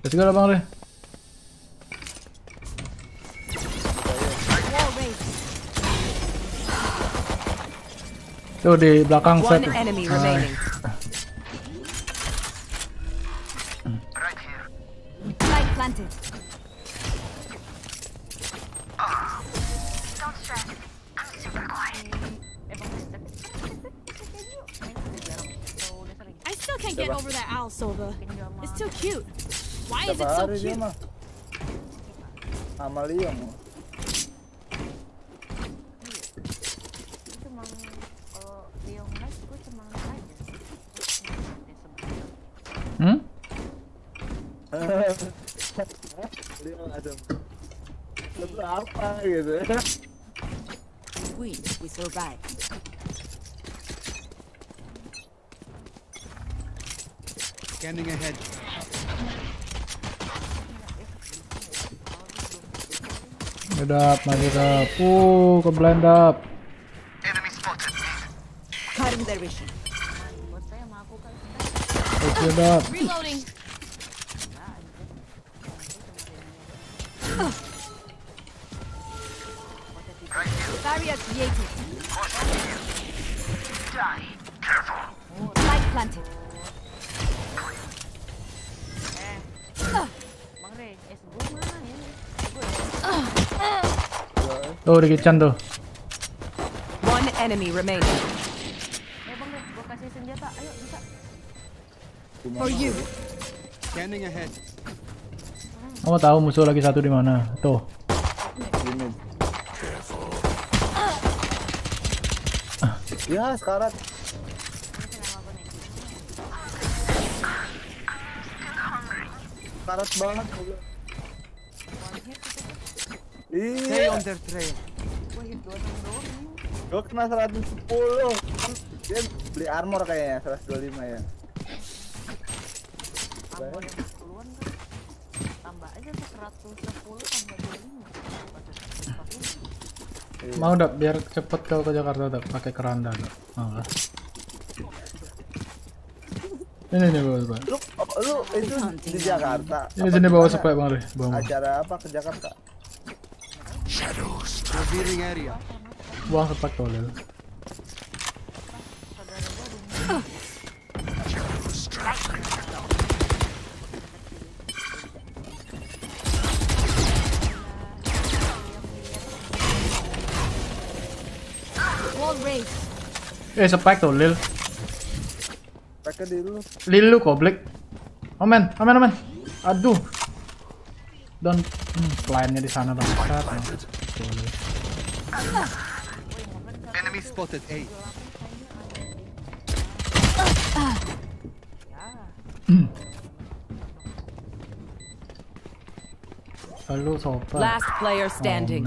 Let's go lah bang deh. Tuh di belakang set. Amalia mau. Hmm? Leo Adam. Lebih apa gitu? We we survive. Scanning ahead. Kedap, maju kedap. Uh, ke blendap. Enemy spotted. Cutting their vision. Kedap. Reloading. Barrier created. Die. Careful. Light planted. Tuh di kitchen tuh. One enemy remaining. Eh bang, gua kasih senjata. Ayo bisa. For you. Standing ahead. Kamu tahu musuh lagi satu di mana? Tuh. Ya sekarat. Sekarat banget. Iya. Gue kena seratus sepuluh. Dia beli armor kayaknya seratus dua puluh lima ya. Armor yang sepuluhan kan. Tambah aja seratus sepuluh tambah dua puluh lima. Mau dak biar cepet kalau ke Jakarta dak pakai keranda dak. Mau lah. Ini nih bawa sepeda. Lu, lu itu di Jakarta. Ini sini bawa sepeda bang Re. Acara apa ke Jakarta? Shadows revealing area. Wah, tepat tolol. Ê, spike của Lil. Lilu goblek. Omen, omen, omen. Aduh. Don hmm, clientnya di sana banget. Enemy spotted A. Halo sobat. Last player standing.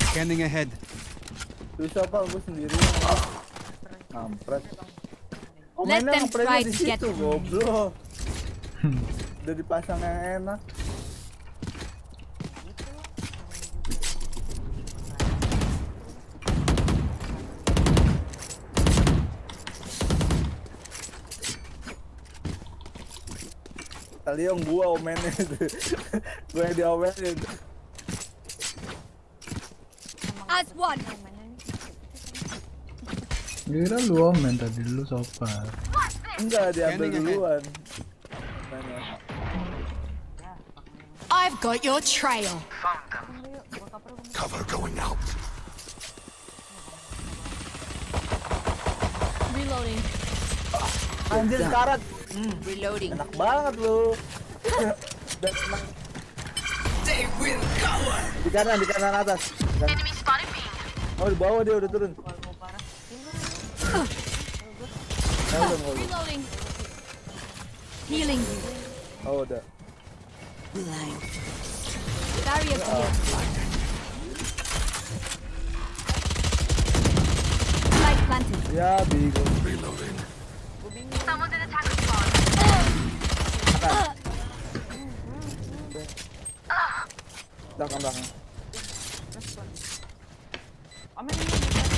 Scanning ahead. Let them try to get me. Udah dipasang yang enak. Tadi yang gua omennya itu, gua yang diomelin. As one. Kira lu omen tadi lu sopan. Enggak, diambil duluan. I've got your trail. Cover going out. Reloading. Anjir karat. Reloading. Enak banget lu. They will cover. Di kanan, di kanan atas. Enemy spotted me. Oh, di bawah dia udah turun. Reloading. Healing. Oh, udah. Blind. Barrier clear. Light planted. Ya, bigo. Reloading. Someone's in attack spawn.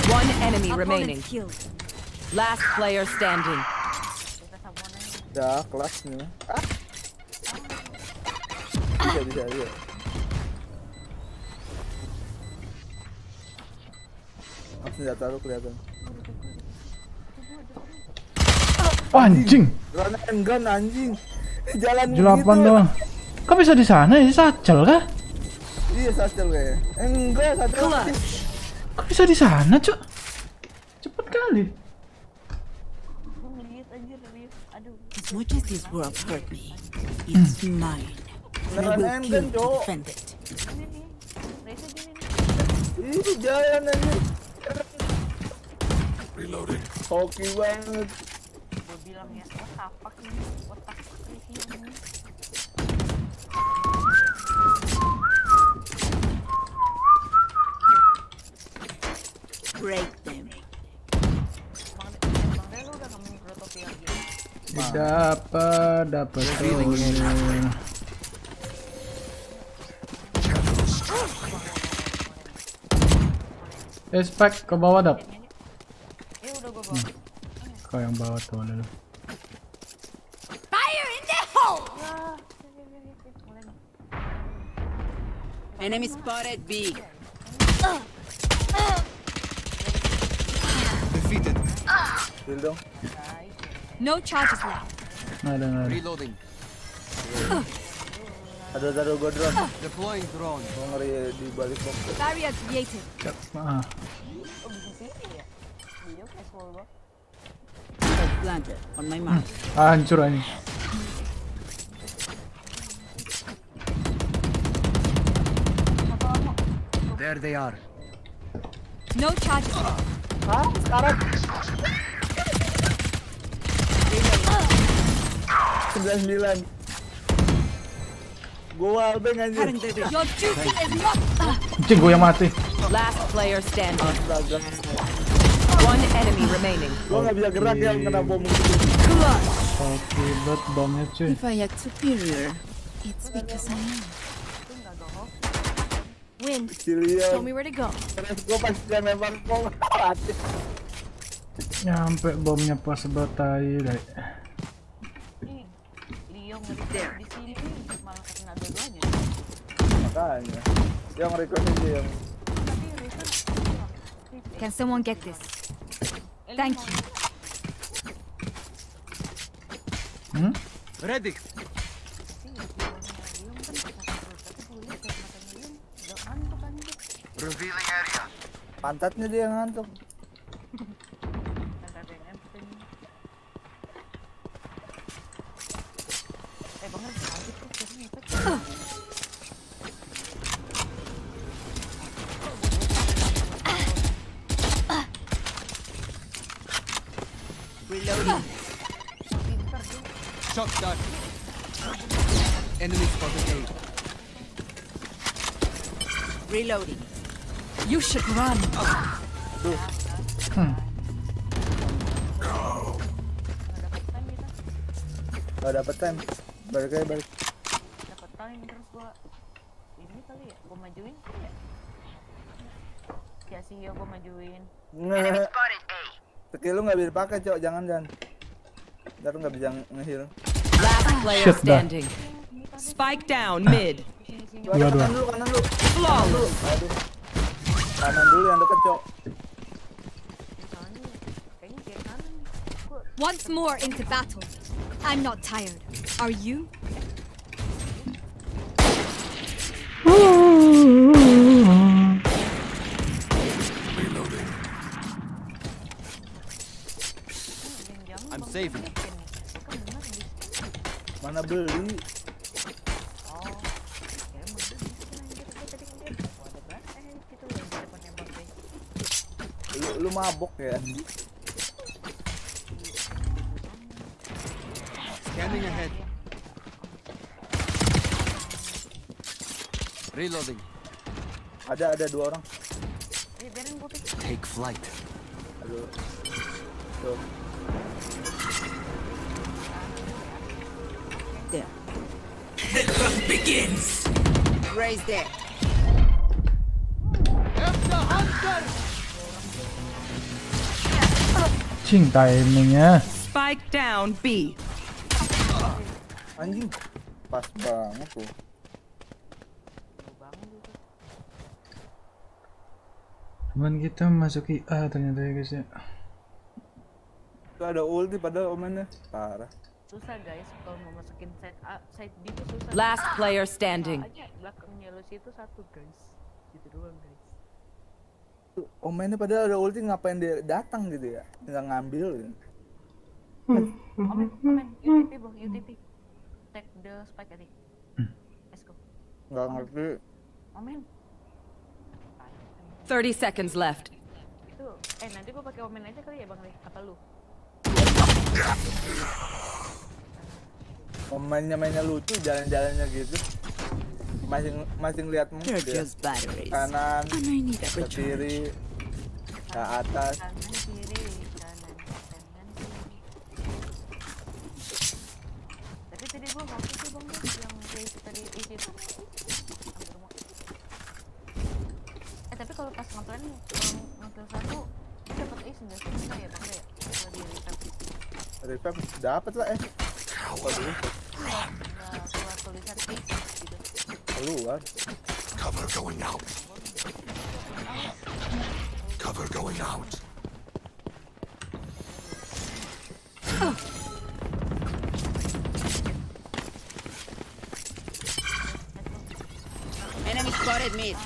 One enemy remaining. Last player standing. Dah kelas ni. Bisa bisa dia. Apa senjata lu kelihatan? Anjing. Run and gun anjing. Jalan gitu. delapan doang. Kok bisa di sana? Ini sacel kah? Iya sacel kayaknya. Enggak sacel. Kok bisa di sana, Cuk? Cepet kali. As much as this world hurt me, it's mine. And I will kill to defend it. Reloading. Hoki banget. Gue bilang ya, otak ini, otak ini sini. Break them. Dapat, dapat tuh. Respect ke bawah dap. Hmm. Kau yang bawah tuh lalu. Fire in the hole. Enemy spotted B. Uh. Uh. Defeated. Uh. No charges left. No, no, no. Reloading. Uh. Ada ada gua drone. Uh. Deploying drone. Ngeri di balik box. Barrier created. Ah. Planted on my mark. Ah, hancur ini. There they are. No charges. Hah? Sekarang. sembilan sembilan. Gua albeng anjir. Anjing gua yang mati. Last player standing. One enemy remaining. Gua enggak bisa gerak ya kena bom gitu. Oke, buat bomnya cuy. If I act superior, it's because I am. Win. Show me where to go. Gua pasti memang mau mati. Nyampe bomnya pas batai deh. There. Can someone get this? Thank you. Hmm? Ready. Revealing area. Pantat nyo din ang hantok. Reloading. Shot done. Enemy spotted. Reloading. You should run. Oh. Hmm. Go. Oh, dapat time. Balik aja, balik. Dapat time terus gua ini kali ya, gua majuin kali ya. Ya sih, gua majuin. Enemy spotted A. Skill lu enggak bisa pakai, Cok. Jangan, jangan. Entar enggak bisa nge-heal. Last player standing. Spike down mid. Kanan lu, kanan lu. Flawless. Kanan dulu yang dekat, Cok. Once more into battle. I'm not tired. Are you? Reloading. I'm saving. Mana beli? Lu mabok ya. Standing ahead. Reloading. Ada ada dua orang. Take flight. Halo. Tuh. There. The hunt begins. Raise there. After hunter. Ching timingnya. Spike down B. Anjing, pas banget tuh. Cuman kita masuki A ternyata ya guys ya. Itu ada ulti padahal omennya parah. Susah guys kalau mau masukin side A, side B itu susah. Last player standing. Belakangnya lu situ satu guys. Gitu doang guys. Omennya padahal ada ulti ngapain dia datang gitu ya? Enggak ngambil. Omen, omen, U T P bro, U T P. Take the spike tadi. Let's go. Enggak ngerti. Omen. thirty seconds left. Itu eh nanti gua pakai omen aja kali ya Bang Rey. Apa lu? Omennya mainnya lucu, jalan-jalannya gitu. Masing masing lihat mungkin. Kanan, ke kiri, ke atas. Tadi gua ngasih tuh Bang Rey yang guys tadi isi tuh. Eh tapi kalau pas ngeplay nih, ngeplay satu dapat ace enggak sih kita ya Bang Rey? Kalau di revive. Revive dapat lah eh. Waduh. Keluar tulisan ace gitu. Keluar. Cover going out. Cover going out. Spotted mid.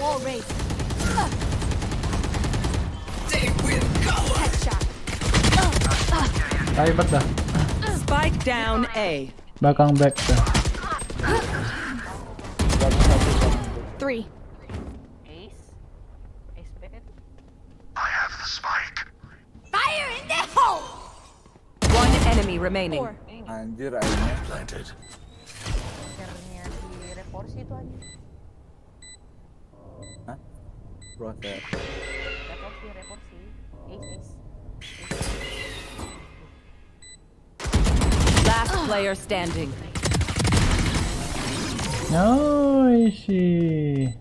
Wall raid. They will cover. Headshot. Taibat dah. Spike down A. Bakang back dah. Three. Ace. Ace bit. I have the spike. Fire in the hole. One enemy remaining. Anjir, I planted. Porsi itu aja. Hah? Proses. Reporsi, reporsi. Ace, ace. Last player standing. No, she.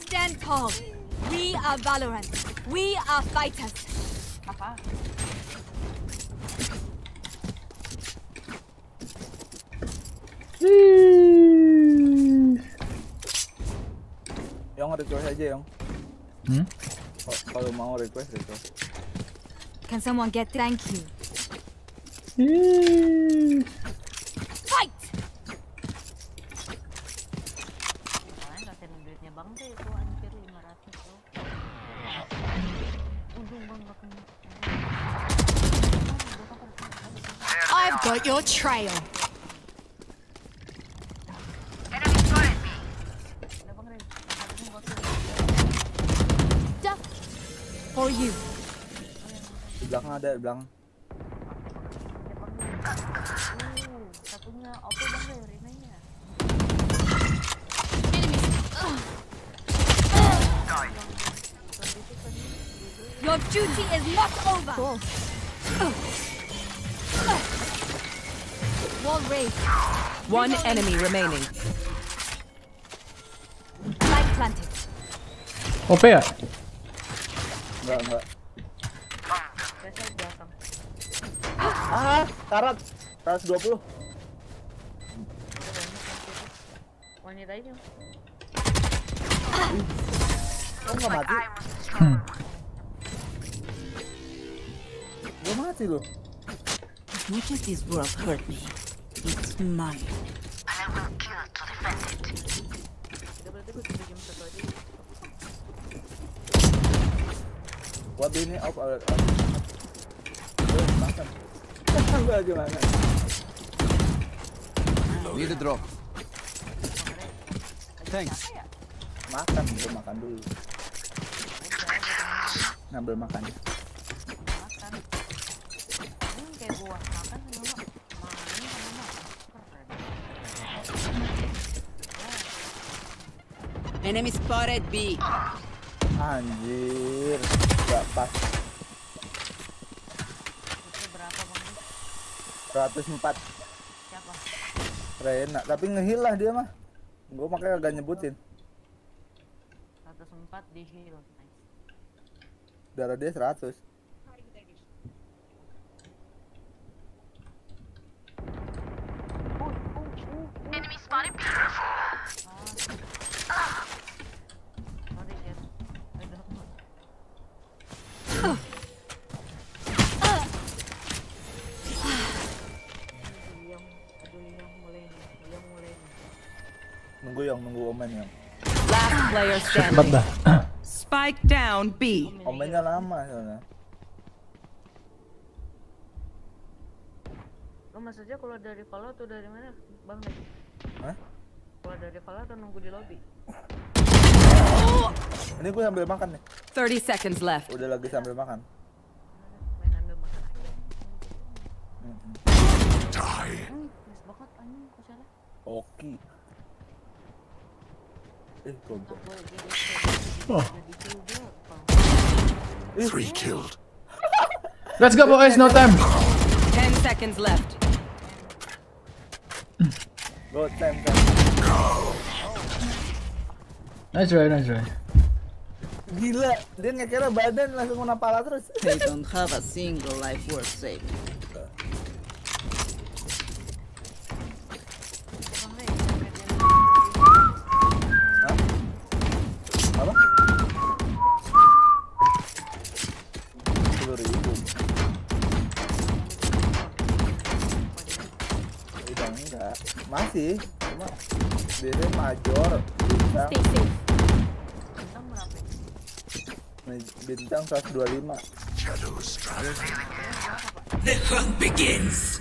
Stand calm. We are Valorant. We are fighters. Apa? Yang request aja yang. Hmm? Kalau mau request request. Can someone get thank you? I've got your trail. Enemy spotted me. Duck for you. Di belakang ada, di belakang. Your duty is not over. Cool. Wall raid. One Reloading. Enemy remaining. Light planted. O P ya? Enggak, enggak. Ah, karat. seratus dua puluh. Wanita itu. Oh, enggak mati. Hmm. Gue mati loh. Which of these world hurt me? It's mine. I will kill to defend it. What do you need up our Need a drop. Thanks. Makan, gue makan dulu. Ngambil makan. Enemy spotted B. Anjir, nggak pas. seratus empat. Siapa? Rena, tapi ngeheal lah dia mah. Gua makanya agak nyebutin. seratus empat di heal. Darah dia seratus. Enemy spotted B. Last player standing. Spike down B. Omennya lama soalnya. Lo maksudnya kalau dari Valo tuh dari mana? Bang lagi. Hah? Kalau dari Valo tuh nunggu di lobby. Oh. Ini gue sambil makan nih. thirty seconds left. Udah lagi sambil makan. Main ambil makan. Die. Oke. Oh. Three killed. Let's go, boys. No time. Ten seconds left. Go, time, time. Go. Nice try, nice try. Gila, dia ngekira badan langsung napala terus. They don't have a single life worth saving. Masih, cuma beda major, bintang, bintang seratus dua puluh lima. The hunt begins.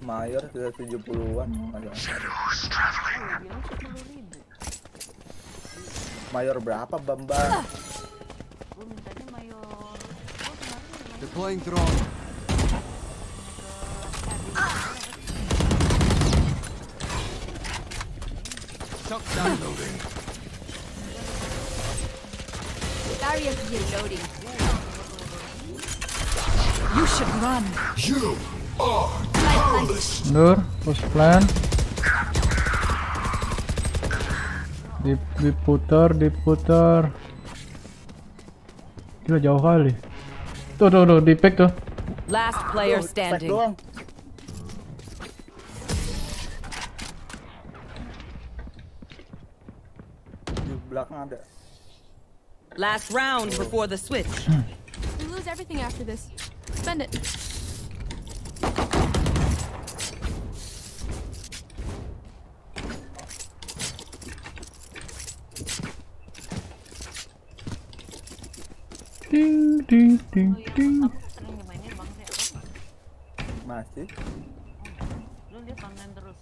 Mayor sudah tujuh puluhan. Mayor berapa Bambang? Deploying drone. Downloading. Barrier reloading. You should run. You are powerless. Nur, push plan. Dip, diputar, diputar. Gila jauh kali. Tuh, tuh, tuh, di pick tuh. Last player standing. Last round before the switch. We lose everything after this. Spend it. Ding ding ding ding. Masih. Lu lihat online terus.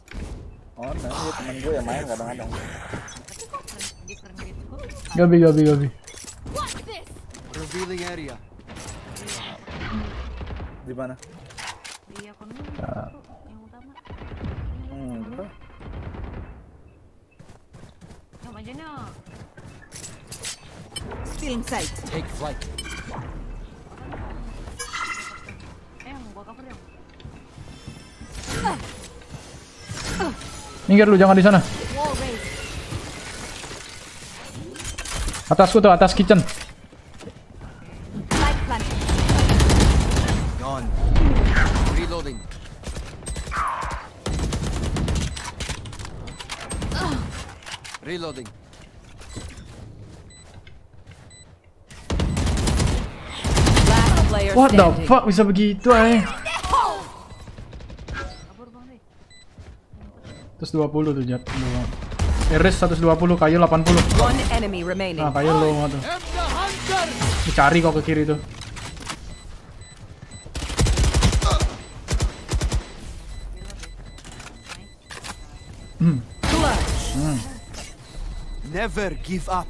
Online ya temen gue yang main kadang-kadang. Gabi Gabi Gabi. Revealing area. Di mana? Di akun ini yang utama. Hmm, apa? Yang aja no. Still inside. Take flight. Minggir lu, jangan di sana. Atasku tuh, atas kitchen. Reloading. What the fuck bisa begitu eh? seratus dua puluh tuh jat. Eris seratus dua puluh, kayu delapan puluh. Nah, kayu low banget tuh. Dicari kok ke kiri tuh. Hmm. Hmm. Never give up.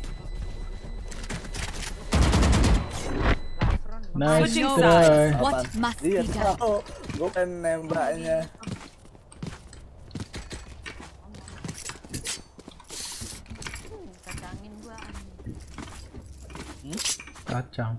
Nice try. Iya, tahu. Gue pengen nembaknya. Kacang. Enggak,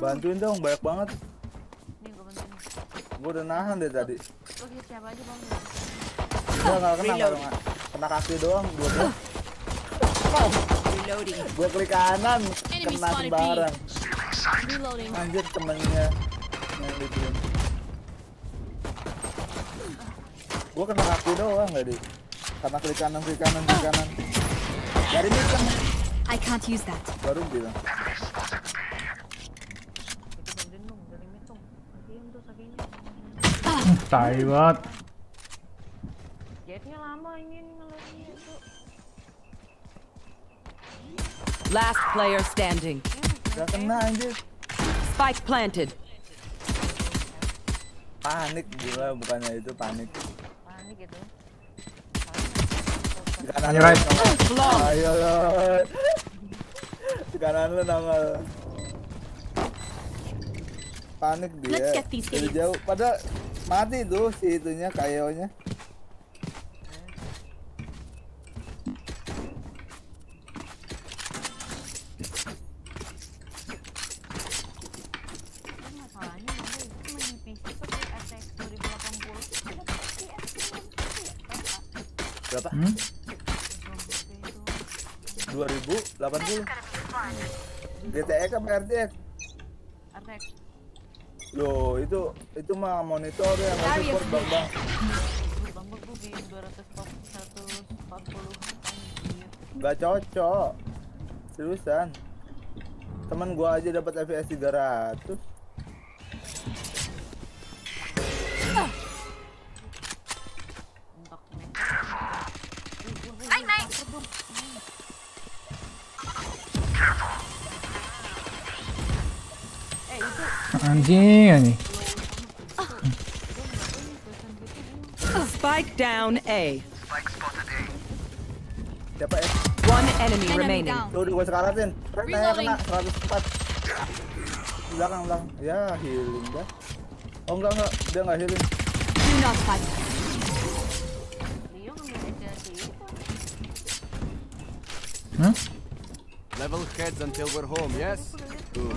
Bantuin dong, banyak banget. Nih gua bantuin. Gua udah nahan deh tadi. Gua hit siapa aja Bang? Gua enggak kena enggak. Kena kaki doang dua tuh. Gua klik kanan, kena sembarang. Anjir temennya. Gua kena kaki doang enggak deh. Karena klik kanan, klik kanan, klik kanan. Dari ini kan. I can't use that. Baru bilang. Tai banget. Jetnya lama ingin ngelayani itu. Last player standing. Gak kena anjir. Spike planted. Panik gila, bukannya itu panik. Panik gitu. Kanan right. Ayo lo. Kanan lu nongol. Panik dia. Dari jauh pada mati tuh si itunya kayonya. Berapa? Hmm? dua ribu delapan puluh. G T X apa R T X? R T X. Loh, itu itu mah monitor yang support Bang Bang. Bang Bang tuh di dua ratus empat puluh. Gak cocok. Seriusan. Temen gua aja dapat F P S tiga ratus. Naik naik. Anjing, anjing. Spike down A. Spike spotted A. Siapa A? One enemy remaining. Tuh gua sekaratin. Kena kena seratus empat. Belakang belakang. Ya healing dah. Oh enggak enggak, dia enggak healing. Huh? Level heads until we're home. Yes. Good.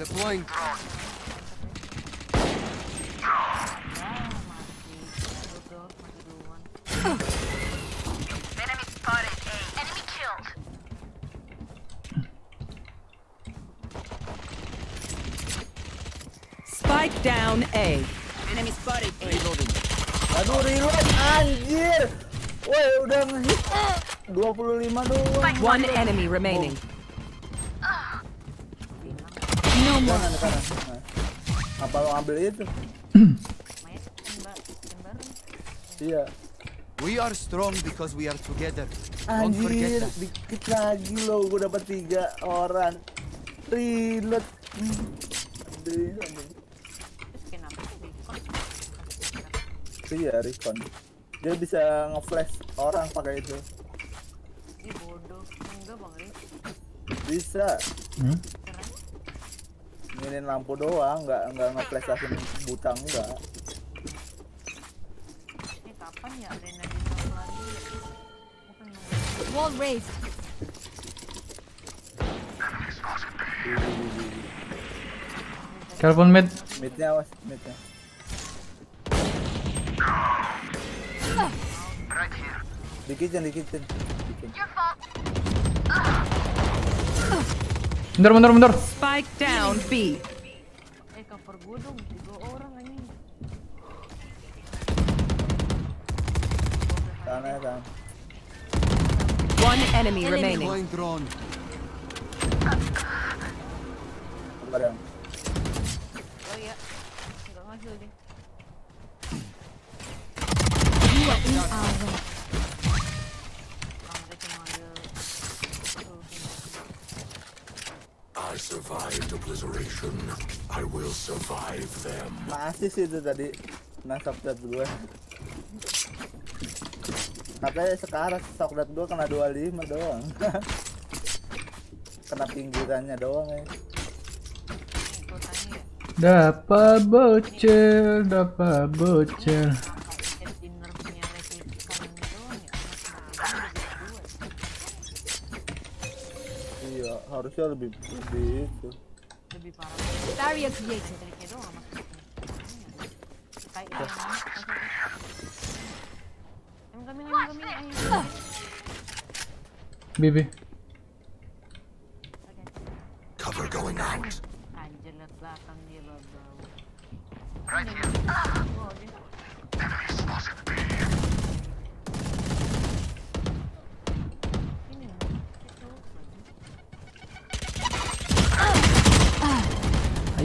Deploying. Down A. Enemy spotted. Reloading. Aduh reload anjir. Woi udah ngehit dua puluh lima doang. One enemy remaining. Oh. No more. Jangan, kanan, kanan. Apa lo ambil itu? Iya. We are strong because we are together. Anjir, dikit lagi lo gua dapat tiga orang. Reload. Reload. Iya, recon. Dia bisa nge-flash orang pakai itu. Ih bodoh, enggak Bang Ri. Bisa. Hmm? Nyalain lampu doang, enggak enggak nge-flash langsung butang enggak. Ini kapan ya arena ini lagi? Wall raised. Carbon mid. Midnya awas, midnya. Right here. The kitchen, the kitchen. Your fault. Mundur, mundur, mundur. Spike down B. Eh, cover gua dong, tiga orang anjing. Tanah, tanah. One enemy remaining. Going drone. Barang. Oh iya. Enggak maju deh. I survived obliteration. I will survive them. Masih sih itu tadi nasab dat gue. Katanya sekarang nasab dat gue kena dua puluh lima doang. Kena pinggirannya doang ya. Dapat bocil, dapat bocil. Harusnya lebih lebih itu lebih parah. Dari yang dia itu dari kedua sama kayak em kami kami kami baby cover going out anjir net belakang dia loh right here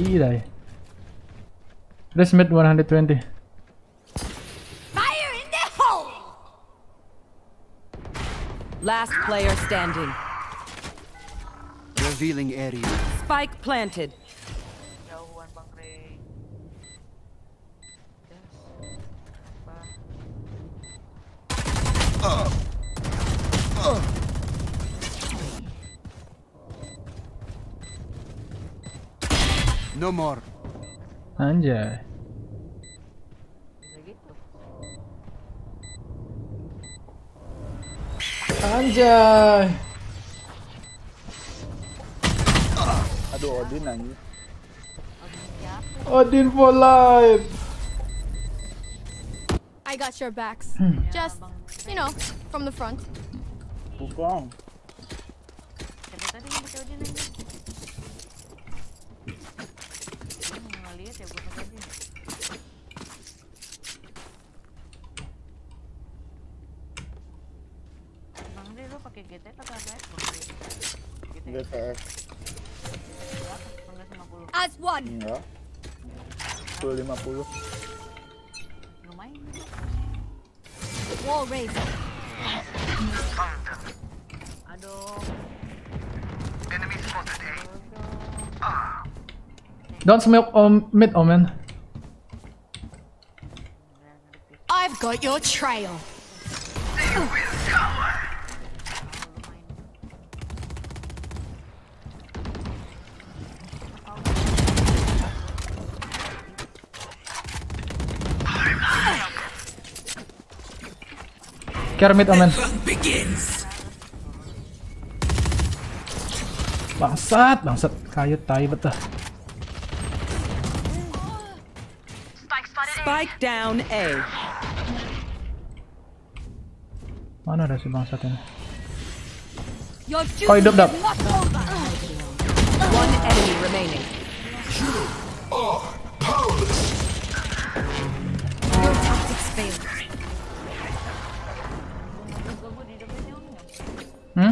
He died. Let's meet one twenty. Fire in the hole. Last player standing. Revealing area. Spike planted. Uh. Uh. No more. Anjay. Anjay. Aduh Odin anjir. Odin for life. I got your backs. Just, you know, from the front. Bukong. As one. Enggak. sepuluh lima puluh. Lumayan. Wall raised. Found them. Enemy spotted, eh? Ah. Don't smoke um, mid, Omen. I've got your trail. They will cover. Care mid, Omen. Bangsat, bangsat, kayut tai betah. Spike down A. Mana ada si bangsat ini? Kau hidup dap. One enemy remaining. You are powerless. Your tactics failed. Hmm?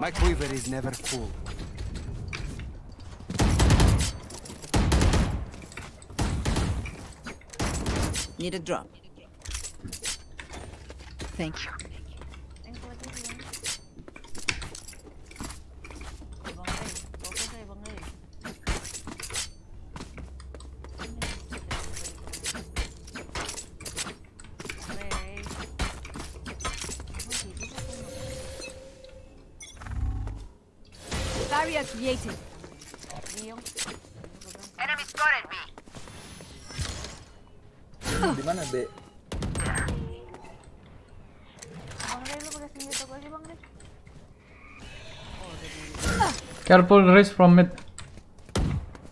My quiver is never full. Need a drop. Thank you. Barrier created. Enemy spotted me. Di mana B? Careful, race from mid.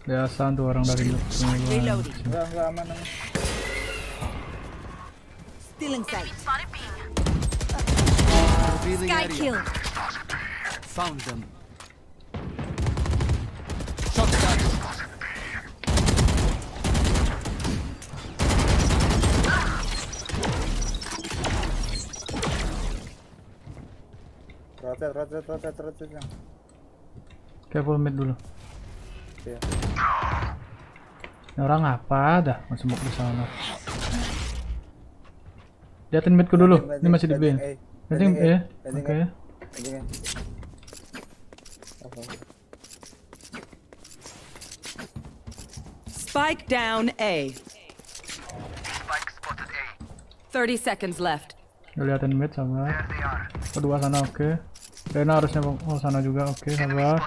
Biasa tuh orang dari mid. Enggak, enggak aman. Still inside. Sky kill. Found them. Rotet, rotet, rotet, rotet jam. Careful mid dulu. Iya. Ini orang apa dah? Masih mau di sana. Liatin midku dulu. Ini masih di B. Nanti ya. Oke. Spike down A. Spike spotted A. thirty seconds left. Liatin mid sama. Kedua sana, oke. Okay. Rena harusnya oh sana juga, oke, okay, sabar.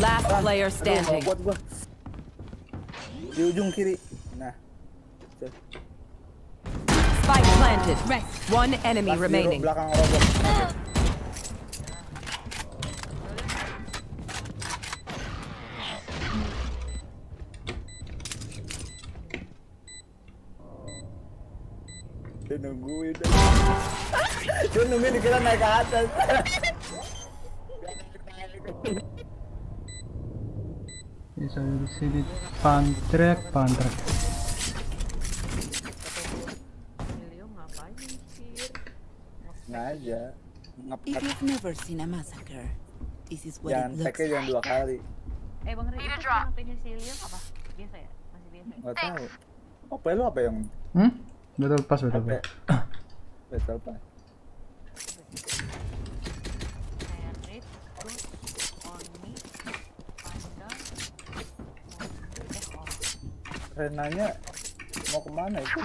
Last player standing. Di ujung kiri. Nah. Spike planted. One enemy Last remaining. Belakang robot. Dia nungguin. Dia nungguin dikira naik ke atas. Bisa di sini pantrek, pantrek. Ngaja. If you've never seen a massacre, this is what it looks like. Jangan dua kali. Eh Bang Rey, itu ngapain si Liam apa? Biasa ya? Masih biasa. Nggak tahu. Apa lu apa yang? Hmm? Betul pas, betul pas. Betul pas. Renanya mau kemana itu?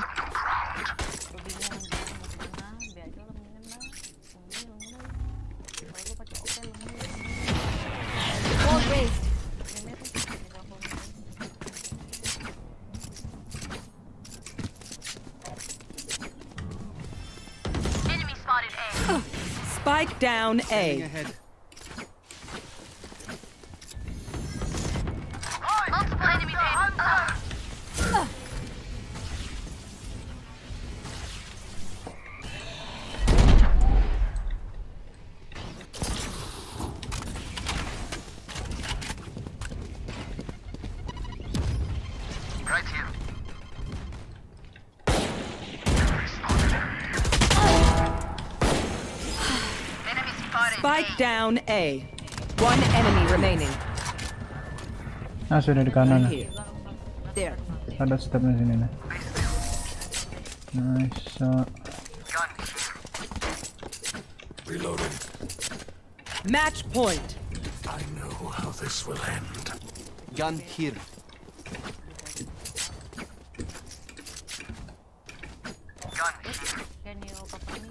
Spike down A. Multiple enemy uh. Uh. Right here. Spike down A. One enemy remaining. Ah, sudah di kanan. Ada stepnya sini nih. Nice shot. Gun here. Reloading. Match point. I know how this will end. Gun here. Gun here. Can you open me?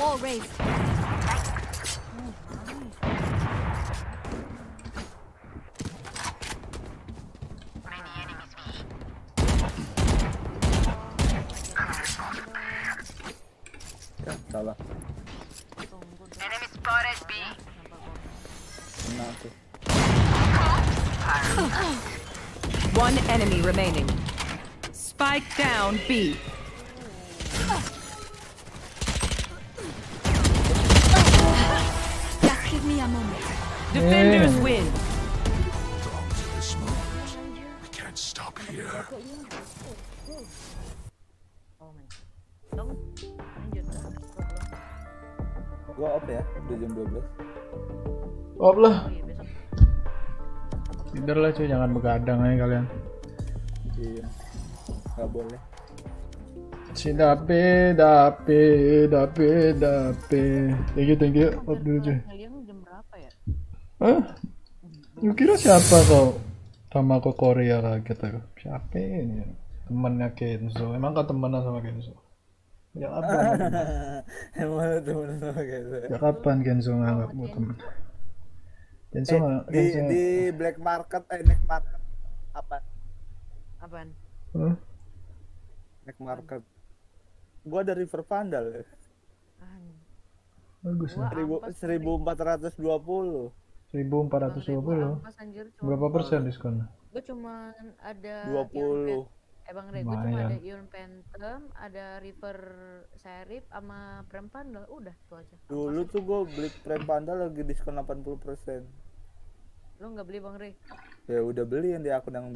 Wall raised. Oh, nice. Yeah, Tala. Enemy spotted B. One enemy remaining. Spike down B. Defenders yeah. win. From this moment, we can't stop here. Gua off ya, udah jam dua belas. Off lah. Tidur lah cuy, jangan begadang aja kalian. Iya. Enggak boleh. Cidape, dape, dape, dape. Thank you, thank you. Off dulu cuy. Hah? Lu kira siapa kau? Sama ke Korea kaget aku. Siapa ini? Temannya Kenzo. Emang kau temenan sama Kenzo? Ya kapan? Emang temenan sama Kenzo? Ya kapan Kenzo nganggapmu teman? Kenzo nggak? Di di black market, eh black market apa? Apaan? Hah? Black market. Gua dari River Vandal. Bagus. seribu empat ratus dua puluh. seribu empat ratus dua puluh. Berapa persen diskonnya? Gue cuma ada dua puluh. Eh Bang Re, gue cuma ada Ion Phantom, ada River Serif sama Prem Pandal, udah itu aja. Dulu tuh gue beli Prem Pandal lagi diskon delapan puluh persen. Lo nggak beli Bang Re? Ya udah beli yang di akun yang